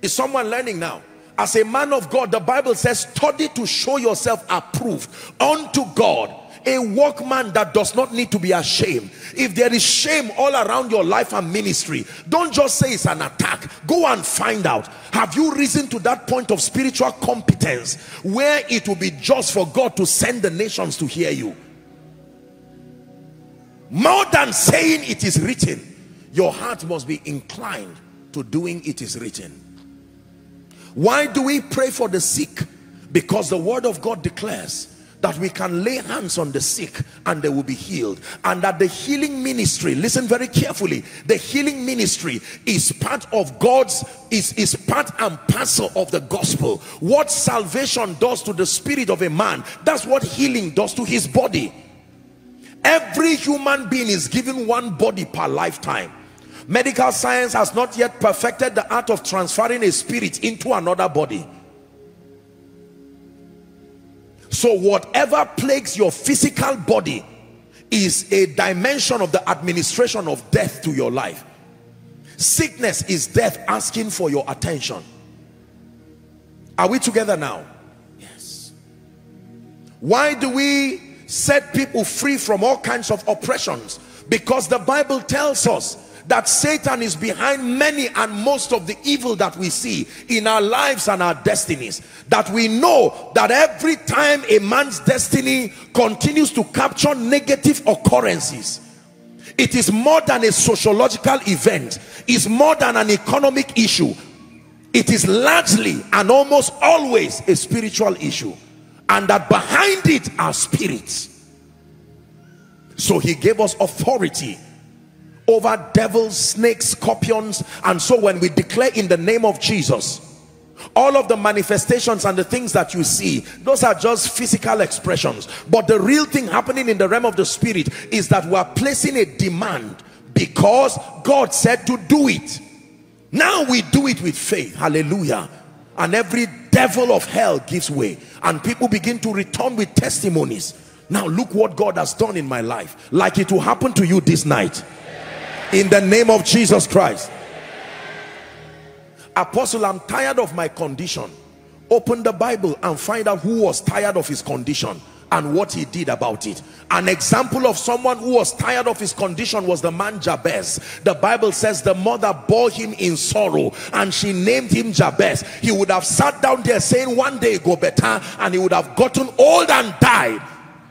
Is someone learning now? As a man of God, the Bible says, study to show yourself approved unto God, a workman that does not need to be ashamed. If there is shame all around your life and ministry, don't just say it's an attack. Go and find out. Have you risen to that point of spiritual competence where it will be just for God to send the nations to hear you? More than saying it is written, your heart must be inclined to doing it is written. Why do we pray for the sick? Because the word of God declares that we can lay hands on the sick and they will be healed. And that the healing ministry, listen very carefully, the healing ministry is part of God's, is, is part and parcel of the gospel. What salvation does to the spirit of a man, that's what healing does to his body. Every human being is given one body per lifetime. Medical science has not yet perfected the art of transferring a spirit into another body. So whatever plagues your physical body is a dimension of the administration of death to your life. Sickness is death asking for your attention. Are we together now? Yes. Why do we set people free from all kinds of oppressions? Because the Bible tells us that Satan is behind many and most of the evil that we see in our lives and our destinies. That we know that every time a man's destiny continues to capture negative occurrences, it is more than a sociological event, it's more than an economic issue. It is largely and almost always a spiritual issue, and that behind it are spirits. So he gave us authority over devils, snakes, scorpions. And so when we declare in the name of Jesus, all of the manifestations and the things that you see, those are just physical expressions. But the real thing happening in the realm of the spirit is that we are placing a demand because God said to do it. Now we do it with faith. Hallelujah. And every devil of hell gives way, and people begin to return with testimonies. Now look what God has done in my life. Like it will happen to you this night, in the name of Jesus Christ. Apostle, I'm tired of my condition. Open the Bible and find out who was tired of his condition and what he did about it. An example of someone who was tired of his condition was the man Jabez. The Bible says the mother bore him in sorrow and she named him Jabez. He would have sat down there saying one day go better, and he would have gotten old and died.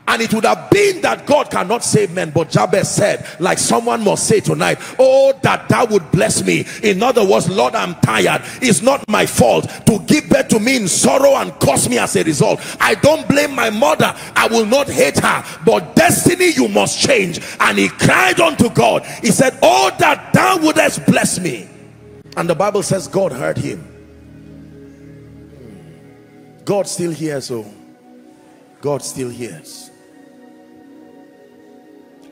And it would have been that God cannot save men. But Jabez said, like someone must say tonight, oh, that thou would bless me. In other words, Lord, I'm tired. It's not my fault to give birth to me in sorrow and curse me as a result. I don't blame my mother. I will not hate her. But destiny, you must change. And he cried unto God. He said, oh, that thou wouldest bless me. And the Bible says God heard him. God still hears, oh. God still hears.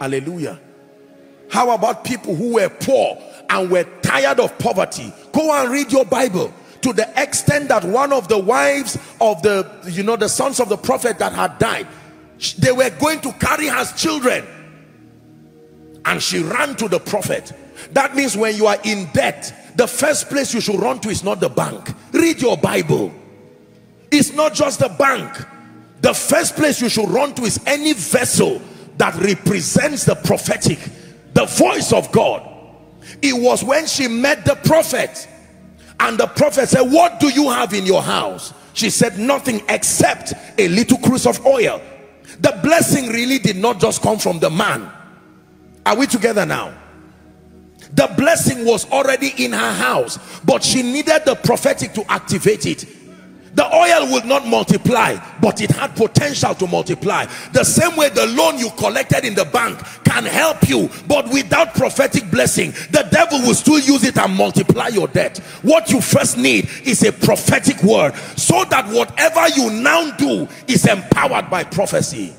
Hallelujah. How about people who were poor and were tired of poverty? Go and read your Bible. To the extent that one of the wives of the, you know, the sons of the prophet that had died, they were going to carry her children, and she ran to the prophet. That means when you are in debt, the first place you should run to is not the bank. Read your Bible. It's not just the bank. The first place you should run to is any vessel that represents the prophetic, the voice of God. It was when she met the prophet, and the prophet said, "What do you have in your house?" She said, "Nothing except a little cruse of oil." The blessing really did not just come from the man. Are we together now? The blessing was already in her house, but she needed the prophetic to activate it. The oil would not multiply, but it had potential to multiply. The same way the loan you collected in the bank can help you, but without prophetic blessing, the devil will still use it and multiply your debt. What you first need is a prophetic word, so that whatever you now do is empowered by prophecy.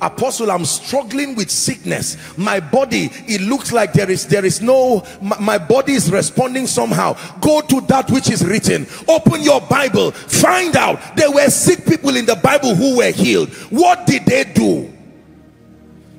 Apostle, I'm struggling with sickness. My body, it looks like there is there is no, my, my body is responding somehow. Go to that which is written. Open your Bible. Find out. There were sick people in the Bible who were healed. What did they do?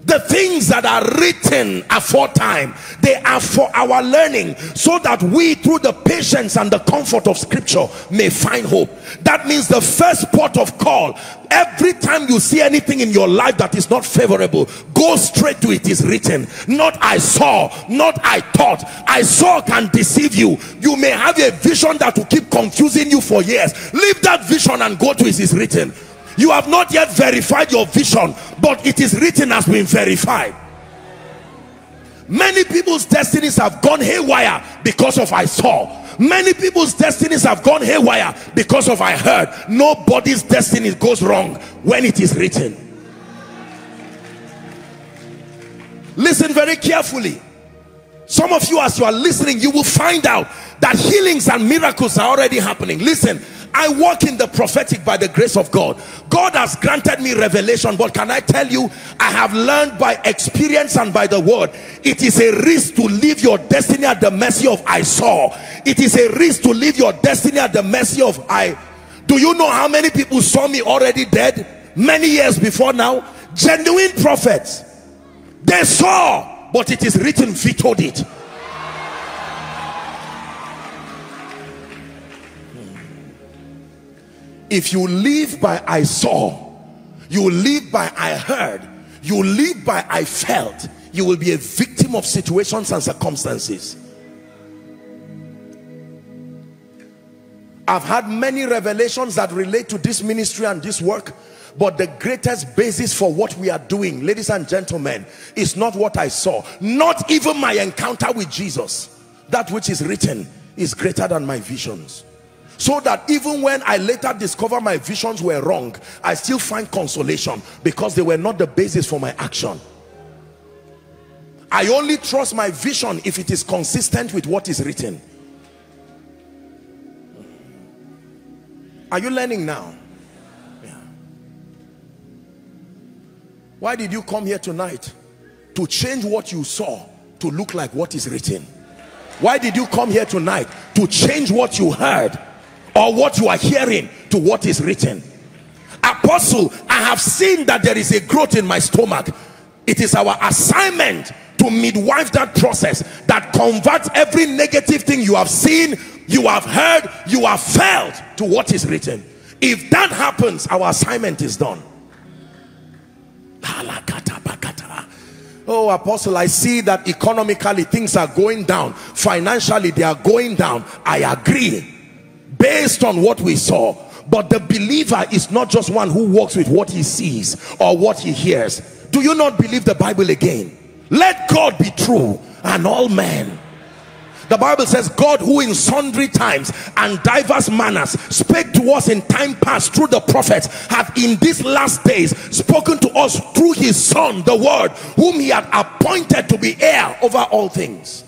The things that are written aforetime, they are for our learning, so that we through the patience and the comfort of scripture may find hope. That means the first port of call, every time you see anything in your life that is not favorable, go straight to it is written. Not I saw, not I thought. I saw can deceive you. You may have a vision that will keep confusing you for years. Leave that vision and go to it is written. You have not yet verified your vision, but it is written as being verified. Many people's destinies have gone haywire because of I saw. Many people's destinies have gone haywire because of I heard. Nobody's destiny goes wrong when it is written. Listen very carefully. Some of you, as you are listening, you will find out that healings and miracles are already happening. Listen. I walk in the prophetic by the grace of God. God has granted me revelation, but can I tell you, I have learned by experience and by the word, it is a risk to leave your destiny at the mercy of I saw. It is a risk to leave your destiny at the mercy of I. Do you know how many people saw me already dead many years before now? Genuine prophets. They saw, but it is written, vetoed it. If you live by I saw, you live by I heard, you live by I felt, you will be a victim of situations and circumstances. I've had many revelations that relate to this ministry and this work, but the greatest basis for what we are doing, ladies and gentlemen, is not what I saw. Not even my encounter with Jesus. That which is written is greater than my visions. So that even when I later discover my visions were wrong, I still find consolation because they were not the basis for my action. I only trust my vision if it is consistent with what is written. Are you learning now? Yeah. Why did you come here tonight? To change what you saw to look like what is written. Why did you come here tonight? To change what you heard, or what you are hearing, to what is written. Apostle, I have seen that there is a growth in my stomach. It is our assignment to midwife that process that converts every negative thing you have seen, you have heard, you have felt, to what is written. If that happens, our assignment is done. Oh, Apostle, I see that economically things are going down. Financially, they are going down. I agree. Based on what we saw. But the believer is not just one who walks with what he sees or what he hears. Do you not believe the Bible again? Let God be true and all men. The Bible says, God who in sundry times and diverse manners spake to us in time past through the prophets, hath in these last days spoken to us through his son, the word, whom he had appointed to be heir over all things.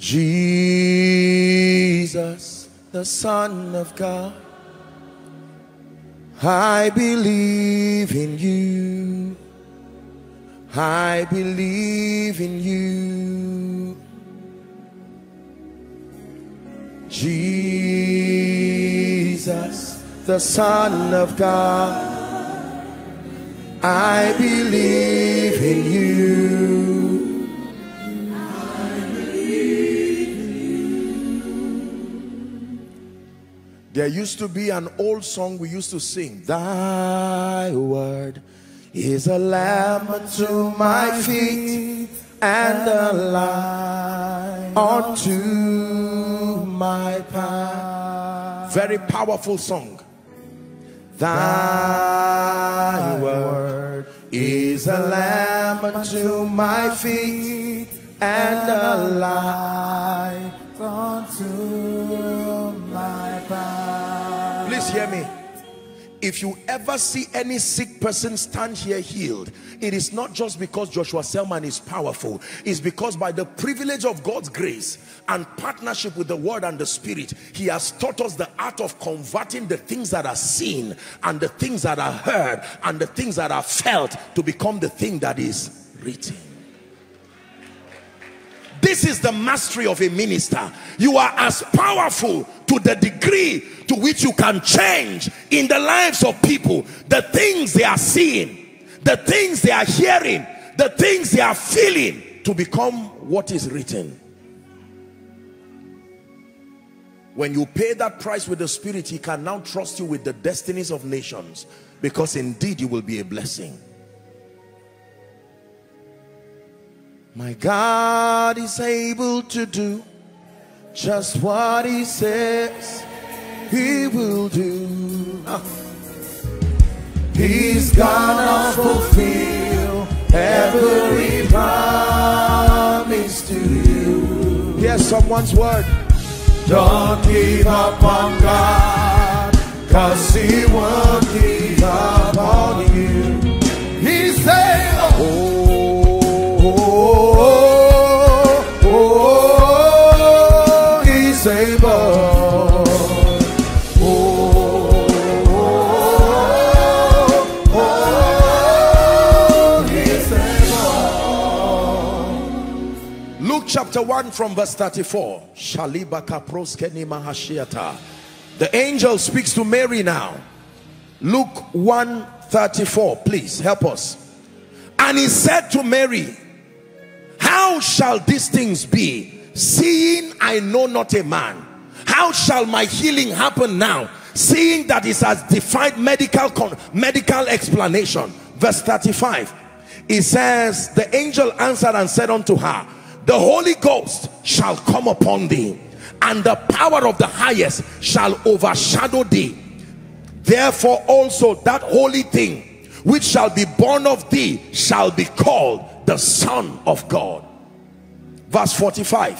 Jesus, the Son of God, I believe in you. I believe in you. Jesus, the Son of God, I believe in you. I believe in you. There used to be an old song we used to sing. Thy word is a lamp unto my feet and a light unto my path. Very powerful song. Thy word is a lamp unto my feet and a light unto my path. Please hear me. If you ever see any sick person stand here healed, it is not just because Joshua Selman is powerful. It's because by the privilege of God's grace and partnership with the Word and the Spirit, He has taught us the art of converting the things that are seen and the things that are heard and the things that are felt to become the thing that is written. This is the mastery of a minister. You are as powerful to the degree to which you can change in the lives of people the things they are seeing, the things they are hearing, the things they are feeling to become what is written. When you pay that price with the Spirit, He can now trust you with the destinies of nations, because indeed you will be a blessing. My God is able to do just what He says He will do. He's gonna fulfill every promise to you. Here's someone's word. Don't give up on God, 'cause He won't give up on you. He said, oh, Chapter one from verse thirty-four. The angel speaks to Mary now. Luke one thirty-four, please help us. And he said to Mary, how shall these things be, seeing I know not a man? How shall my healing happen now, seeing that it has defied medical con medical explanation? Verse thirty-five, it says, the angel answered and said unto her, the Holy Ghost shall come upon thee, and the power of the highest shall overshadow thee. Therefore also that holy thing which shall be born of thee shall be called the Son of God. Verse forty-five.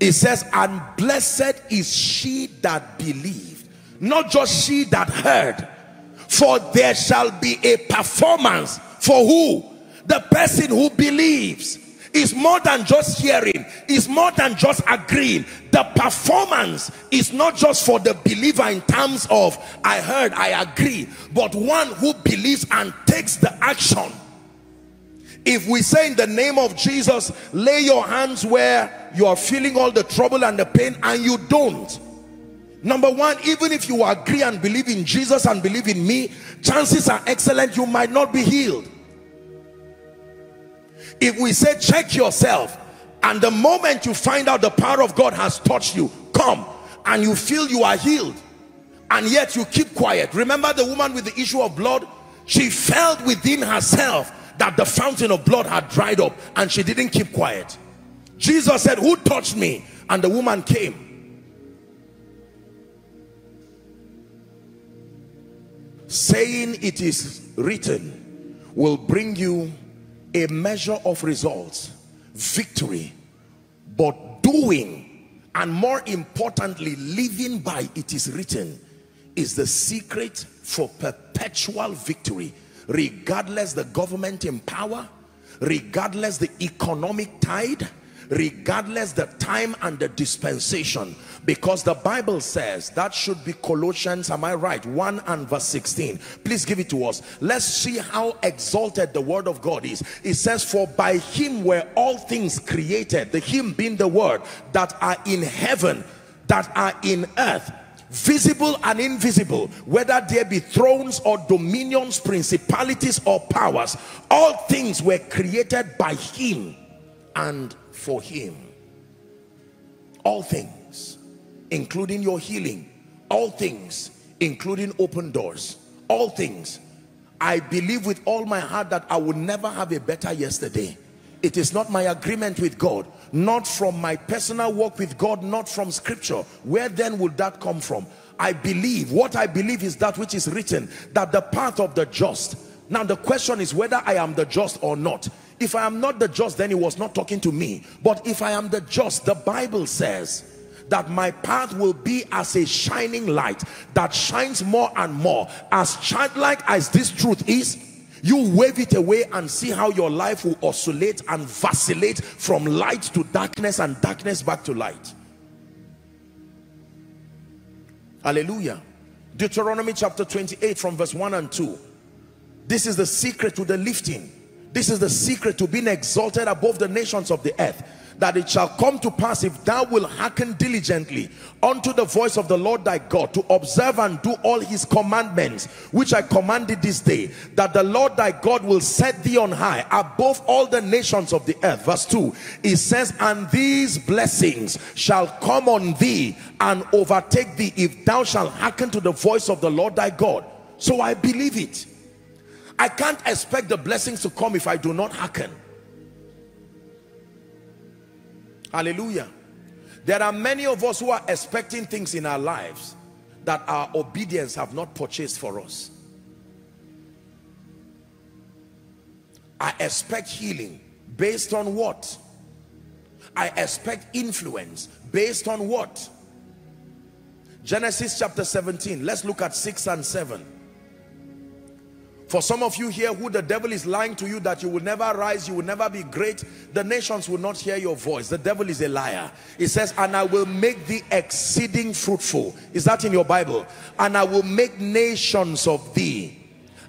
It says, and blessed is she that believed, not just she that heard, for there shall be a performance. For who? The person who believes. Is more than just hearing, is more than just agreeing. The performance is not just for the believer in terms of I heard, I agree, but one who believes and takes the action. If we say in the name of Jesus, lay your hands where you are feeling all the trouble and the pain, and you don't, number one, even if you agree and believe in Jesus and believe in me, chances are excellent you might not be healed. If we say check yourself, and the moment you find out the power of God has touched you, come, and you feel you are healed, and yet you keep quiet. Remember the woman with the issue of blood? She felt within herself that the fountain of blood had dried up, and she didn't keep quiet. Jesus said, who touched me? And the woman came. Saying it is written will bring you a measure of results, victory, but doing, and more importantly living by it is written, is the secret for perpetual victory, regardless the government in power, regardless the economic tide, regardless the time and the dispensation, because the Bible says that should be Colossians, am I right, one and verse sixteen. Please give it to us. Let's see how exalted the word of God is. It says, for by him were all things created, the him being the word, that are in heaven, that are in earth, visible and invisible, whether there be thrones or dominions, principalities or powers. All things were created by him and for him. All things, including your healing. All things, including open doors. All things. I believe with all my heart that I would never have a better yesterday. It is not my agreement with God, not from my personal walk with God, not from scripture. Where then would that come from? I believe, what I believe is that which is written, that the path of the just. Now the question is whether I am the just or not. If I am not the just, then he was not talking to me. But if I am the just, the Bible says that my path will be as a shining light that shines more and more. As childlike as this truth is, you wave it away and see how your life will oscillate and vacillate from light to darkness and darkness back to light. Hallelujah. Deuteronomy chapter twenty-eight from verse one and two. This is the secret to the lifting. This is the secret to being exalted above the nations of the earth. That it shall come to pass, if thou wilt hearken diligently unto the voice of the Lord thy God, to observe and do all his commandments, which I commanded this day, that the Lord thy God will set thee on high above all the nations of the earth. Verse two, it says, and these blessings shall come on thee and overtake thee, if thou shalt hearken to the voice of the Lord thy God. So I believe it. I can't expect the blessings to come if I do not hearken. Hallelujah. There are many of us who are expecting things in our lives that our obedience have not purchased for us. I expect healing based on what? I expect influence based on what? Genesis chapter seventeen. Let's look at six and seven. For some of you here who the devil is lying to you that you will never rise, you will never be great, the nations will not hear your voice. The devil is a liar. It says, and I will make thee exceeding fruitful. Is that in your Bible? And I will make nations of thee,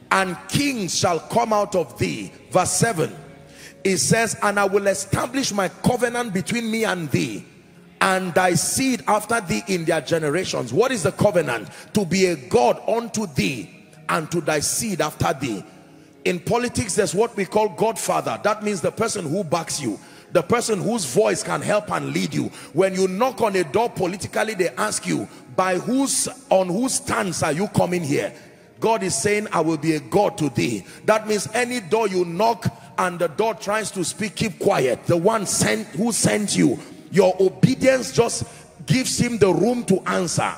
and kings shall come out of thee. Verse seven, it says, and I will establish my covenant between me and thee, and thy seed after thee in their generations. What is the covenant? To be a God unto thee, and to thy seed after thee. In politics, there's what we call Godfather. That means the person who backs you, the person whose voice can help and lead you. When you knock on a door politically, they ask you, by whose, on whose stance are you coming here? God is saying, I will be a God to thee. That means any door you knock and the door tries to speak, keep quiet. The one sent, who sent you, your obedience just gives him the room to answer.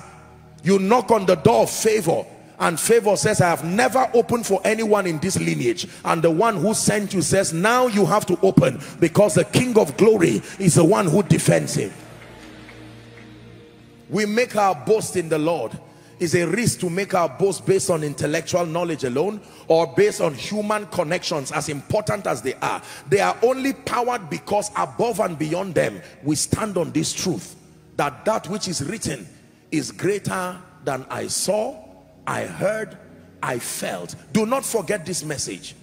You knock on the door of favor, and favor says, I have never opened for anyone in this lineage. And the one who sent you says, now you have to open, because the King of Glory is the one who defends him. We make our boast in the Lord. It's a risk to make our boast based on intellectual knowledge alone, or based on human connections, as important as they are. They are only powered because above and beyond them, we stand on this truth, that that which is written is greater than I saw, I heard, I felt. Do not forget this message.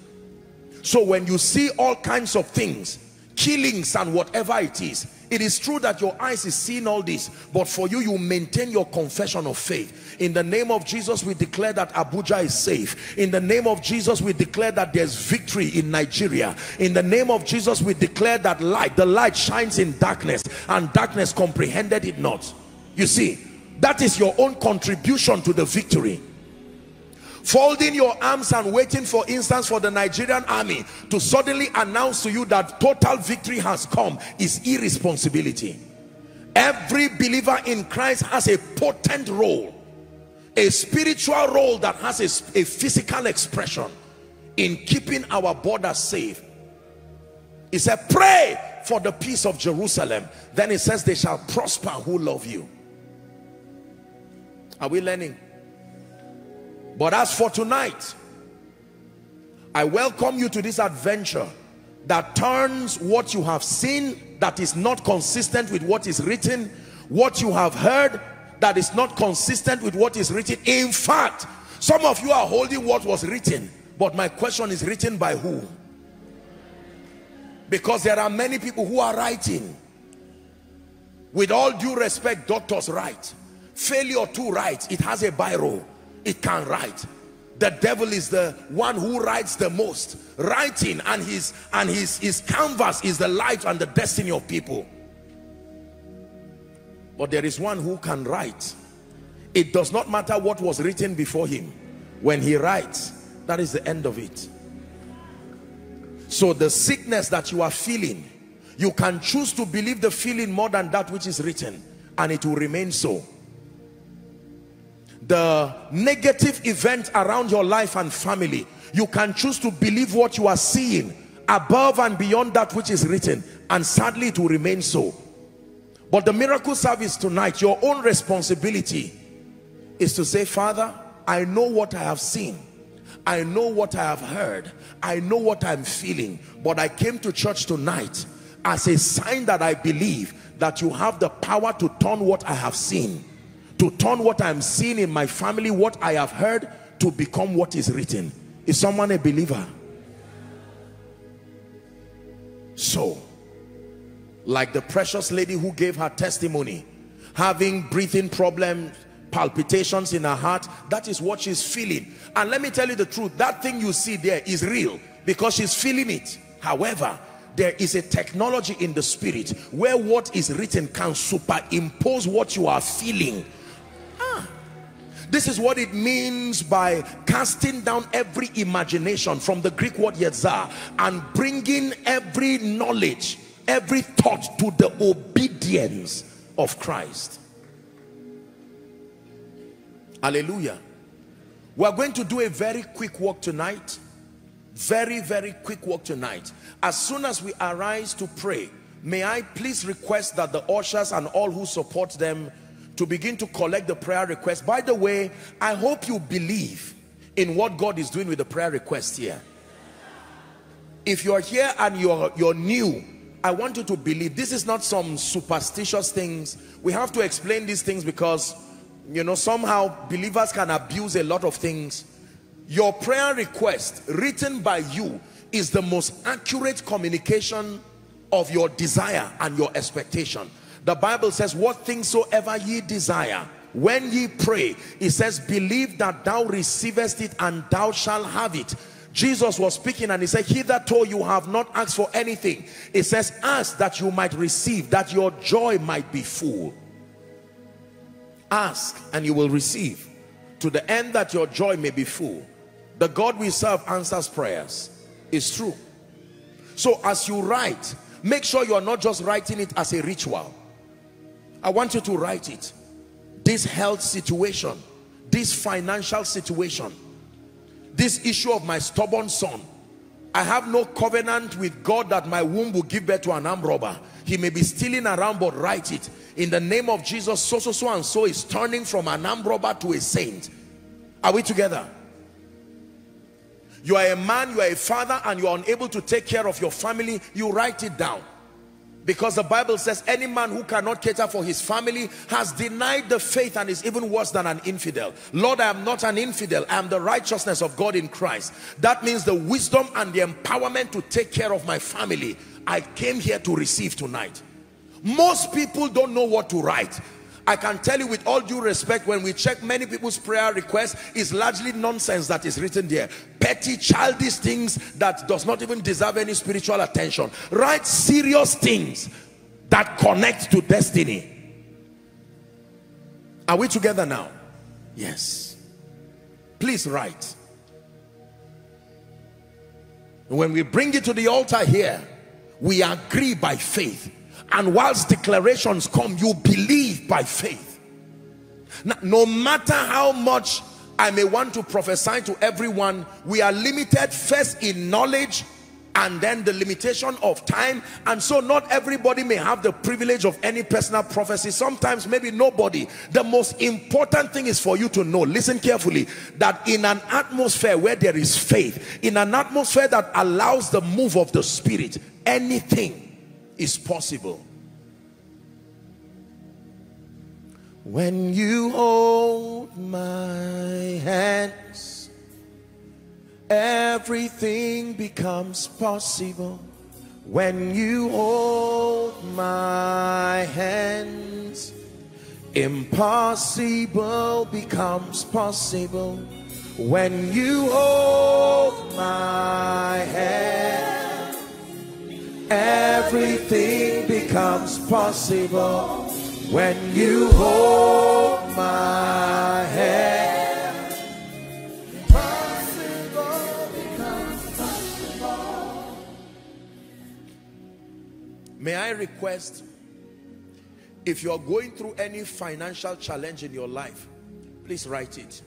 So when you see all kinds of things, killings and whatever it is, it is true that your eyes is seeing all this, but for you, you maintain your confession of faith. In the name of Jesus, we declare that Abuja is safe. In the name of Jesus, we declare that there's victory in Nigeria. In the name of Jesus, we declare that light, the light shines in darkness, and darkness comprehended it not. You see, that is your own contribution to the victory. Folding your arms and waiting, for instance, for the Nigerian army to suddenly announce to you that total victory has come is irresponsibility. Every believer in Christ has a potent role, a spiritual role that has a, a physical expression in keeping our borders safe. He said, pray for the peace of Jerusalem. Then it says, they shall prosper who love you. Are we learning? But as for tonight, I welcome you to this adventure that turns what you have seen that is not consistent with what is written, what you have heard that is not consistent with what is written. In fact, some of you are holding what was written, but my question is, written by who? Because there are many people who are writing. With all due respect, doctors write. Failure to write. It has a biro. It can write. The devil is the one who writes the most. Writing and his and his, his canvas is the life and the destiny of people. But there is one who can write. It does not matter what was written before him. When he writes, that is the end of it. So the sickness that you are feeling, you can choose to believe the feeling more than that which is written, and it will remain so. The negative event around your life and family, you can choose to believe what you are seeing above and beyond that which is written, and sadly it will remain so. But the miracle service tonight, your own responsibility is to say, Father, I know what I have seen, I know what I have heard, I know what I'm feeling, but I came to church tonight as a sign that I believe that you have the power to turn what I have seen, to turn what I'm seeing in my family, what I have heard, to become what is written. Is someone a believer? So, like the precious lady who gave her testimony, having breathing problems, palpitations in her heart, that is what she's feeling. And let me tell you the truth, that thing you see there is real because she's feeling it. However, there is a technology in the spirit where what is written can superimpose what you are feeling. Ah. This is what it means by casting down every imagination, from the Greek word yetzar, and bringing every knowledge, every thought to the obedience of Christ. Hallelujah. We are going to do a very quick walk tonight. Very, very quick walk tonight. As soon as we arise to pray, may I please request that the ushers and all who support them to begin to collect the prayer request. By the way, I hope you believe in what God is doing with the prayer request here. If you're here and you're, you're new, I want you to believe. This is not some superstitious things. We have to explain these things because, you know, somehow believers can abuse a lot of things. Your prayer request, written by you, is the most accurate communication of your desire and your expectation. The Bible says, what things soever ye desire, when ye pray, it says, believe that thou receivest it and thou shalt have it. Jesus was speaking and he said, hitherto you have not asked for anything. It says, ask that you might receive, that your joy might be full. Ask and you will receive, to the end that your joy may be full. The God we serve answers prayers. It's true. So as you write, make sure you're not just writing it as a ritual. I want you to write it. This health situation, this financial situation, this issue of my stubborn son. I have no covenant with God that my womb will give birth to an armed robber. He may be stealing around, but write it. In the name of Jesus, so, so, so, and so is turning from an armed robber to a saint. Are we together? You are a man, you are a father, and you are unable to take care of your family. You write it down. Because the Bible says any man who cannot cater for his family has denied the faith and is even worse than an infidel. Lord, I am not an infidel. I am the righteousness of God in Christ. That means the wisdom and the empowerment to take care of my family. I came here to receive tonight. Most people don't know what to write. I can tell you with all due respect, when we check many people's prayer requests, it's largely nonsense that is written there. Petty, childish things that does not even deserve any spiritual attention. Write serious things that connect to destiny. Are we together now? Yes. Please write. When we bring it to the altar here, we agree by faith. And whilst declarations come, you believe by faith. Now, no matter how much I may want to prophesy to everyone, we are limited first in knowledge and then the limitation of time. And so not everybody may have the privilege of any personal prophecy. Sometimes maybe nobody. The most important thing is for you to know, listen carefully, that in an atmosphere where there is faith, in an atmosphere that allows the move of the Spirit, anything is possible. When you hold my hands, everything becomes possible. When you hold my hands, impossible becomes possible. When you hold my hand, everything becomes possible. When you hold my hand, possible becomes possible. May I request, if you are going through any financial challenge in your life, please write it.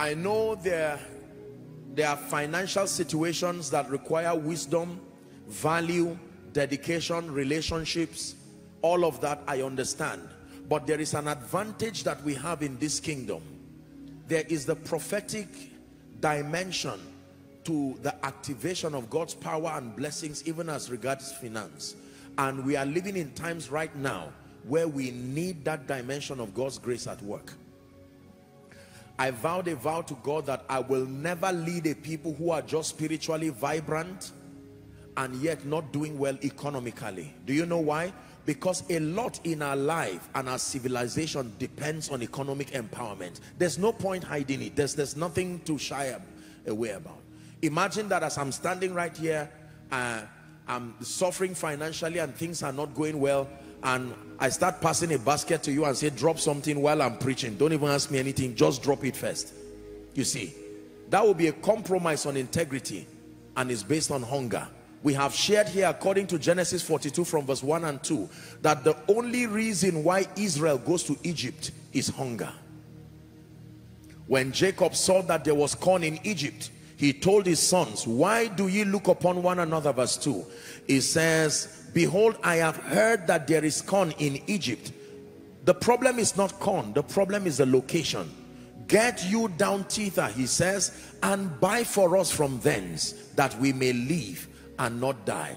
I know there, there are financial situations that require wisdom, value, dedication, relationships. All of that I understand, but there is an advantage that we have in this kingdom. There is the prophetic dimension to the activation of God's power and blessings, even as regards finance. And we are living in times right now where we need that dimension of God's grace at work. I vowed a vow to God that I will never lead a people who are just spiritually vibrant and yet not doing well economically. Do you know why? Because a lot in our life and our civilization depends on economic empowerment. There's no point hiding it. There's, there's nothing to shy away about. Imagine that as I'm standing right here, uh, I'm suffering financially and things are not going well, and I start passing a basket to you and say, drop something while I'm preaching. Don't even ask me anything. Just drop it first. You see, that will be a compromise on integrity, and it's based on hunger. We have shared here, according to Genesis forty-two from verse one and two, that the only reason why Israel goes to Egypt is hunger. When Jacob saw that there was corn in Egypt, he told his sons, why do ye look upon one another? Verse two, it says, behold, I have heard that there is corn in Egypt. The problem is not corn, the problem is the location. Get you down thither, he says, and buy for us from thence, that we may live and not die.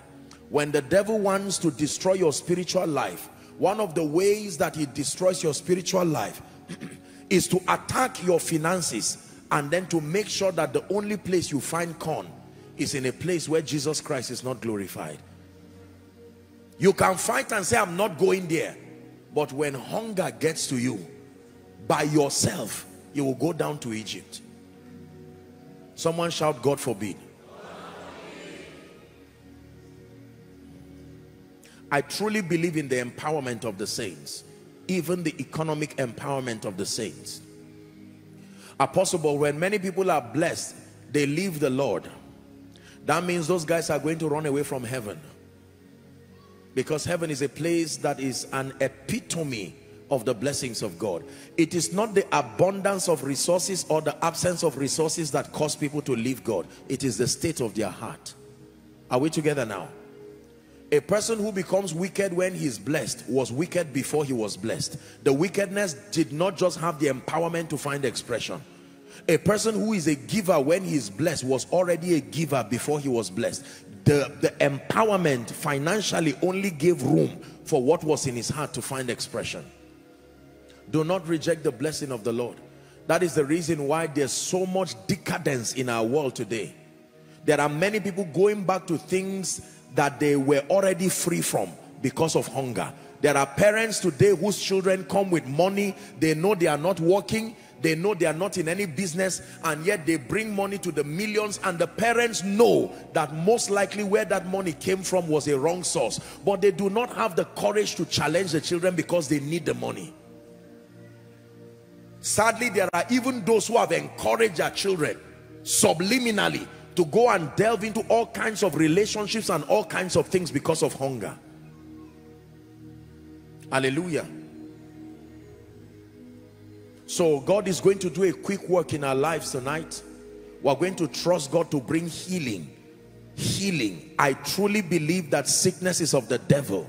When the devil wants to destroy your spiritual life, one of the ways that he destroys your spiritual life is to attack your finances, and then to make sure that the only place you find corn is in a place where Jesus Christ is not glorified. You can fight and say, I'm not going there, but when hunger gets to you, by yourself, you will go down to Egypt. Someone shout, God forbid. I truly believe in the empowerment of the saints, even the economic empowerment of the saints. Apostle Paul, when many people are blessed, they leave the Lord. That means those guys are going to run away from heaven, because heaven is a place that is an epitome of the blessings of God. It is not the abundance of resources or the absence of resources that cause people to leave God. It is the state of their heart. Are we together now? A person who becomes wicked when he's blessed was wicked before he was blessed. The wickedness did not just have the empowerment to find expression. A person who is a giver when he's blessed was already a giver before he was blessed. The, the empowerment financially only gave room for what was in his heart to find expression. Do not reject the blessing of the Lord. That is the reason why there's so much decadence in our world today. There are many people going back to things that they were already free from because of hunger. There are parents today whose children come with money. They know they are not working, they know they are not in any business, and yet they bring money to the millions, and the parents know that most likely where that money came from was a wrong source, but they do not have the courage to challenge the children because they need the money. Sadly, there are even those who have encouraged their children subliminally to go and delve into all kinds of relationships and all kinds of things because of hunger. Hallelujah. So God is going to do a quick work in our lives tonight. We're going to trust God to bring healing healing. I truly believe that sickness is of the devil.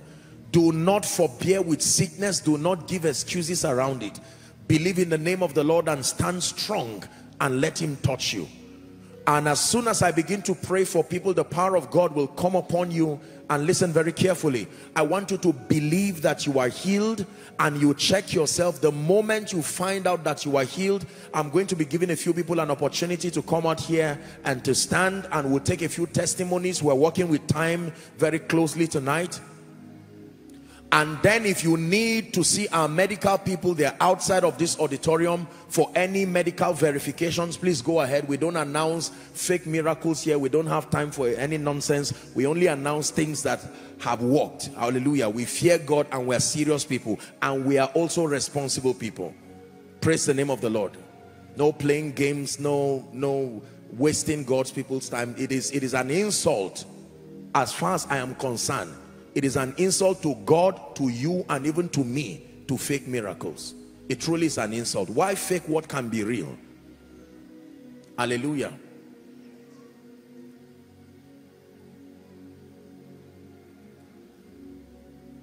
Do not forbear with sickness. Do not give excuses around it. Believe in the name of the Lord and stand strong and let him touch you. And as soon as I begin to pray for people, the power of God will come upon you. And listen very carefully. I want you to believe that you are healed, and you check yourself. The moment you find out that you are healed, I'm going to be giving a few people an opportunity to come out here and to stand, and we'll take a few testimonies. We're working with time very closely tonight. And then if you need to see our medical people, they're outside of this auditorium for any medical verifications. Please go ahead. We don't announce fake miracles here. We don't have time for any nonsense. We only announce things that have worked. Hallelujah. We fear God and we're serious people. And we are also responsible people. Praise the name of the Lord. No playing games. No, no wasting God's people's time. It is, it is an insult as far as I am concerned. It is an insult to God, to you, and even to me to fake miracles. It truly is an insult. Why fake what can be real? Hallelujah.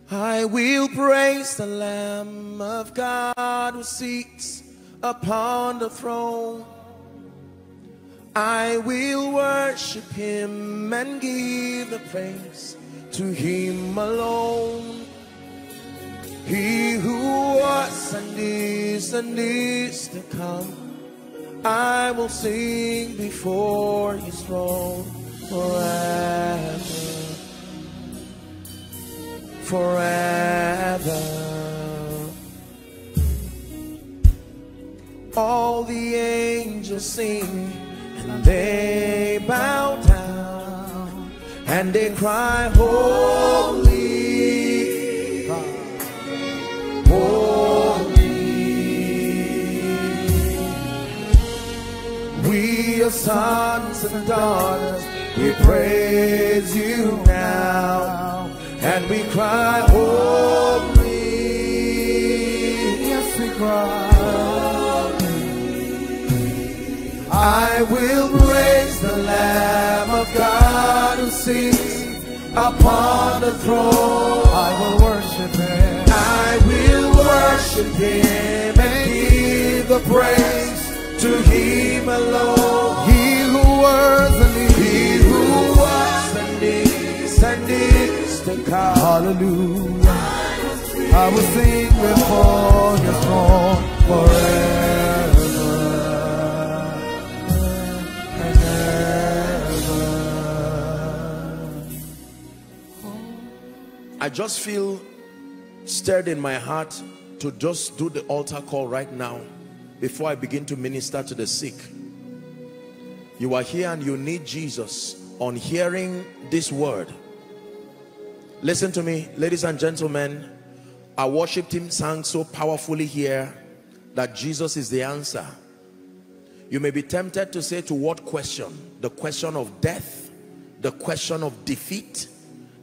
I will praise the Lamb of God who sits upon the throne. I will worship him and give the praise to him alone. He who was and is and is to come, I will sing before his throne forever, forever. All the angels sing and they bow down, and they cry, holy, holy. We are sons and daughters, we praise you now, and we cry, holy, yes we cry, holy. I will praise the Lamb of God who sits upon the throne. I will worship him. I will worship him and give the praise to him alone. He who was and is, he who was and is and is to come. Hallelujah. I will sing before your throne forever. I just feel stirred in my heart to just do the altar call right now before I begin to minister to the sick. You are here and you need Jesus. On hearing this word, listen to me, ladies and gentlemen. Our worship team sang so powerfully here that Jesus is the answer. You may be tempted to say, to what question? The question of death, the question of defeat,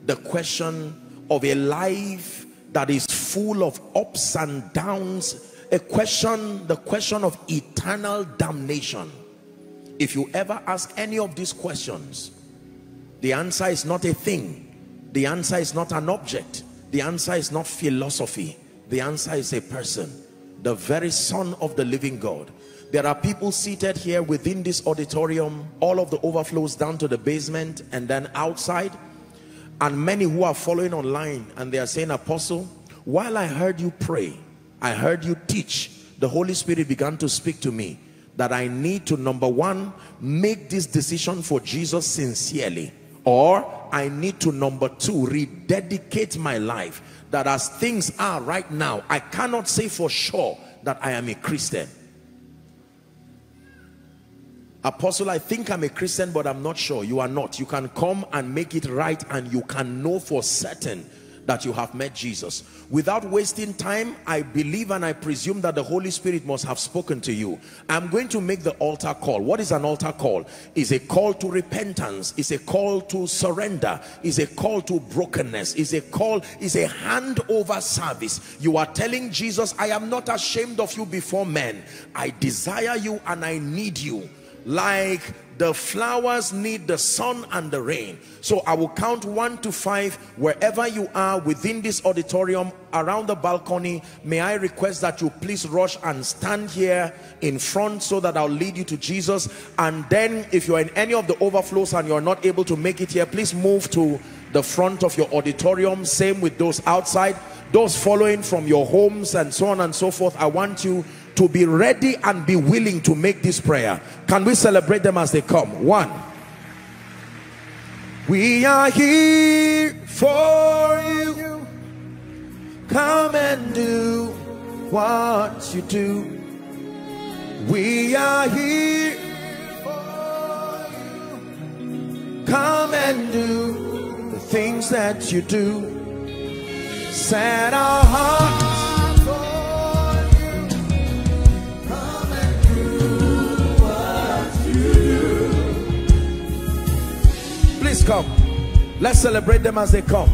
the question of a life that is full of ups and downs, a question, the question of eternal damnation. If you ever ask any of these questions, the answer is not a thing, the answer is not an object, the answer is not philosophy, the answer is a person, the very Son of the living God. There are people seated here within this auditorium, all of the overflows down to the basement and then outside, and many who are following online, and they are saying, Apostle, while I heard you pray, I heard you teach, the Holy Spirit began to speak to me that I need to, number one, make this decision for Jesus sincerely, or I need to, number two, rededicate my life, that as things are right now, I cannot say for sure that I am a Christian. Apostle, I think I'm a Christian, but I'm not sure. You are not. You can come and make it right, and you can know for certain that you have met Jesus. Without wasting time, I believe and I presume that the Holy Spirit must have spoken to you. I'm going to make the altar call. What is an altar call? It's a call to repentance. It's a call to surrender. It's a call to brokenness. It's a call, it's a handover service. You are telling Jesus, I am not ashamed of you before men. I desire you and I need you. Like The flowers need the sun and the rain. So I will count one to five. Wherever you are within this auditorium, around the balcony, may I request that you please rush and stand here in front so that I'll lead you to Jesus. And then if you're in any of the overflows and you're not able to make it here, please move to the front of your auditorium. Same with those outside. Those following from your homes and so on and so forth, I want you to be ready and be willing to make this prayer. Can we celebrate them as they come? One. We are here for you. Come and do what you do. We are here for you. Come and do the things that you do. Set our hearts for you. Come and do what you do. Please come. Let's celebrate them as they come.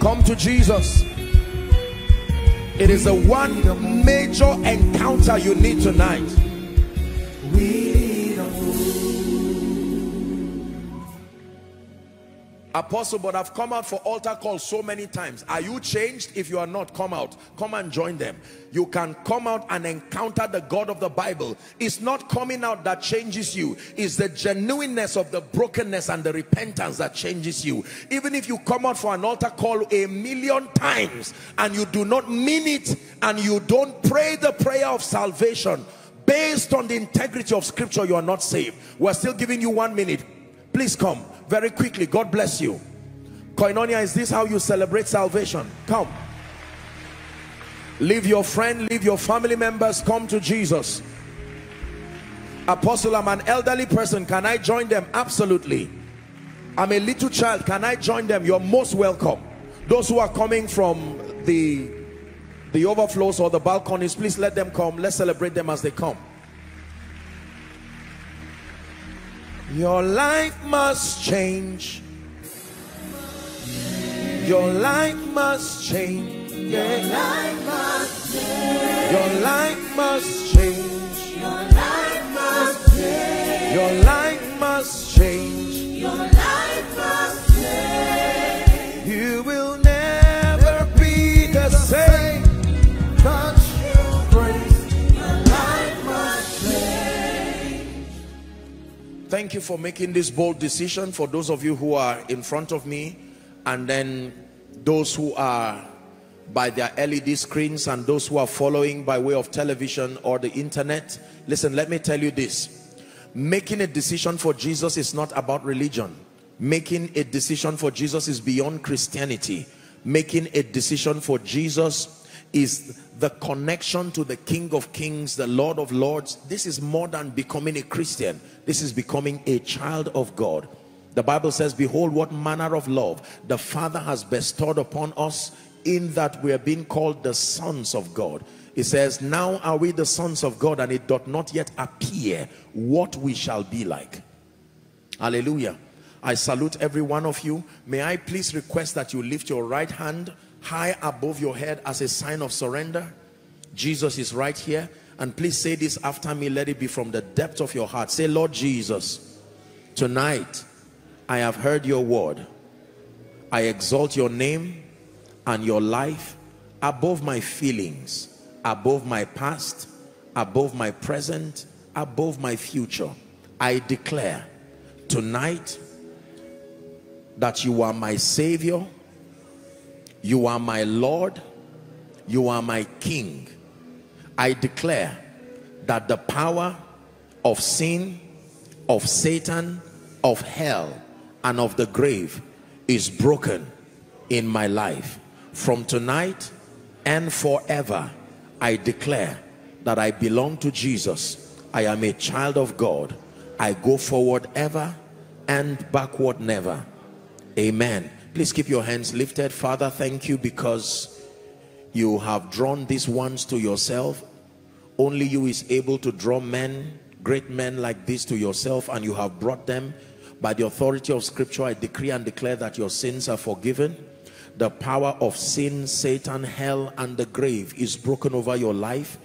Come to Jesus. It is the one major encounter you need tonight. We don't Apostle, but I've come out for altar calls so many times. Are you changed? If you are not, come out. Come and join them. You can come out and encounter the God of the Bible. It's not coming out that changes you. It's the genuineness of the brokenness and the repentance that changes you. Even if you come out for an altar call a million times and you do not mean it and you don't pray the prayer of salvation, based on the integrity of scripture, you are not saved. We're still giving you one minute. Please come. Very quickly, God bless you. Koinonia, is this how you celebrate salvation? Come. Leave your friend, leave your family members, come to Jesus. Apostle, I'm an elderly person. Can I join them? Absolutely. I'm a little child. Can I join them? You're most welcome. Those who are coming from the, the overflows or the balconies, please let them come. Let's celebrate them as they come. Your life must change. Your life must change. Your life must change. Your life must change. Your life must change. Your life must change. Your life must change. You will never be the same. Touch your grace. Your life must change. Thank you for making this bold decision. For those of you who are in front of me, and then those who are by their L E D screens, and those who are following by way of television or the internet, listen, let me tell you this. Making a decision for Jesus is not about religion. Making a decision for Jesus is beyond Christianity. Making a decision for Jesus is the connection to the King of Kings, the Lord of Lords. This is more than becoming a Christian. This is becoming a child of God. The Bible says, behold, what manner of love the Father has bestowed upon us, in that we are being called the sons of God. It says, now are we the sons of God, and it doth not yet appear what we shall be like. Hallelujah. I salute every one of you. May I please request that you lift your right hand high above your head as a sign of surrender. Jesus is right here. And please say this after me. Let it be from the depth of your heart. Say, Lord Jesus, tonight I have heard your word. I exalt your name and your life above my feelings, above my past, above my present, above my future. I declare tonight that you are my Savior, you are my Lord, you are my King. I declare that the power of sin, of Satan, of hell, and of the grave is broken in my life. From tonight and forever, I declare that I belong to Jesus. I am a child of God. I go forward ever and backward never. Amen. Please keep your hands lifted. Father, thank you because you have drawn these ones to yourself. Only you is able to draw men, great men like this to yourself, and you have brought them. By the authority of scripture, I decree and declare that your sins are forgiven. The power of sin, Satan, hell, and the grave is broken over your life.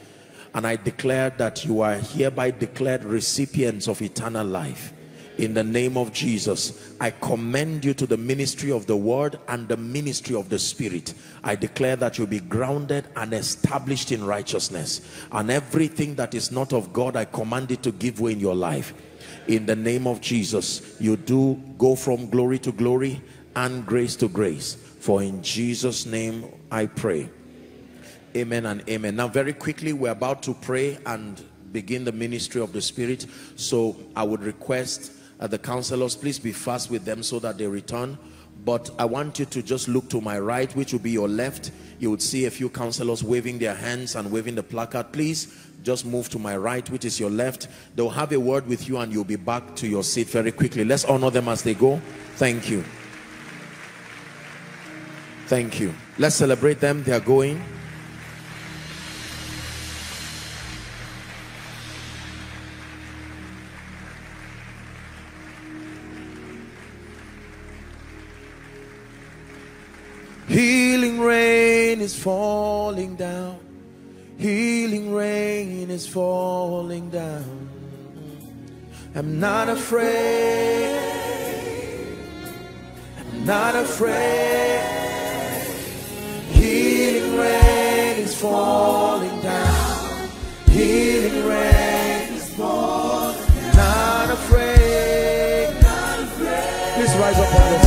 and I declare that you are hereby declared recipients of eternal life. In the name of Jesus, I commend you to the ministry of the word and the ministry of the spirit. I declare that you'll be grounded and established in righteousness. And everything that is not of God, I command it to give way in your life. In the name of Jesus, you do go from glory to glory and grace to grace. For in Jesus' name I pray. Amen and amen. Now very quickly, we're about to pray and begin the ministry of the spirit. So I would request Uh, the counselors, please be fast with them so that they return. But I want you to just look to my right, which will be your left. You would see a few counselors waving their hands and waving the placard. Please just move to my right, which is your left. They'll have a word with you and you'll be back to your seat very quickly. Let's honor them as they go. Thank you. Thank you. Let's celebrate them. They are going. Healing rain is falling down. Healing rain is falling down. I'm not afraid. I'm not afraid. Healing rain is falling down. Healing rain is falling down. Not afraid. Not afraid. Please rise up on your feet.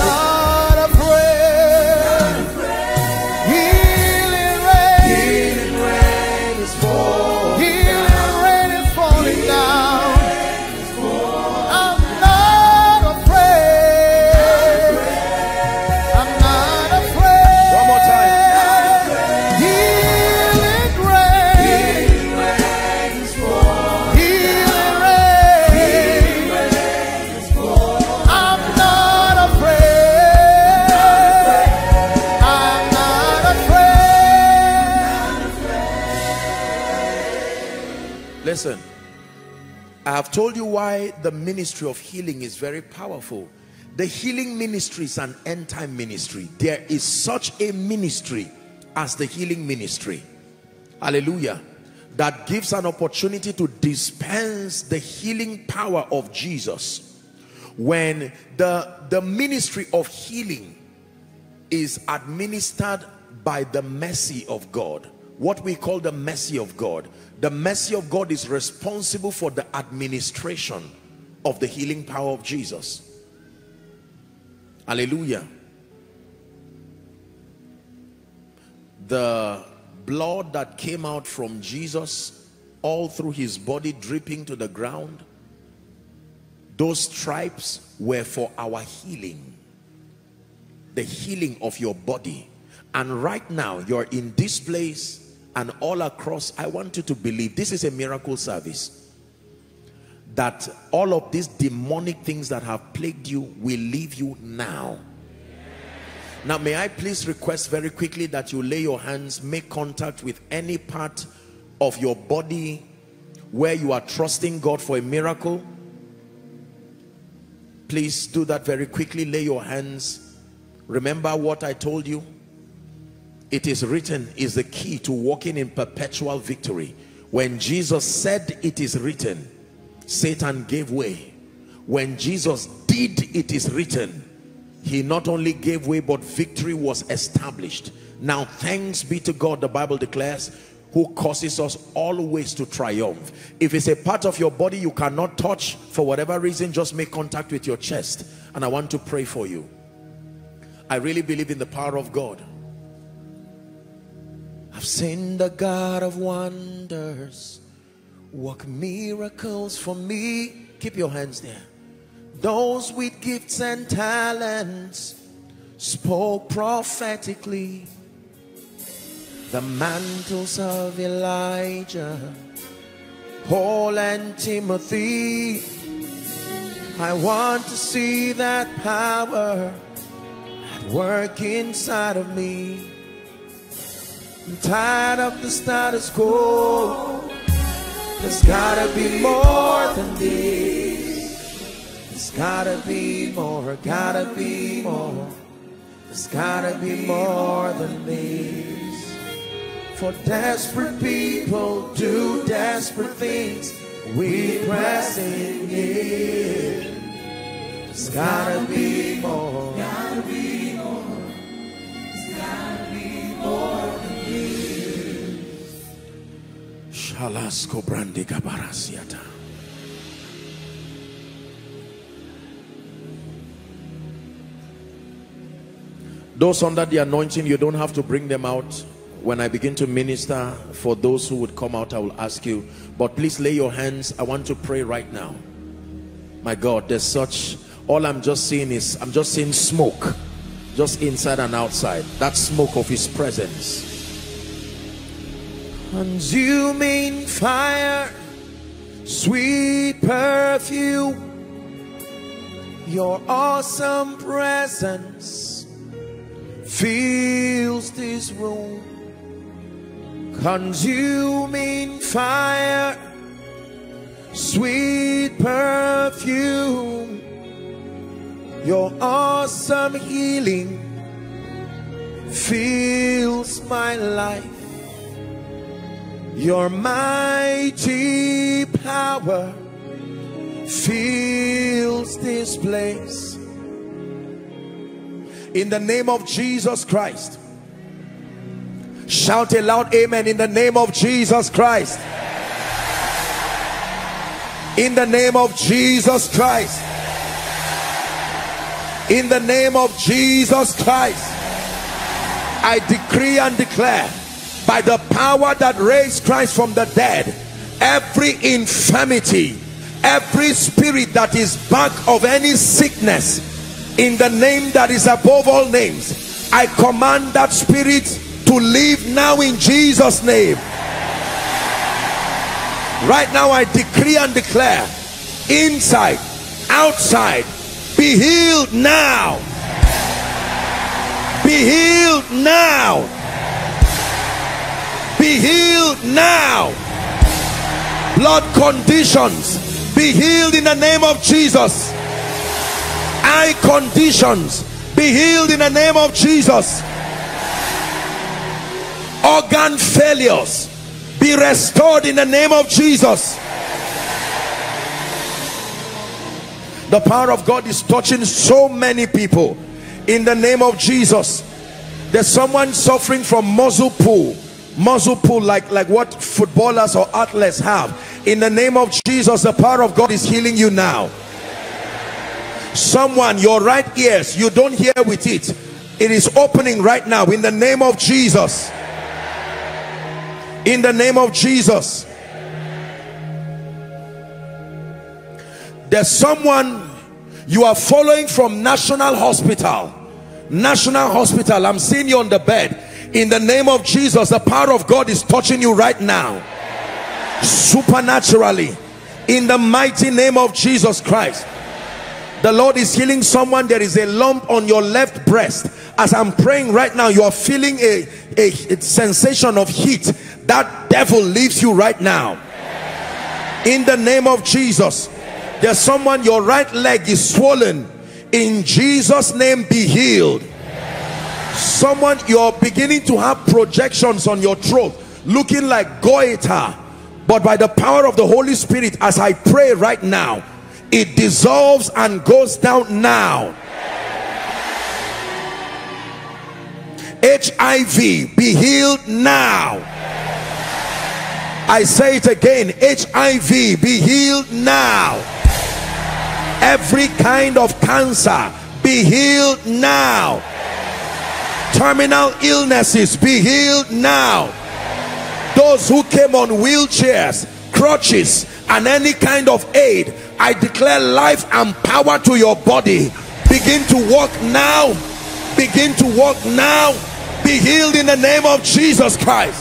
Listen, I have told you why the ministry of healing is very powerful. The healing ministry is an end-time ministry. There is such a ministry as the healing ministry. Hallelujah. That gives an opportunity to dispense the healing power of Jesus. When the, the ministry of healing is administered by the mercy of God. What we call the mercy of God. The mercy of God is responsible for the administration of the healing power of Jesus. Hallelujah. The blood that came out from Jesus all through his body dripping to the ground, those stripes were for our healing. The healing of your body. And right now you're in this place and all across, I want you to believe this is a miracle service. That all of these demonic things that have plagued you will leave you now. Yes. Now, may I please request very quickly that you lay your hands, make contact with any part of your body where you are trusting God for a miracle. Please do that very quickly. Lay your hands. Remember what I told you. It is written is the key to walking in perpetual victory. When Jesus said it is written, Satan gave way. When Jesus did it is written, he not only gave way, but victory was established. Now thanks be to God, the Bible declares, who causes us always to triumph. If it's a part of your body you cannot touch for whatever reason, just make contact with your chest. And I want to pray for you. I really believe in the power of God. I've seen the God of wonders work miracles for me. Keep your hands there. Those with gifts and talents spoke prophetically. The mantles of Elijah, Paul and Timothy. I want to see that power at work inside of me. I'm tired of the status quo. There's gotta be more than this. There's gotta be more, gotta be more. There's gotta be more than this. For desperate people do desperate things. We pressing in. There's gotta be more. Gotta be more. There's gotta be more than you. Shalasko brandi gabarasiata. Those under the anointing, you don't have to bring them out. When I begin to minister for those who would come out, I will ask you, but please lay your hands. I want to pray right now. My God, there's such, all I'm just seeing is, I'm just seeing smoke, just inside and outside, that smoke of his presence. Consuming fire, sweet perfume, your awesome presence fills this room. Consuming fire, sweet perfume, your awesome healing fills my life. Your mighty power fills this place. In the name of Jesus Christ. Shout a loud amen. In the name of Jesus Christ. In the name of Jesus Christ. In the name of Jesus Christ. I decree and declare by the power that raised Christ from the dead, every infirmity, every spirit that is back of any sickness, in the name that is above all names, I command that spirit to leave now in Jesus' name. Right now I decree and declare, inside, outside, be healed now. Be healed now. Be healed now. Blood conditions, be healed in the name of Jesus. Eye conditions, be healed in the name of Jesus. Organ failures, be restored in the name of Jesus. The power of God is touching so many people in the name of Jesus. There's someone suffering from muscle pull, muscle pull like like what footballers or athletes have. In the name of Jesus, the power of God is healing you now. Someone, your right ears, you don't hear with it, it is opening right now in the name of Jesus. In the name of Jesus. There's someone you are following from national hospital, national hospital. I'm seeing you on the bed. In the name of Jesus, the power of God is touching you right now, supernaturally, in the mighty name of Jesus Christ. The Lord is healing someone. There is a lump on your left breast. As I'm praying right now, you are feeling a, a, a sensation of heat. That devil leaves you right now. In the name of Jesus. There's someone, your right leg is swollen. In Jesus' name, be healed. Someone, you're beginning to have projections on your throat, looking like goiter. But by the power of the Holy Spirit, as I pray right now, it dissolves and goes down now. H I V, be healed now. I say it again, H I V, be healed now. Every kind of cancer, be healed now. Terminal illnesses, be healed now. Those who came on wheelchairs, crutches, and any kind of aid, I declare life and power to your body. Begin to walk now. Begin to walk now. Be healed in the name of Jesus Christ.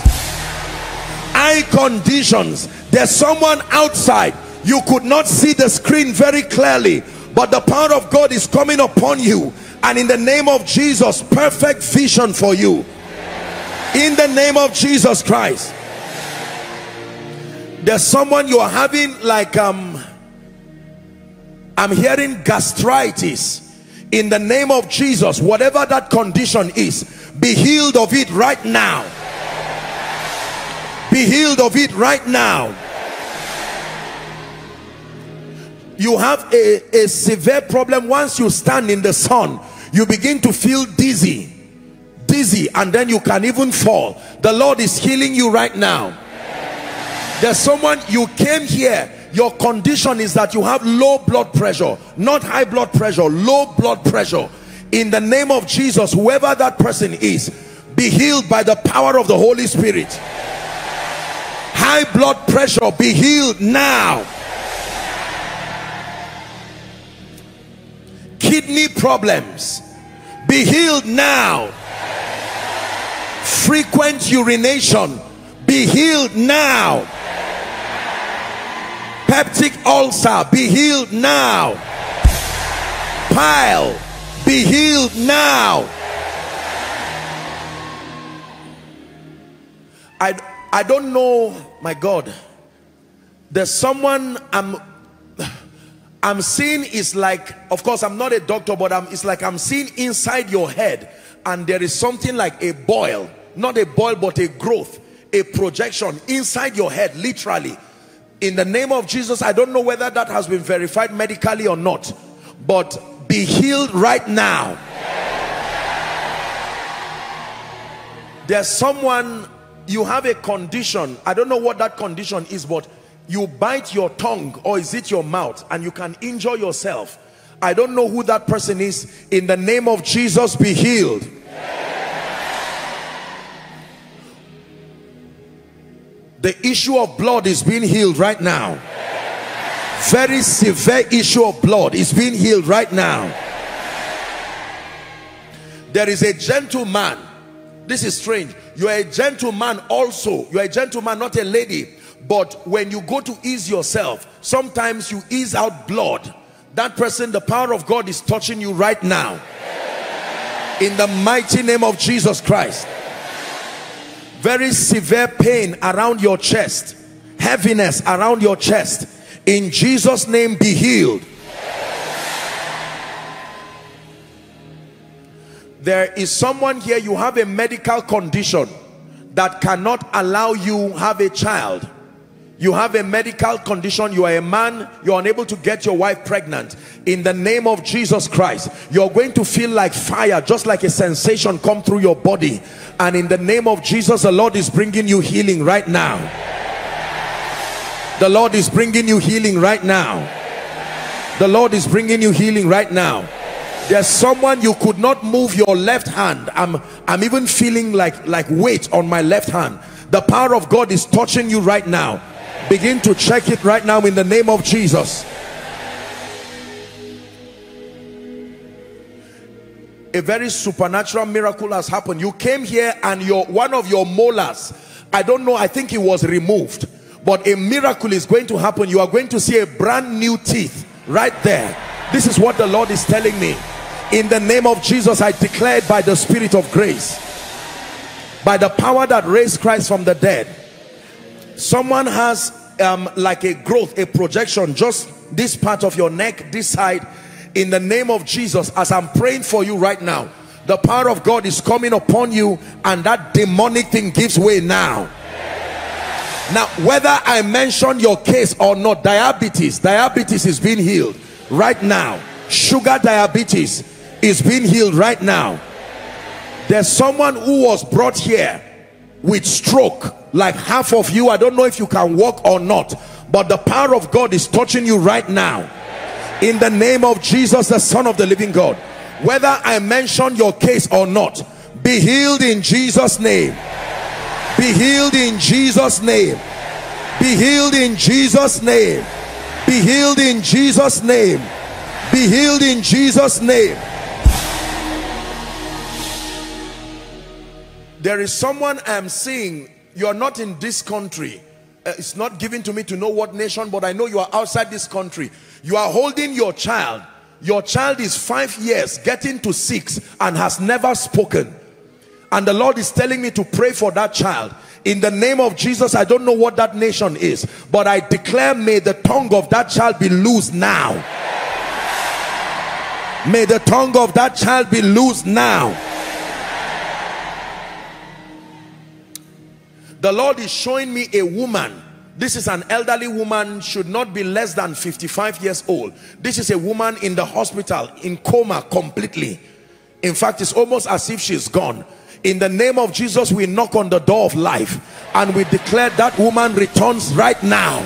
Eye conditions. There's someone outside. You could not see the screen very clearly, but the power of God is coming upon you. And in the name of Jesus, perfect vision for you. In the name of Jesus Christ. There's someone you are having like um I'm hearing gastritis. In the name of Jesus, whatever that condition is, be healed of it right now. Be healed of it right now. You have a, a severe problem. Once you stand in the sun, you begin to feel dizzy, dizzy, and then you can even fall. The Lord is healing you right now. There's someone, you came here, your condition is that you have low blood pressure, not high blood pressure, low blood pressure. In the name of Jesus, whoever that person is, be healed by the power of the Holy Spirit. High blood pressure, be healed now. Kidney problems, be healed now. Frequent urination, be healed now. Peptic ulcer, be healed now. Pile, be healed now. I, I don't know, my God. There's someone I'm I'm seeing is like, of course I'm not a doctor, but I'm, it's like I'm seeing inside your head, and there is something like a boil, not a boil but a growth, a projection inside your head, literally. In the name of Jesus, I don't know whether that has been verified medically or not, but be healed right now. There's someone, you have a condition, I don't know what that condition is, but you bite your tongue, or is it your mouth, and you can injure yourself. I don't know who that person is. In the name of Jesus, be healed. The issue of blood is being healed right now. Very severe issue of blood is being healed right now. There is a gentleman. This is strange. You are a gentleman also. You are a gentleman, not a lady. But when you go to ease yourself, sometimes you ease out blood. That person, the power of God is touching you right now. In the mighty name of Jesus Christ. Very severe pain around your chest. Heaviness around your chest. In Jesus' name, be healed. There is someone here, you have a medical condition that cannot allow you have a child. You have a medical condition, you are a man, you're unable to get your wife pregnant. In the name of Jesus Christ, you're going to feel like fire, just like a sensation come through your body. And in the name of Jesus, the Lord is bringing you healing right now. The Lord is bringing you healing right now. The Lord is bringing you healing right now. There's someone, you could not move your left hand. I'm, I'm even feeling like, like weight on my left hand. The power of God is touching you right now. Begin to check it right now in the name of Jesus. A very supernatural miracle has happened. You came here and your one of your molars, I don't know, I think it was removed. But a miracle is going to happen. You are going to see a brand new teeth right there. This is what the Lord is telling me. In the name of Jesus, I declare it by the Spirit of grace. By the power that raised Christ from the dead. Someone has Um, like a growth, a projection, just this part of your neck, this side. In the name of Jesus, as I'm praying for you right now, the power of God is coming upon you, and that demonic thing gives way now. Now, whether I mention your case or not, diabetes, diabetes is being healed right now. Sugar diabetes is being healed right now. There's someone who was brought here with stroke, like half of you. I don't know if you can walk or not, but the power of God is touching you right now. In the name of Jesus, the Son of the living God, whether I mention your case or not, be healed in Jesus' name. Be healed in Jesus' name. Be healed in Jesus' name. Be healed in Jesus' name. Be healed in Jesus' name. There is someone I'm seeing, you're not in this country. Uh, it's not given to me to know what nation, but I know you are outside this country. You are holding your child. Your child is five years, getting to six, and has never spoken. And the Lord is telling me to pray for that child. In the name of Jesus, I don't know what that nation is, but I declare, may the tongue of that child be loose now. May the tongue of that child be loose now. The Lord is showing me a woman. This is an elderly woman, should not be less than fifty-five years old. This is a woman in the hospital, in coma completely. In fact, it's almost as if she's gone. In the name of Jesus, we knock on the door of life and we declare that woman returns right now.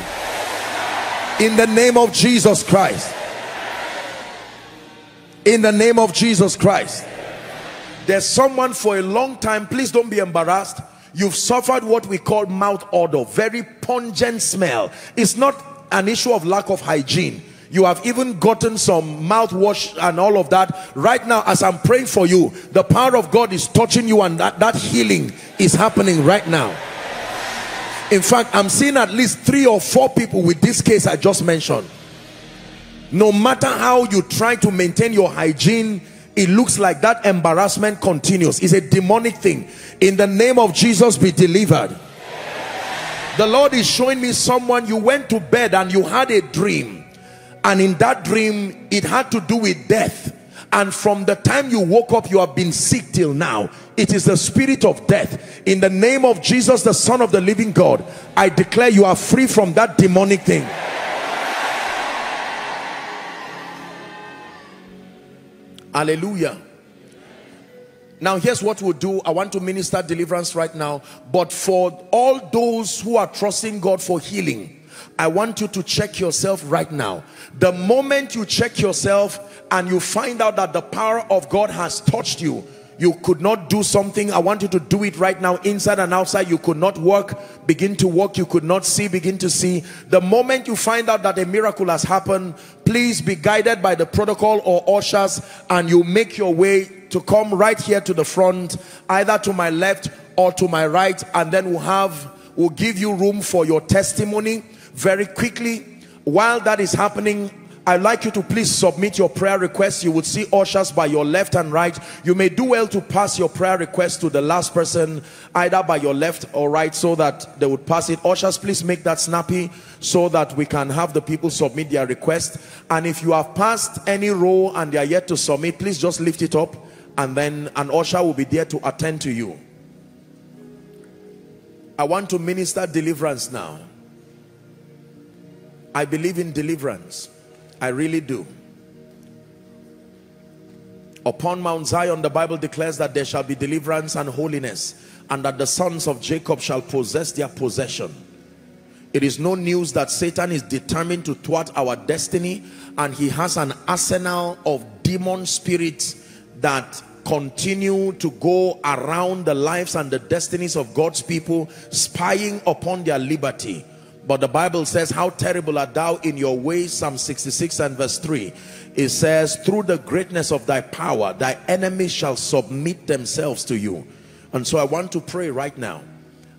In the name of Jesus Christ. In the name of Jesus Christ. There's someone for a long time, please don't be embarrassed. You've suffered what we call mouth odor, very pungent smell. It's not an issue of lack of hygiene. You have even gotten some mouthwash and all of that. Right now, as I'm praying for you, the power of God is touching you, and that, that healing is happening right now. In fact, I'm seeing at least three or four people with this case I just mentioned. No matter how you try to maintain your hygiene, it looks like that embarrassment continues. It's a demonic thing. In the name of Jesus, be delivered. The Lord is showing me someone, you went to bed and you had a dream. And in that dream, it had to do with death. And from the time you woke up, you have been sick till now. It is the spirit of death. In the name of Jesus, the Son of the living God, I declare you are free from that demonic thing. Hallelujah. Now here's what we'll do. I want to minister deliverance right now, but for all those who are trusting God for healing, I want you to check yourself right now. The moment you check yourself and you find out that the power of God has touched you, you could not do something, I want you to do it right now, inside and outside. You could not work, begin to work. You could not see, begin to see. The moment you find out that a miracle has happened, please be guided by the protocol or ushers, and you make your way to come right here to the front, either to my left or to my right, and then we'll have, we'll give you room for your testimony very quickly. While that is happening, I'd like you to please submit your prayer requests. You would see ushers by your left and right. You may do well to pass your prayer request to the last person, either by your left or right, so that they would pass it. Ushers, please make that snappy so that we can have the people submit their request. And if you have passed any row and they are yet to submit, please just lift it up, and then an usher will be there to attend to you. I want to minister deliverance now. I believe in deliverance. I really do. Upon Mount Zion, the Bible declares that there shall be deliverance and holiness, and that the sons of Jacob shall possess their possession. It is no news that Satan is determined to thwart our destiny, and he has an arsenal of demon spirits that continue to go around the lives and the destinies of God's people, spying upon their liberty. But the Bible says, how terrible art thou in your ways, Psalm sixty-six and verse three. It says, through the greatness of thy power, thy enemies shall submit themselves to you. And so I want to pray right now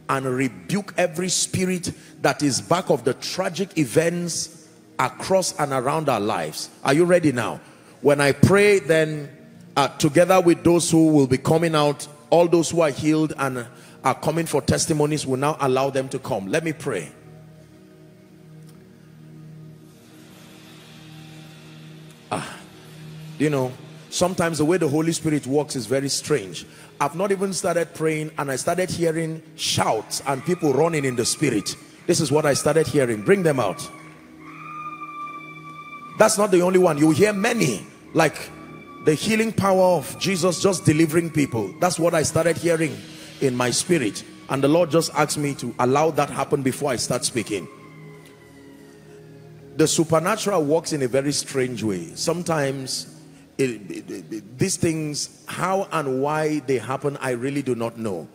and rebuke every spirit that is back of the tragic events across and around our lives. Are you ready now? When I pray, then uh, together with those who will be coming out, all those who are healed and are coming for testimonies, will now allow them to come. Let me pray. Ah, you know, sometimes the way the Holy Spirit works is very strange. I've not even started praying and I started hearing shouts and people running in the spirit. This is what I started hearing. Bring them out. That's not the only one. You hear many, like the healing power of Jesus just delivering people. That's what I started hearing in my spirit. And the Lord just asked me to allow that happen before I start speaking. The supernatural works in a very strange way. Sometimes it, it, it, these things, how and why they happen, I really do not know.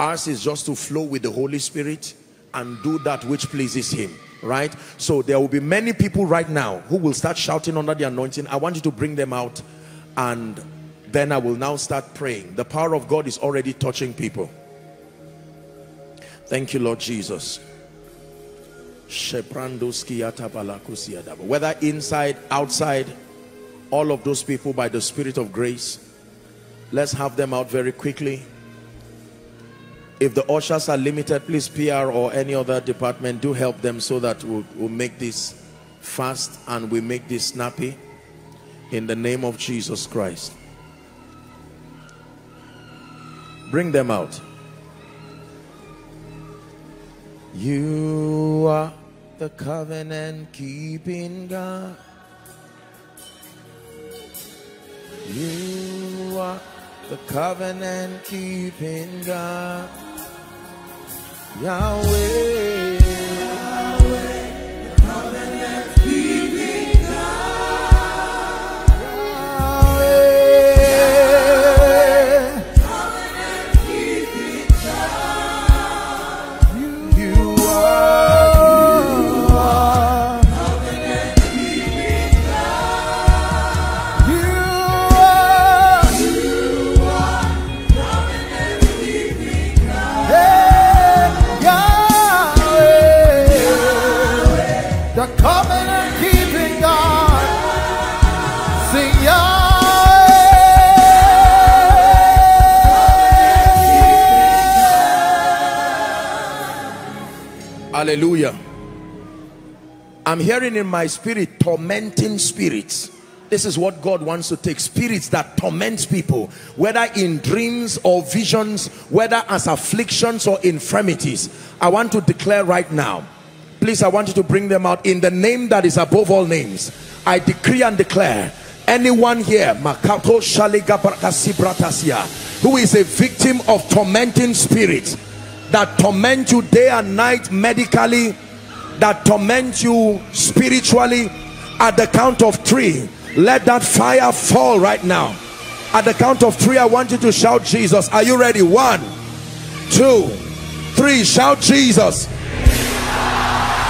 Ours is just to flow with the Holy Spirit and do that which pleases him, right? So there will be many people right now who will start shouting under the anointing. I want you to bring them out, and then I will now start praying. The power of God is already touching people. Thank you, Lord Jesus. Whether inside, outside, all of those people, by the Spirit of grace, let's have them out very quickly. If the ushers are limited, please P R or any other department, do help them so that we'll, we'll make this fast and we make this snappy in the name of Jesus Christ. Bring them out. You are the covenant-keeping God. You are the covenant-keeping God. Yahweh. Yahweh, the covenant-keeping God. Yahweh. Yahweh, the covenant-keeping God. You, you are, you are, covenant-keeping God. You are, you are, covenant-keeping God. Hey, Yahweh, Yahweh, the covenant-keeping God. Sing Yahweh. Hallelujah. I'm hearing in my spirit, tormenting spirits. This is what God wants to take. Spirits that torment people, whether in dreams or visions, whether as afflictions or infirmities. I want to declare right now. Please, I want you to bring them out in the name that is above all names. I decree and declare, anyone here who is a victim of tormenting spirits, that torment you day and night medically, that torment you spiritually, at the count of three, let that fire fall right now. At the count of three, I want you to shout Jesus. Are you ready? One, two, three. Shout Jesus.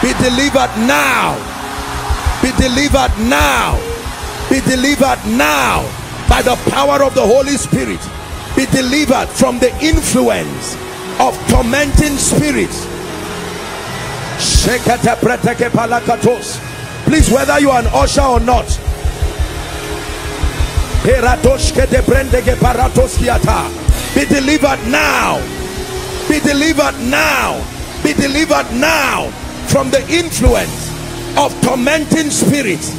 Be delivered now. Be delivered now. Be delivered now by the power of the Holy Spirit. Be delivered from the influence of tormenting spirits. Please, whether you are an usher or not, be delivered now. Be delivered now. Be delivered now from the influence of tormenting spirits.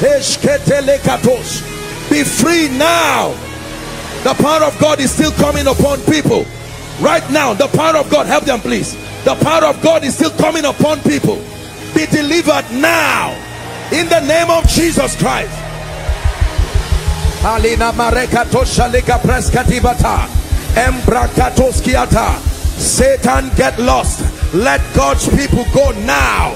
Be free now. The power of God is still coming upon people. Right now, the power of God, help them please. The power of God is still coming upon people. Be delivered now in the name of Jesus Christ. Satan, get lost. Let God's people go now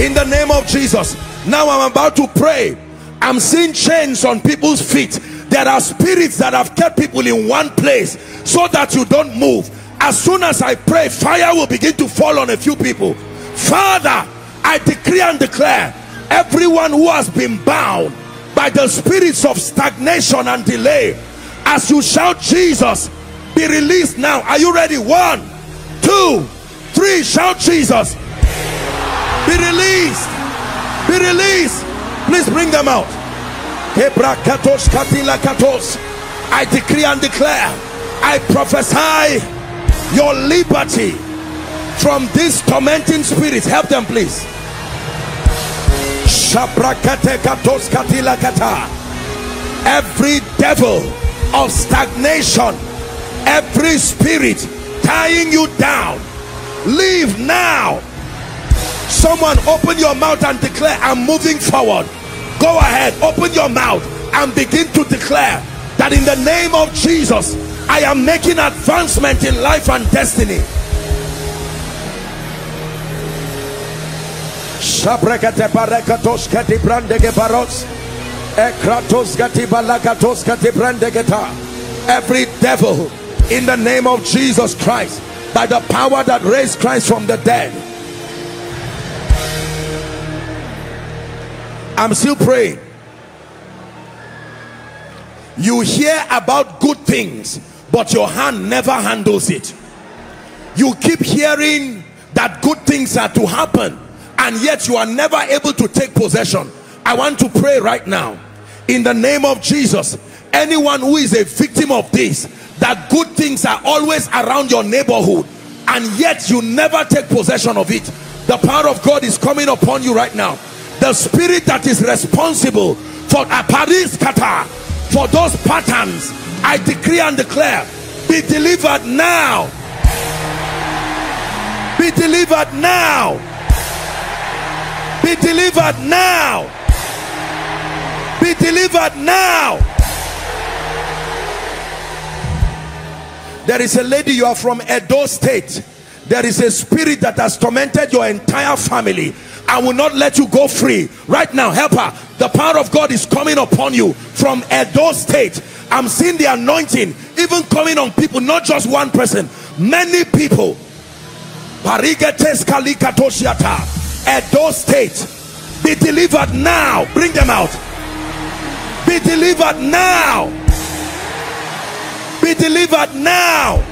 in the name of Jesus. Now I'm about to pray. I'm seeing chains on people's feet. There are spirits that have kept people in one place so that you don't move. As soon as I pray, fire will begin to fall on a few people. Father, I decree and declare, everyone who has been bound by the spirits of stagnation and delay, as you shout Jesus, be released now. Are you ready? One, two, three. Shout Jesus. Be released. Be released. Please bring them out. I decree and declare, I prophesy your liberty from these tormenting spirits. Help them please. Every devil of stagnation, every spirit tying you down, leave now. Someone open your mouth and declare, I'm moving forward. Go ahead, open your mouth and begin to declare that in the name of Jesus, I am making advancement in life and destiny. Every devil, in the name of Jesus Christ, by the power that raised Christ from the dead, I'm still praying. You hear about good things, but your hand never handles it. You keep hearing that good things are to happen, and yet you are never able to take possession. I want to pray right now in the name of Jesus. Anyone who is a victim of this, that good things are always around your neighborhood, and yet you never take possession of it, the power of God is coming upon you right now. The spirit that is responsible for apariskata, for those patterns, I decree and declare, be delivered now. Be Be delivered now. Be delivered now. Be delivered now. There is a lady, you are from Edo State. There is a spirit that has tormented your entire family. I will not let you go free. Right now, help her. The power of God is coming upon you from Edo State. I'm seeing the anointing even coming on people, not just one person, many people. Edo State, be delivered now. Bring them out. Be delivered now. Be delivered now.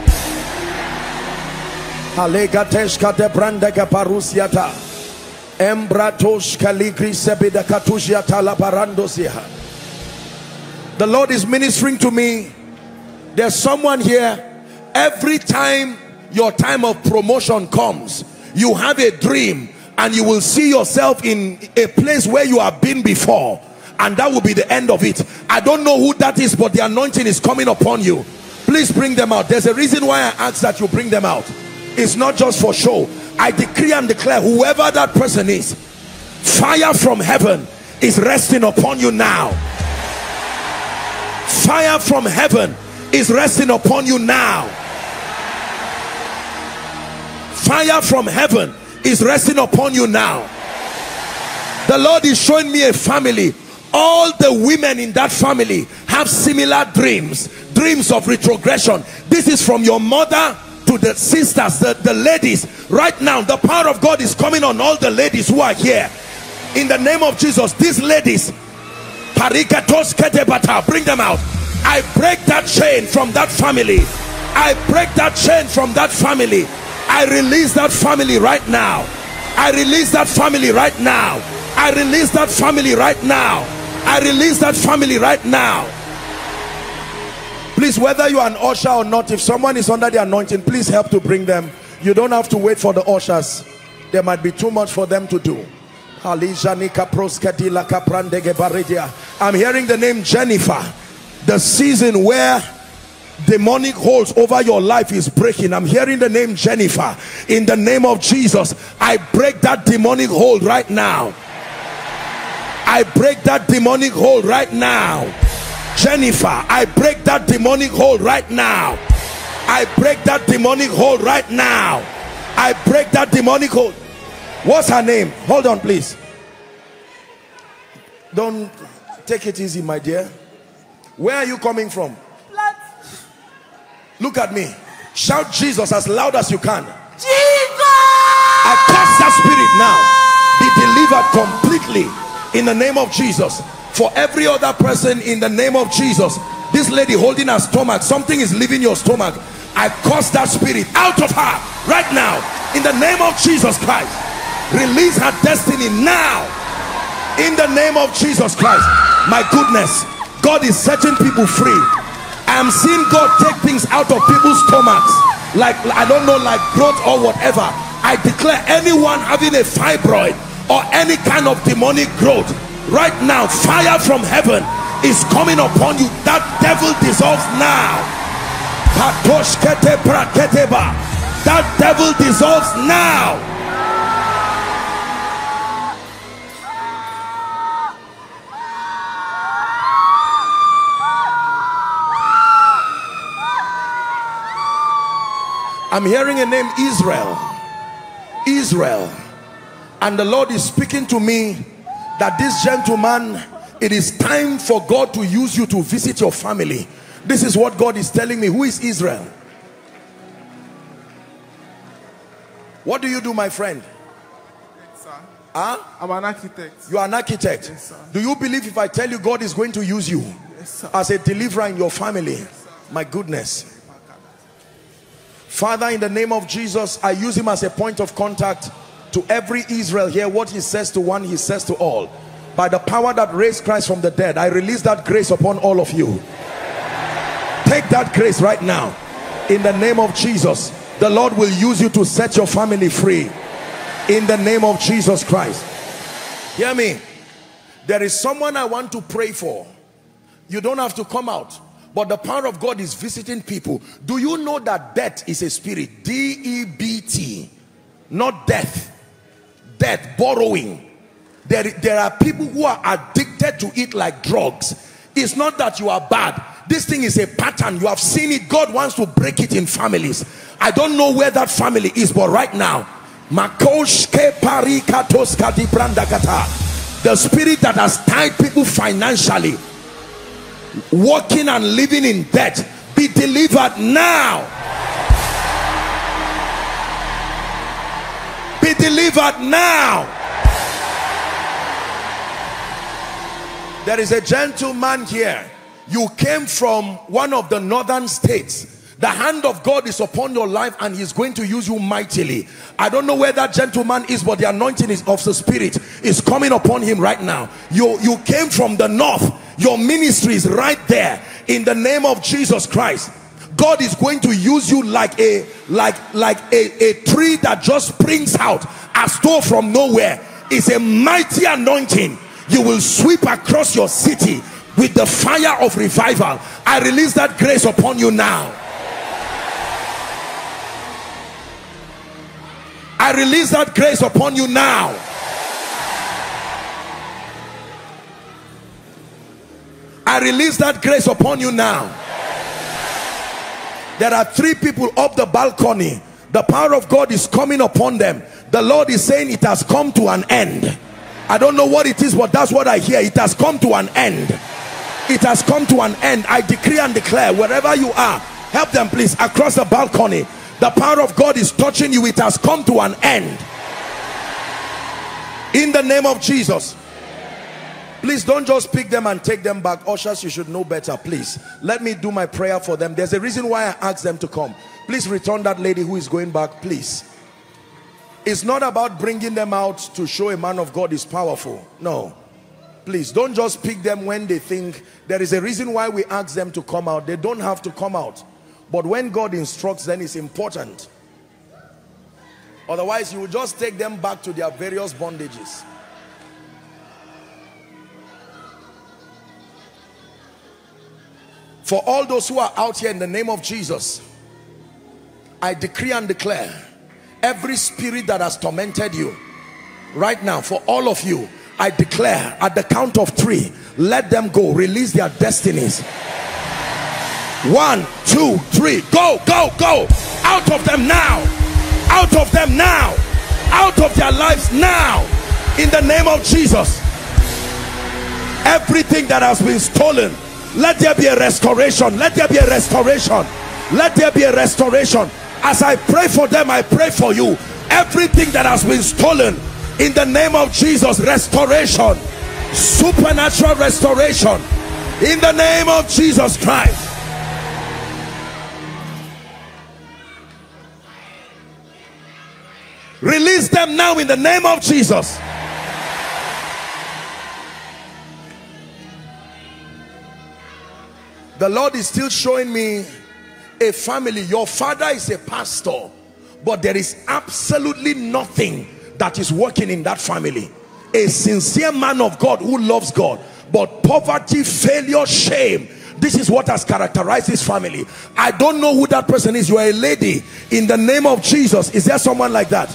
The Lord is ministering to me. There's someone here, every time your time of promotion comes, you have a dream and you will see yourself in a place where you have been before, and that will be the end of it. I don't know who that is, but the anointing is coming upon you. Please bring them out. There's a reason why I ask that you bring them out. It's not just for show. I decree and declare, whoever that person is, fire from heaven is resting upon you now. Fire from heaven is resting upon you now. Fire from heaven is resting upon you now. The Lord is showing me a family. All the women in that family have similar dreams, dreams of retrogression. This is from your mother to the sisters, the, the ladies. Right now, the power of God is coming on all the ladies who are here. In the name of Jesus, these ladies, bring them out. I break that chain from that family. I break that chain from that family. I release that family right now. I release that family right now. I release that family right now. I release that family right now. Please, whether you are an usher or not, if someone is under the anointing, please help to bring them. You don't have to wait for the ushers. There might be too much for them to do. I'm hearing the name Jennifer. The season where demonic holds over your life is breaking. I'm hearing the name Jennifer. In the name of Jesus, I break that demonic hold right now. I break that demonic hold right now. Jennifer, I break that demonic hold right now. I break that demonic hold right now. I break that demonic hold. What's her name? Hold on, please. Don't take it easy, my dear. Where are you coming from? Look at me. Shout Jesus as loud as you can. Jesus! I cast that spirit now. Be delivered completely in the name of Jesus. For every other person, in the name of Jesus, this lady holding her stomach, something is leaving your stomach. I cast that spirit out of her right now in the name of Jesus Christ. Release her destiny now in the name of Jesus Christ. My goodness, God is setting people free. I'm seeing God take things out of people's stomachs, like, I don't know, like growth or whatever. I declare anyone having a fibroid or any kind of demonic growth, right now, fire from heaven is coming upon you. That devil dissolves now. That devil dissolves now. I'm hearing a name, Israel. Israel. And the Lord is speaking to me that this gentleman, it is time for God to use you to visit your family. This is what God is telling me. Who is Israel? What do you do, my friend? Yes, sir. Huh? I'm an architect. You are an architect? Yes, sir. Do you believe if I tell you God is going to use you, yes, sir, as a deliverer in your family? Yes, my goodness. Father, in the name of Jesus, I use him as a point of contact to every Israel here. What he says to one, he says to all. By the power that raised Christ from the dead, I release that grace upon all of you. Take that grace right now. In the name of Jesus, the Lord will use you to set your family free. In the name of Jesus Christ. Hear me. There is someone I want to pray for. You don't have to come out. But the power of God is visiting people. Do you know that debt is a spirit? D E B T. not death. Death, borrowing. There, there are people who are addicted to it like drugs. It's not that you are bad. This thing is a pattern. You have seen it. God wants to break it in families. I don't know where that family is, but right now, the spirit that has tied people financially, working and living in debt, be delivered now. Be delivered now. There is a gentleman here. You came from one of the northern states. The hand of God is upon your life and he's going to use you mightily. I don't know where that gentleman is, but the anointing is of the spirit is coming upon him right now. You, you came from the north. Your ministry is right there. In the name of Jesus Christ, God is going to use you like a, like, like a, a tree that just springs out as though from nowhere. It's a mighty anointing. You will sweep across your city with the fire of revival. I release that grace upon you now. I release that grace upon you now. I release that grace upon you now. There are three people up the balcony. The power of God is coming upon them. The Lord is saying it has come to an end. I don't know what it is, but that's what I hear. It has come to an end. It has come to an end. I decree and declare, wherever you are, help them please across the balcony. The power of God is touching you. It has come to an end. In the name of Jesus. Please don't just pick them and take them back. Ushers, you should know better, please. Let me do my prayer for them. There's a reason why I asked them to come. Please return that lady who is going back, please. It's not about bringing them out to show a man of God is powerful. No. Please, don't just pick them when they think. There is a reason why we ask them to come out. They don't have to come out. But when God instructs, then it's important. Otherwise, you will just take them back to their various bondages. For all those who are out here, in the name of Jesus, I decree and declare, every spirit that has tormented you right now, for all of you, I declare at the count of three, let them go. Release their destinies. One, two, three, go, go, go. Out of them now. Out of them now. Out of their lives now, in the name of Jesus. Everything that has been stolen, let there be a restoration. Let there be a restoration. Let there be a restoration. As I pray for them, I pray for you. Everything that has been stolen, in the name of Jesus, restoration, supernatural restoration, in the name of Jesus Christ. Release them now in the name of Jesus. The Lord is still showing me a family. Your father is a pastor, but there is absolutely nothing that is working in that family. A sincere man of God who loves God, but poverty, failure, shame, this is what has characterized this family. I don't know who that person is. You are a lady, in the name of Jesus. Is there someone like that?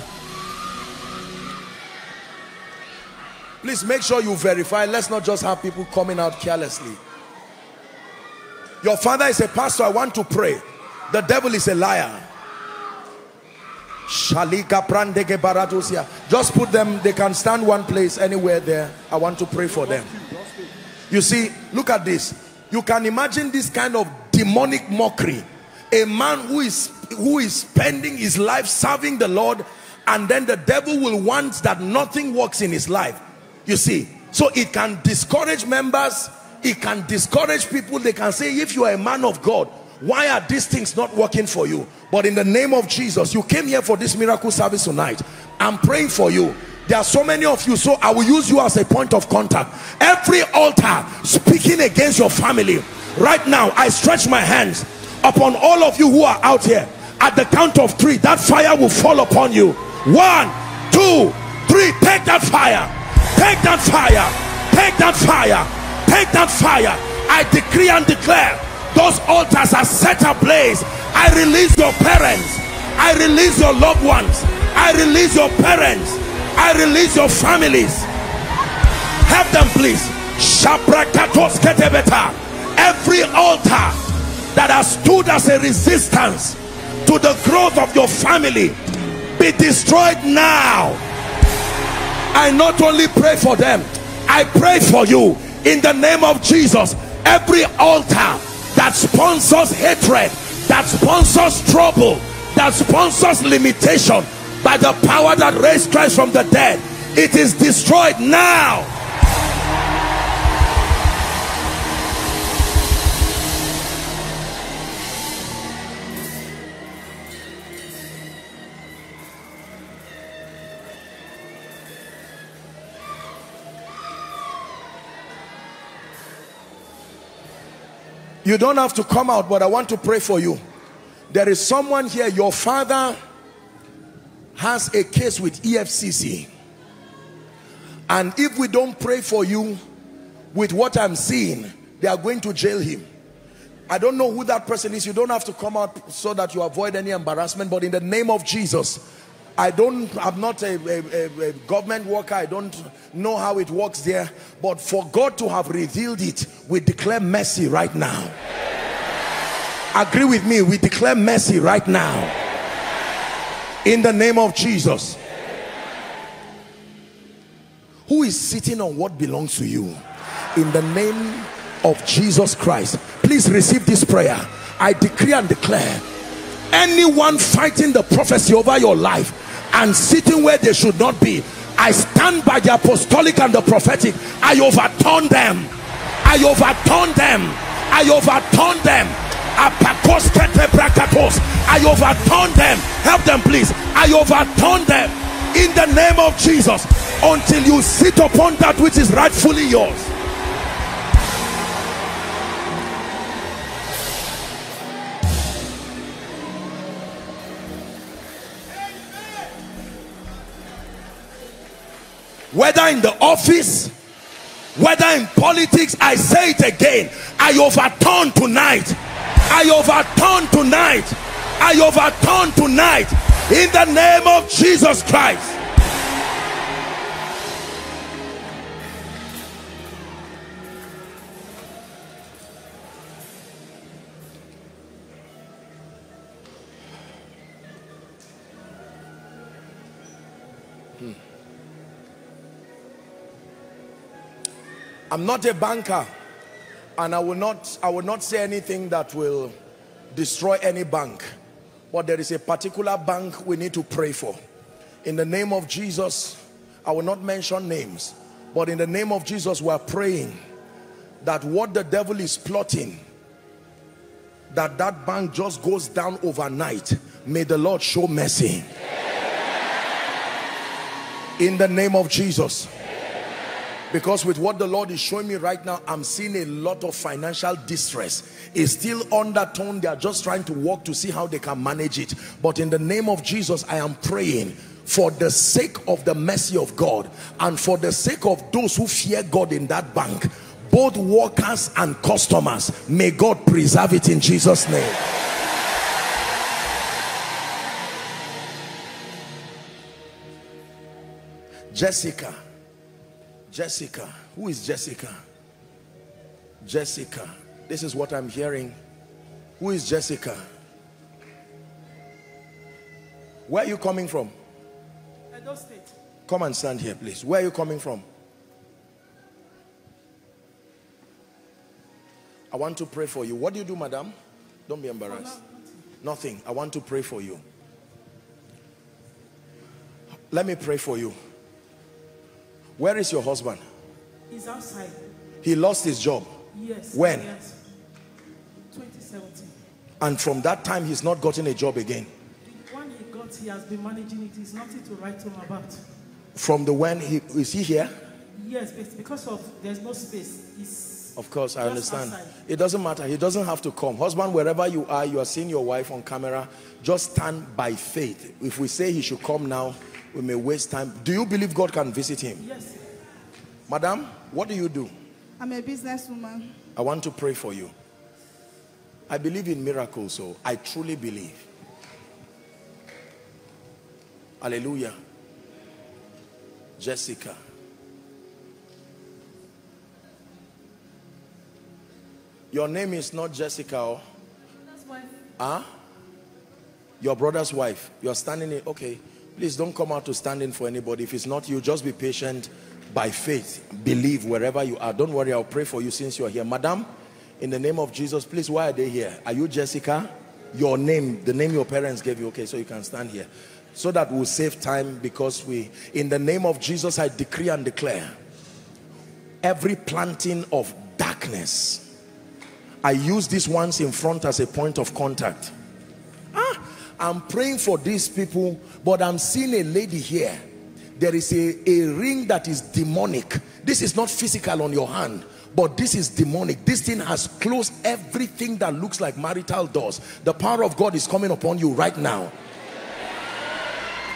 Please make sure you verify. Let's not just have people coming out carelessly. Your father is a pastor. I want to pray. The devil is a liar. Just put them, they can stand one place anywhere there. I want to pray for them. You see, look at this. You can imagine this kind of demonic mockery. A man who is who is spending his life serving the Lord, and then the devil will want that nothing works in his life. You see, so it can discourage members. It can discourage people. They can say, if you are a man of God, why are these things not working for you? But in the name of Jesus, you came here for this miracle service tonight. I'm praying for you. There are so many of you, so I will use you as a point of contact. Every altar speaking against your family, right now, I stretch my hands upon all of you who are out here. At the count of three, that fire will fall upon you. One, two, three. Take that fire. Take that fire. Take that fire. Take that fire. I decree and declare, those altars are set ablaze. I release your parents. I release your loved ones. I release your parents. I release your families. Help them, please. Every altar that has stood as a resistance to the growth of your family, be destroyed now. I not only pray for them, I pray for you in the name of Jesus. Every altar that sponsors hatred, that sponsors trouble, that sponsors limitation, by the power that raised Christ from the dead, it is destroyed now. You don't have to come out, but I want to pray for you. There is someone here, your father has a case with E F C C. And if we don't pray for you, with what I'm seeing, they are going to jail him. I don't know who that person is. You don't have to come out so that you avoid any embarrassment, but in the name of Jesus, I don't, I'm not a, a, a government worker. I don't know how it works there. But for God to have revealed it, we declare mercy right now. Agree with me, we declare mercy right now. In the name of Jesus. Who is sitting on what belongs to you? In the name of Jesus Christ. Please receive this prayer. I decree and declare, anyone fighting the prophecy over your life and sitting where they should not be, I stand by the apostolic and the prophetic. I overturn them. I overturn them. I overturn them. I overturn them. Help them, please. I overturn them in the name of Jesus, until you sit upon that which is rightfully yours. Whether in the office, whether in politics, I say it again, I overturn tonight. I overturn tonight. I overturn tonight in the name of Jesus Christ. I'm not a banker, and I will not I will not say anything that will destroy any bank, but there is a particular bank we need to pray for. In the name of Jesus, I will not mention names, but in the name of Jesus, we are praying that what the devil is plotting, that that bank just goes down overnight. May the Lord show mercy. In the name of Jesus. Because with what the Lord is showing me right now, I'm seeing a lot of financial distress. It's still undertone. They are just trying to work to see how they can manage it. But in the name of Jesus, I am praying for the sake of the mercy of God, and for the sake of those who fear God in that bank, both workers and customers. May God preserve it in Jesus' name. Jessica. Jessica, who is Jessica? Jessica, this is what I'm hearing. Who is Jessica? Where are you coming from? Edo State. Come and stand here, please. Where are you coming from? I want to pray for you. What do you do, madam? Don't be embarrassed. Nothing. I want to pray for you. Let me pray for you. Where is your husband? He's outside. He lost his job? Yes. When? Yes. twenty seventeen. And from that time, he's not gotten a job again? The one he got, he has been managing it. It's nothing to write home about. From the when, he, is he here? Yes, it's because of there's no space. It's of course, I understand. Outside. It doesn't matter. He doesn't have to come. Husband, wherever you are, you are seeing your wife on camera. Just stand by faith. If we say he should come now, we may waste time. Do you believe God can visit him? Yes. Madam, what do you do? I'm a businesswoman. I want to pray for you. I believe in miracles, so I truly believe. Hallelujah. Jessica. Your name is not Jessica, or? Huh? Your brother's wife. You're standing in. Okay. Please don't come out to stand in for anybody. If it's not you, just be patient by faith. Believe wherever you are. Don't worry, I'll pray for you since you're here. Madam, in the name of Jesus, please, why are they here? Are you Jessica? Your name, the name your parents gave you. Okay, so you can stand here. So that we'll save time, because we, in the name of Jesus, I decree and declare every planting of darkness. I use these ones in front as a point of contact. Ah, I'm praying for these people, but I'm seeing a lady here. There is a, a ring that is demonic. This is not physical on your hand, but this is demonic. This thing has closed everything that looks like marital doors. The power of God is coming upon you right now.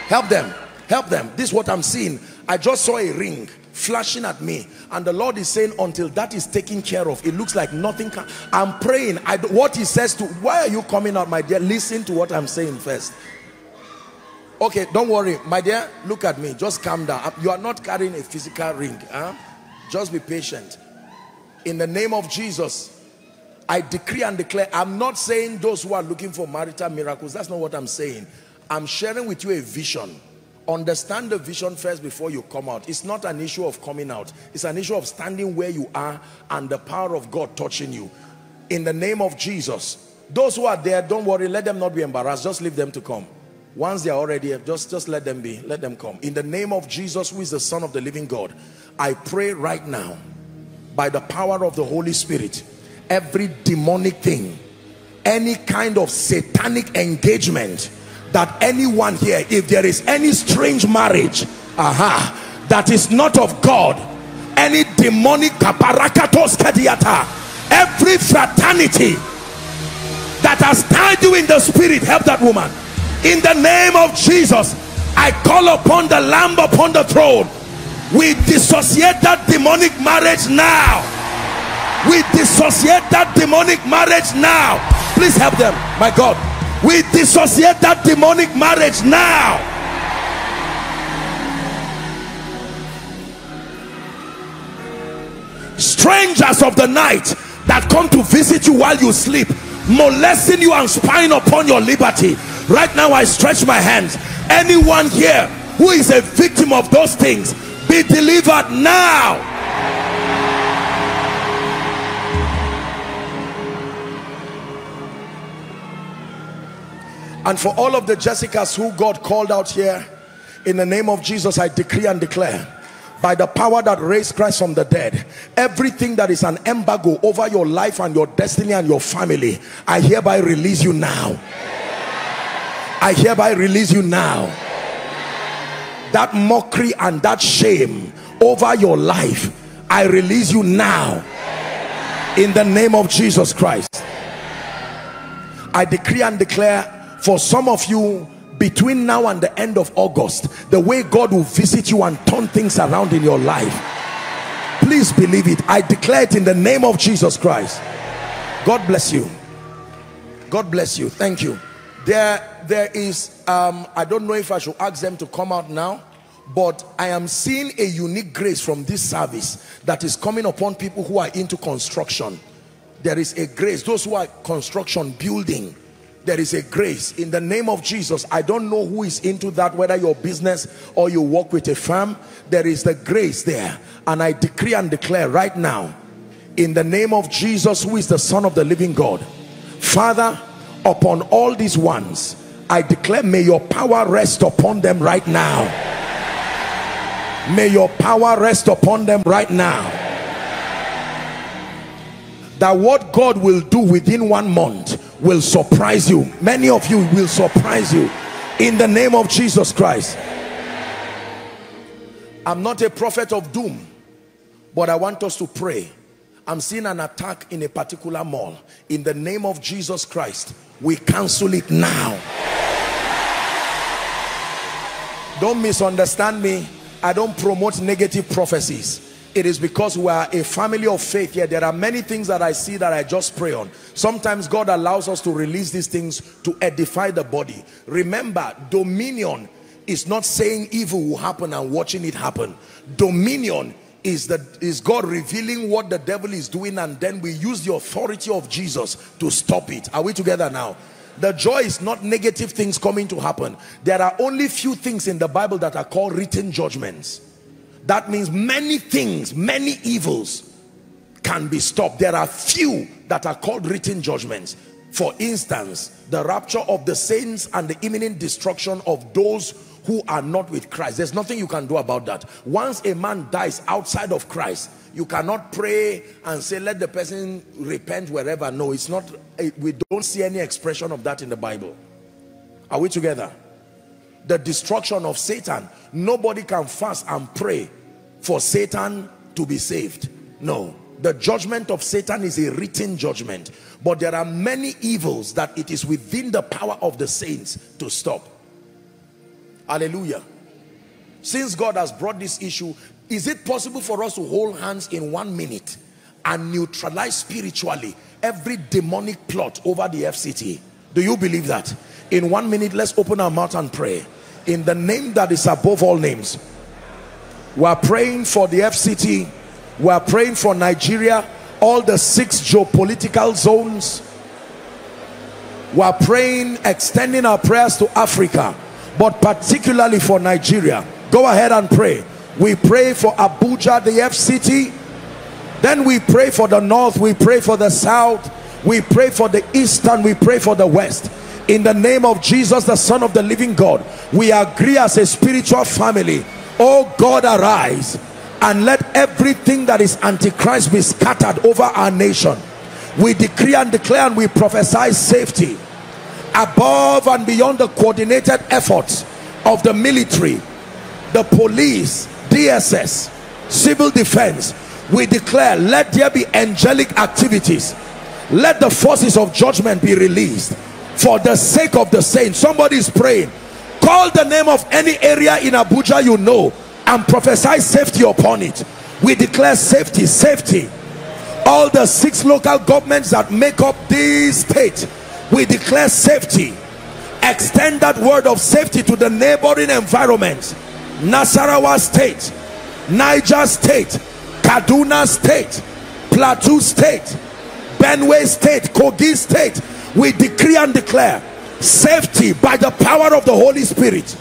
Help them. Help them. This is what I'm seeing. I just saw a ring flashing at me, and the Lord is saying, until that is taken care of, it looks like nothing can. I'm praying. I what he says to, why are you coming out, my dear? Listen to what I'm saying first. Okay, don't worry, my dear. Look at me. Just calm down. You are not carrying a physical ring. Huh? Just be patient. In the name of Jesus, I decree and declare, I'm not saying those who are looking for marital miracles. That's not what I'm saying. I'm sharing with you a vision. Understand the vision first before you come out. It's not an issue of coming out. It's an issue of standing where you are and the power of God touching you. In the name of Jesus, those who are there, don't worry. Let them not be embarrassed. Just leave them to come. Once they are already here, just, just let them be. Let them come. In the name of Jesus, who is the Son of the living God, I pray right now, by the power of the Holy Spirit, every demonic thing, any kind of satanic engagement, that anyone here, if there is any strange marriage, aha, that is not of God, any demonic kaparakatos kadiata, every fraternity that has tied you in the spirit, help that woman. In the name of Jesus, I call upon the Lamb upon the throne. We dissociate that demonic marriage now. We dissociate that demonic marriage now. Please help them, my God. We dissociate that demonic marriage now. Strangers of the night that come to visit you while you sleep, molesting you and spying upon your liberty. Right now I stretch my hands. Anyone here who is a victim of those things, be delivered now. And for all of the Jessicas who God called out here, in the name of Jesus, I decree and declare, by the power that raised Christ from the dead, everything that is an embargo over your life and your destiny and your family, I hereby release you now. I hereby release you now. That mockery and that shame over your life, I release you now. In the name of Jesus Christ. I decree and declare, for some of you, between now and the end of August, the way God will visit you and turn things around in your life. Please believe it. I declare it in the name of Jesus Christ. God bless you. God bless you. Thank you. There, there is, um, I don't know if I should ask them to come out now, but I am seeing a unique grace from this service that is coming upon people who are into construction. There is a grace. Those who are construction, building, there is a grace in the name of Jesus. I don't know who is into that, whether your business or you work with a firm. There is the grace there. And I decree and declare right now, in the name of Jesus, who is the Son of the living God. Father, upon all these ones, I declare, may your power rest upon them right now. May your power rest upon them right now. That what God will do within one month will surprise you. Many of you will surprise you in the name of Jesus Christ. I'm not a prophet of doom, but I want us to pray. I'm seeing an attack in a particular mall. In the name of Jesus Christ, we cancel it now. Don't misunderstand me. I don't promote negative prophecies. It is because we are a family of faith here. There are many things that I see that I just pray on. Sometimes God allows us to release these things to edify the body. Remember, dominion is not saying evil will happen and watching it happen. Dominion is that is God revealing what the devil is doing, and then we use the authority of Jesus to stop it. Are we together now? The joy is not negative things coming to happen. There are only few things in the Bible that are called written judgments. That means many things, many evils can be stopped. There are few that are called written judgments. For instance, the rapture of the saints and the imminent destruction of those who are not with Christ. There's nothing you can do about that. Once a man dies outside of Christ, you cannot pray and say, let the person repent wherever. No, it's not. We don't see any expression of that in the Bible. Are we together? The destruction of Satan. Nobody can fast and pray for Satan to be saved. No. The judgment of Satan is a written judgment. But there are many evils that it is within the power of the saints to stop. Hallelujah. Since God has brought this issue, is it possible for us to hold hands in one minute and neutralize spiritually every demonic plot over the F C T? Do you believe that? In one minute, let's open our mouth and pray. In the name that is above all names, we are praying for the F C T. We are praying for Nigeria, all the six geopolitical zones. We are praying, extending our prayers to Africa, but particularly for Nigeria. Go ahead and pray. We pray for Abuja, the F C T. Then we pray for the north, we pray for the south, we pray for the east, and we pray for the west. In the name of Jesus, the Son of the living God, we agree as a spiritual family. Oh God, arise and let everything that is antichrist be scattered over our nation. We decree and declare and we prophesy safety above and beyond the coordinated efforts of the military, the police, D S S, civil defense. We declare, let there be angelic activities. Let the forces of judgment be released for the sake of the saints. Somebody is praying. Call the name of any area in Abuja you know and prophesy safety upon it. We declare safety, safety. All the six local governments that make up this state, we declare safety. Extend that word of safety to the neighboring environments. Nasarawa State, Niger State, Kaduna State, Plateau State, Benue State, Kogi State. We decree and declare safety by the power of the Holy Spirit.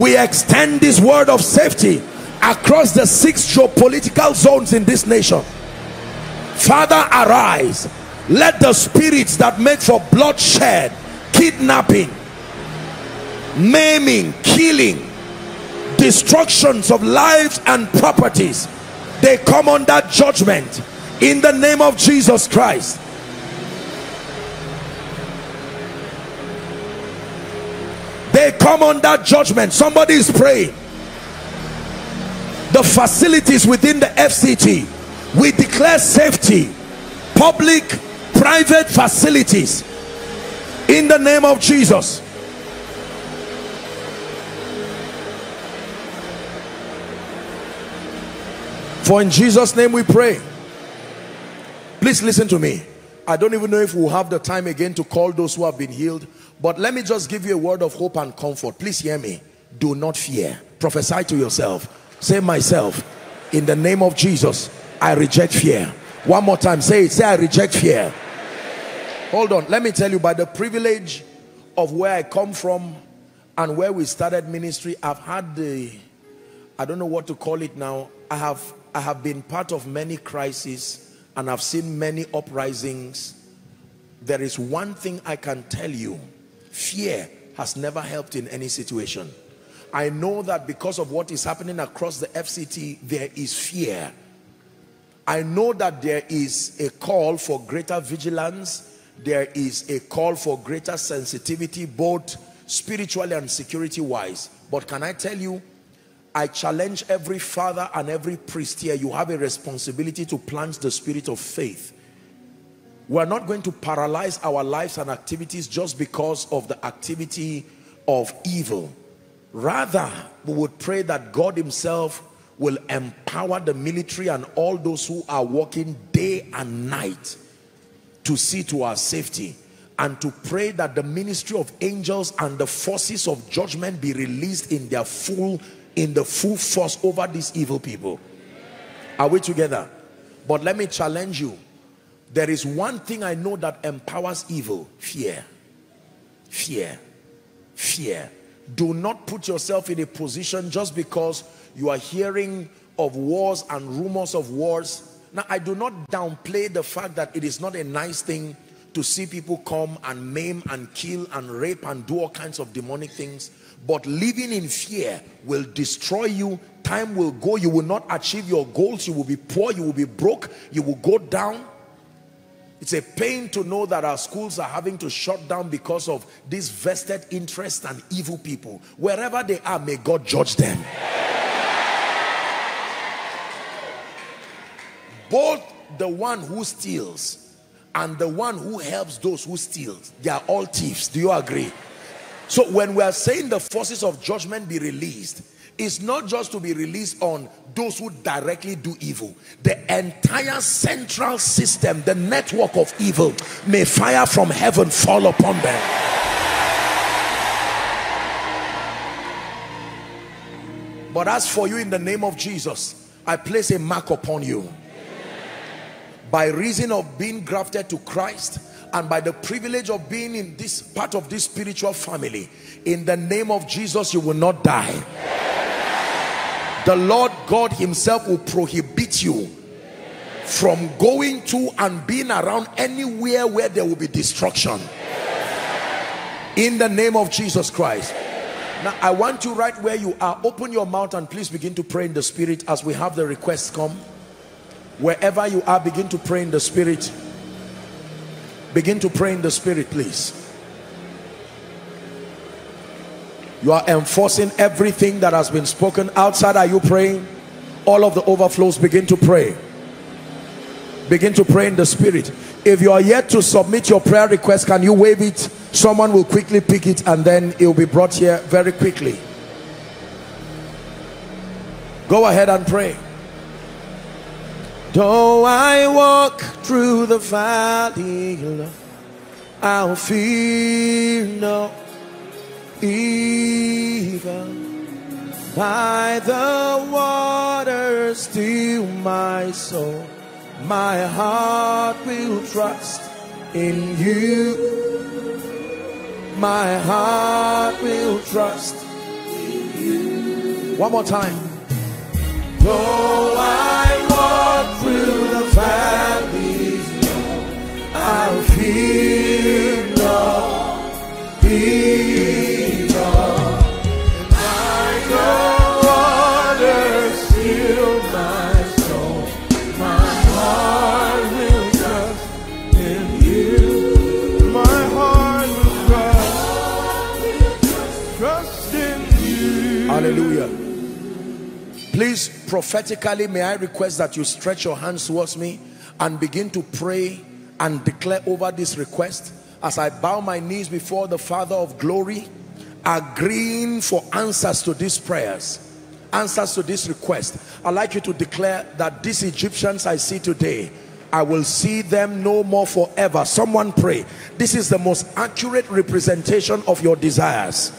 We extend this word of safety across the six geopolitical zones in this nation. Father, arise. Let the spirits that make for bloodshed, kidnapping, maiming, killing, destructions of lives and properties, they come under judgment in the name of Jesus Christ. They come under judgment. Somebody is praying. The facilities within the F C T, we declare safety. Public, private facilities in the name of Jesus. For in Jesus' name we pray. Please listen to me. I don't even know if we'll have the time again to call those who have been healed, but let me just give you a word of hope and comfort. Please hear me. Do not fear. Prophesy to yourself. Say, myself, in the name of Jesus, I reject fear. One more time. Say it. Say, I reject fear. Hold on. Let me tell you, by the privilege of where I come from and where we started ministry, I've had the, I don't know what to call it now. I have, I have been part of many crises and I've seen many uprisings. There is one thing I can tell you. Fear has never helped in any situation. I know that because of what is happening across the F C T, there is fear. I know that there is a call for greater vigilance. There is a call for greater sensitivity, both spiritually and security-wise. But can I tell you, I challenge every father and every priest here, you have a responsibility to plant the spirit of faith. We're not going to paralyze our lives and activities just because of the activity of evil. Rather, we would pray that God himself will empower the military and all those who are working day and night to see to our safety. and to pray that the ministry of angels and the forces of judgment be released in their full, in the full force over these evil people. Are we together? But let me challenge you. There is one thing I know that empowers evil: fear. Fear. Fear. Do not put yourself in a position just because you are hearing of wars and rumors of wars. Now, I do not downplay the fact that it is not a nice thing to see people come and maim and kill and rape and do all kinds of demonic things. But living in fear will destroy you. Time will go. You will not achieve your goals. You will be poor. You will be broke. You will go down. It's a pain to know that our schools are having to shut down because of these vested interests and evil people. Wherever they are, may God judge them. Both the one who steals and the one who helps those who steal, they are all thieves. Do you agree? So when we are saying the forces of judgment be released, it's not just to be released on those who directly do evil. The entire central system, the network of evil, may fire from heaven fall upon them. But as for you, in the name of Jesus, I place a mark upon you. Amen. By reason of being grafted to Christ, and by the privilege of being in this part of this spiritual family, in the name of Jesus, you will not die. Amen. The Lord God himself will prohibit you from going to and being around anywhere where there will be destruction. In the name of Jesus Christ. Now, I want you right where you are, open your mouth and please begin to pray in the spirit as we have the requests come. Wherever you are, begin to pray in the spirit. Begin to pray in the spirit, please. You are enforcing everything that has been spoken. Outside, are you praying? All of the overflows, begin to pray. Begin to pray in the spirit. If you are yet to submit your prayer request, can you wave it? Someone will quickly pick it and then it will be brought here very quickly. Go ahead and pray. Though I walk through the valley, I'll fear no even by the waters, still my soul, my heart will trust in you. My heart will trust in you. One more time. Though I walk through the valleys, I'll fear no evil. Hallelujah. Please, prophetically, may I request that you stretch your hands towards me and begin to pray and declare over this request. As I bow my knees before the Father of glory, agreeing for answers to these prayers, answers to this request, I'd like you to declare that these Egyptians I see today, I will see them no more forever. Someone pray. This is the most accurate representation of your desires.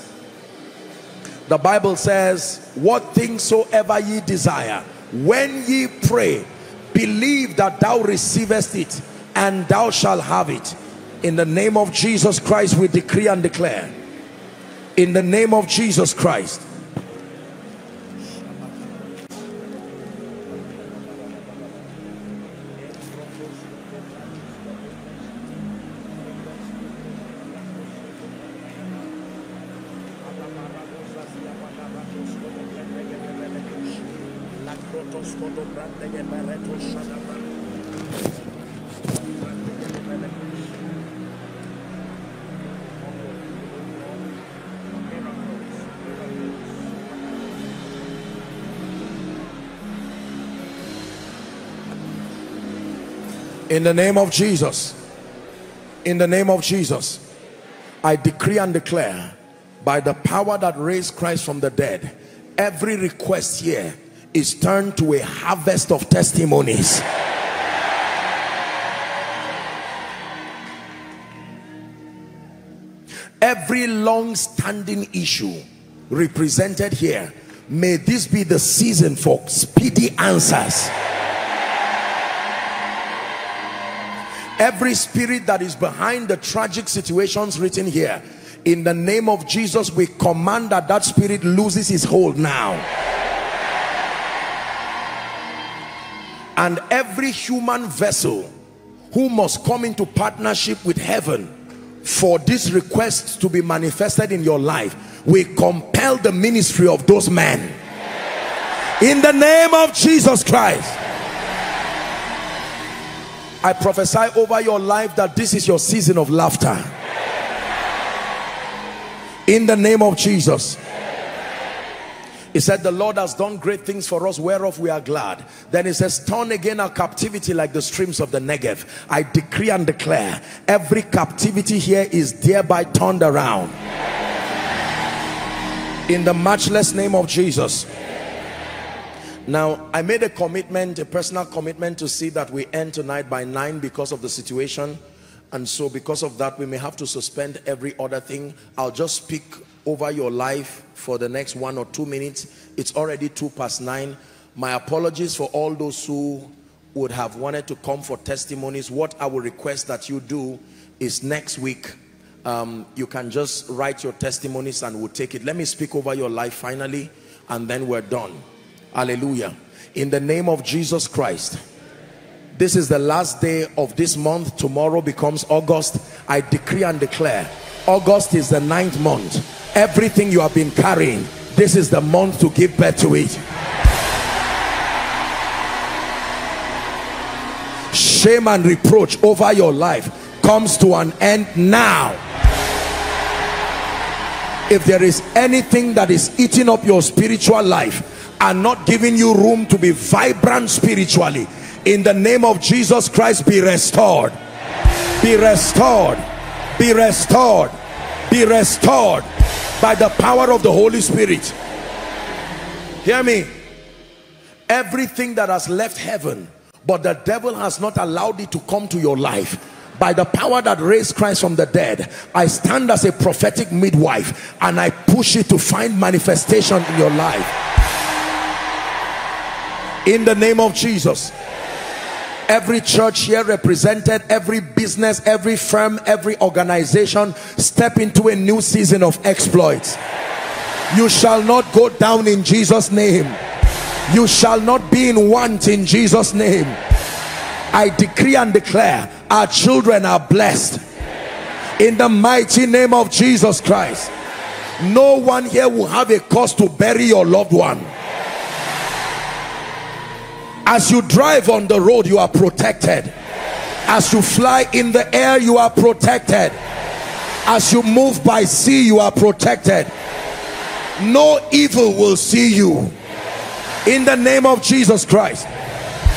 The Bible says, what things soever ye desire, when ye pray, believe that thou receivest it, and thou shalt have it. In the name of Jesus Christ, we decree and declare. In the name of Jesus Christ. In the name of Jesus, in the name of Jesus, I decree and declare by the power that raised Christ from the dead, every request here is turned to a harvest of testimonies. every long-standing issue represented here, may this be the season for speedy answers. Every spirit that is behind the tragic situations written here, in the name of Jesus, we command that that spirit loses his hold now. And every human vessel who must come into partnership with heaven for this request to be manifested in your life, we compel the ministry of those men. In the name of Jesus Christ. I prophesy over your life that this is your season of laughter. In the name of Jesus. He said, the Lord has done great things for us, whereof we are glad. Then he says, turn again our captivity like the streams of the Negev. I decree and declare, every captivity here is thereby turned around. In the matchless name of Jesus. Now, I made a commitment, a personal commitment, to see that we end tonight by nine because of the situation. And so because of that, we may have to suspend every other thing. I'll just speak over your life for the next one or two minutes. It's already two past nine. My apologies for all those who would have wanted to come for testimonies. What I will request that you do is next week, um, you can just write your testimonies and we'll take it. Let me speak over your life finally, and then we're done. Hallelujah. In the name of Jesus Christ. This is the last day of this month. Tomorrow becomes August. I decree and declare, August is the ninth month. Everything you have been carrying, this is the month to give birth to it. Shame and reproach over your life comes to an end now. If there is anything that is eating up your spiritual life and not giving you room to be vibrant spiritually, in the name of Jesus Christ, be restored, be restored, be restored, be restored by the power of the Holy Spirit. Hear me. Everything that has left heaven, but the devil has not allowed it to come to your life, by the power that raised Christ from the dead, I stand as a prophetic midwife and I push it to find manifestation in your life. In the name of Jesus. Every church here represented, every business, every firm, every organization, step into a new season of exploits. You shall not go down in Jesus' name. You shall not be in want in Jesus' name. I decree and declare, our children are blessed. In the mighty name of Jesus Christ. No one here will have a cause to bury your loved one. As you drive on the road, you are protected. As you fly in the air, you are protected. As you move by sea, you are protected. No evil will see you. In the name of Jesus Christ.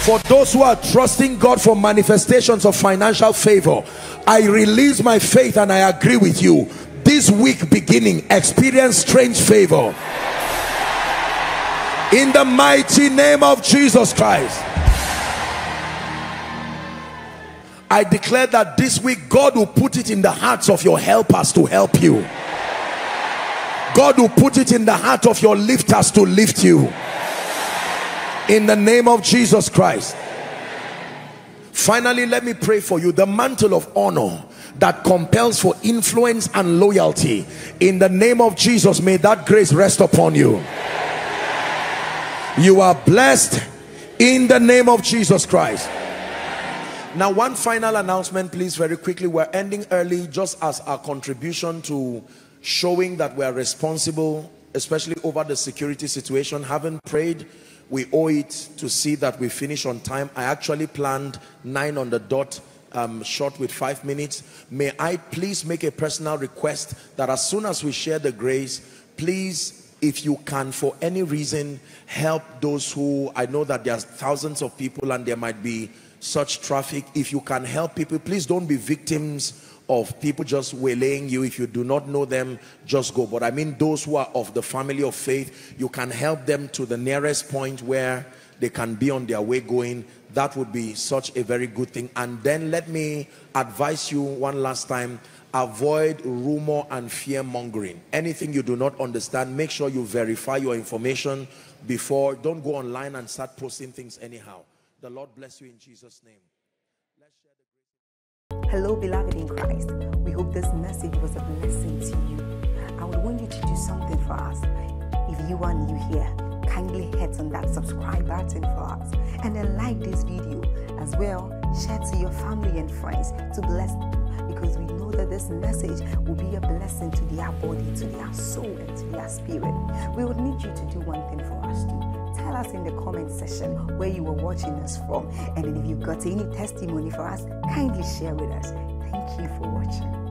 For those who are trusting God for manifestations of financial favor, I release my faith and I agree with you. This week beginning, experience strange favor. In the mighty name of Jesus Christ. I declare that this week God will put it in the hearts of your helpers to help you. God will put it in the heart of your lifters to lift you. In the name of Jesus Christ. Finally, let me pray for you. The mantle of honor that compels for influence and loyalty. In the name of Jesus, may that grace rest upon you. You are blessed in the name of Jesus Christ. Now, one final announcement, please, very quickly. We're ending early just as our contribution to showing that we are responsible, especially over the security situation. Having prayed, we owe it to see that we finish on time. I actually planned nine on the dot, um, short with five minutes. May I please make a personal request that as soon as we share the grace, please, if you can, for any reason, help those who, I know that there are thousands of people and there might be such traffic. If you can help people, please don't be victims of people just waylaying you. If you do not know them, just go. But I mean those who are of the family of faith, you can help them to the nearest point where they can be on their way going. that would be such a very good thing. And then let me advise you one last time, avoid rumor and fear mongering. Anything you do not understand, make sure you verify your information before. Don't go online and start posting things anyhow. The Lord bless you in Jesus' name. Hello, beloved in Christ. We hope this message was a blessing to you. I would want you to do something for us. If you are new here, kindly hit on that subscribe button for us and then like this video. As well, share to your family and friends to bless them, because we know that this message will be a blessing to their body, to their soul, and to their spirit. We would need you to do one thing for us too. Tell us in the comment section where you were watching us from, and then if you got any testimony for us, kindly share with us. Thank you for watching.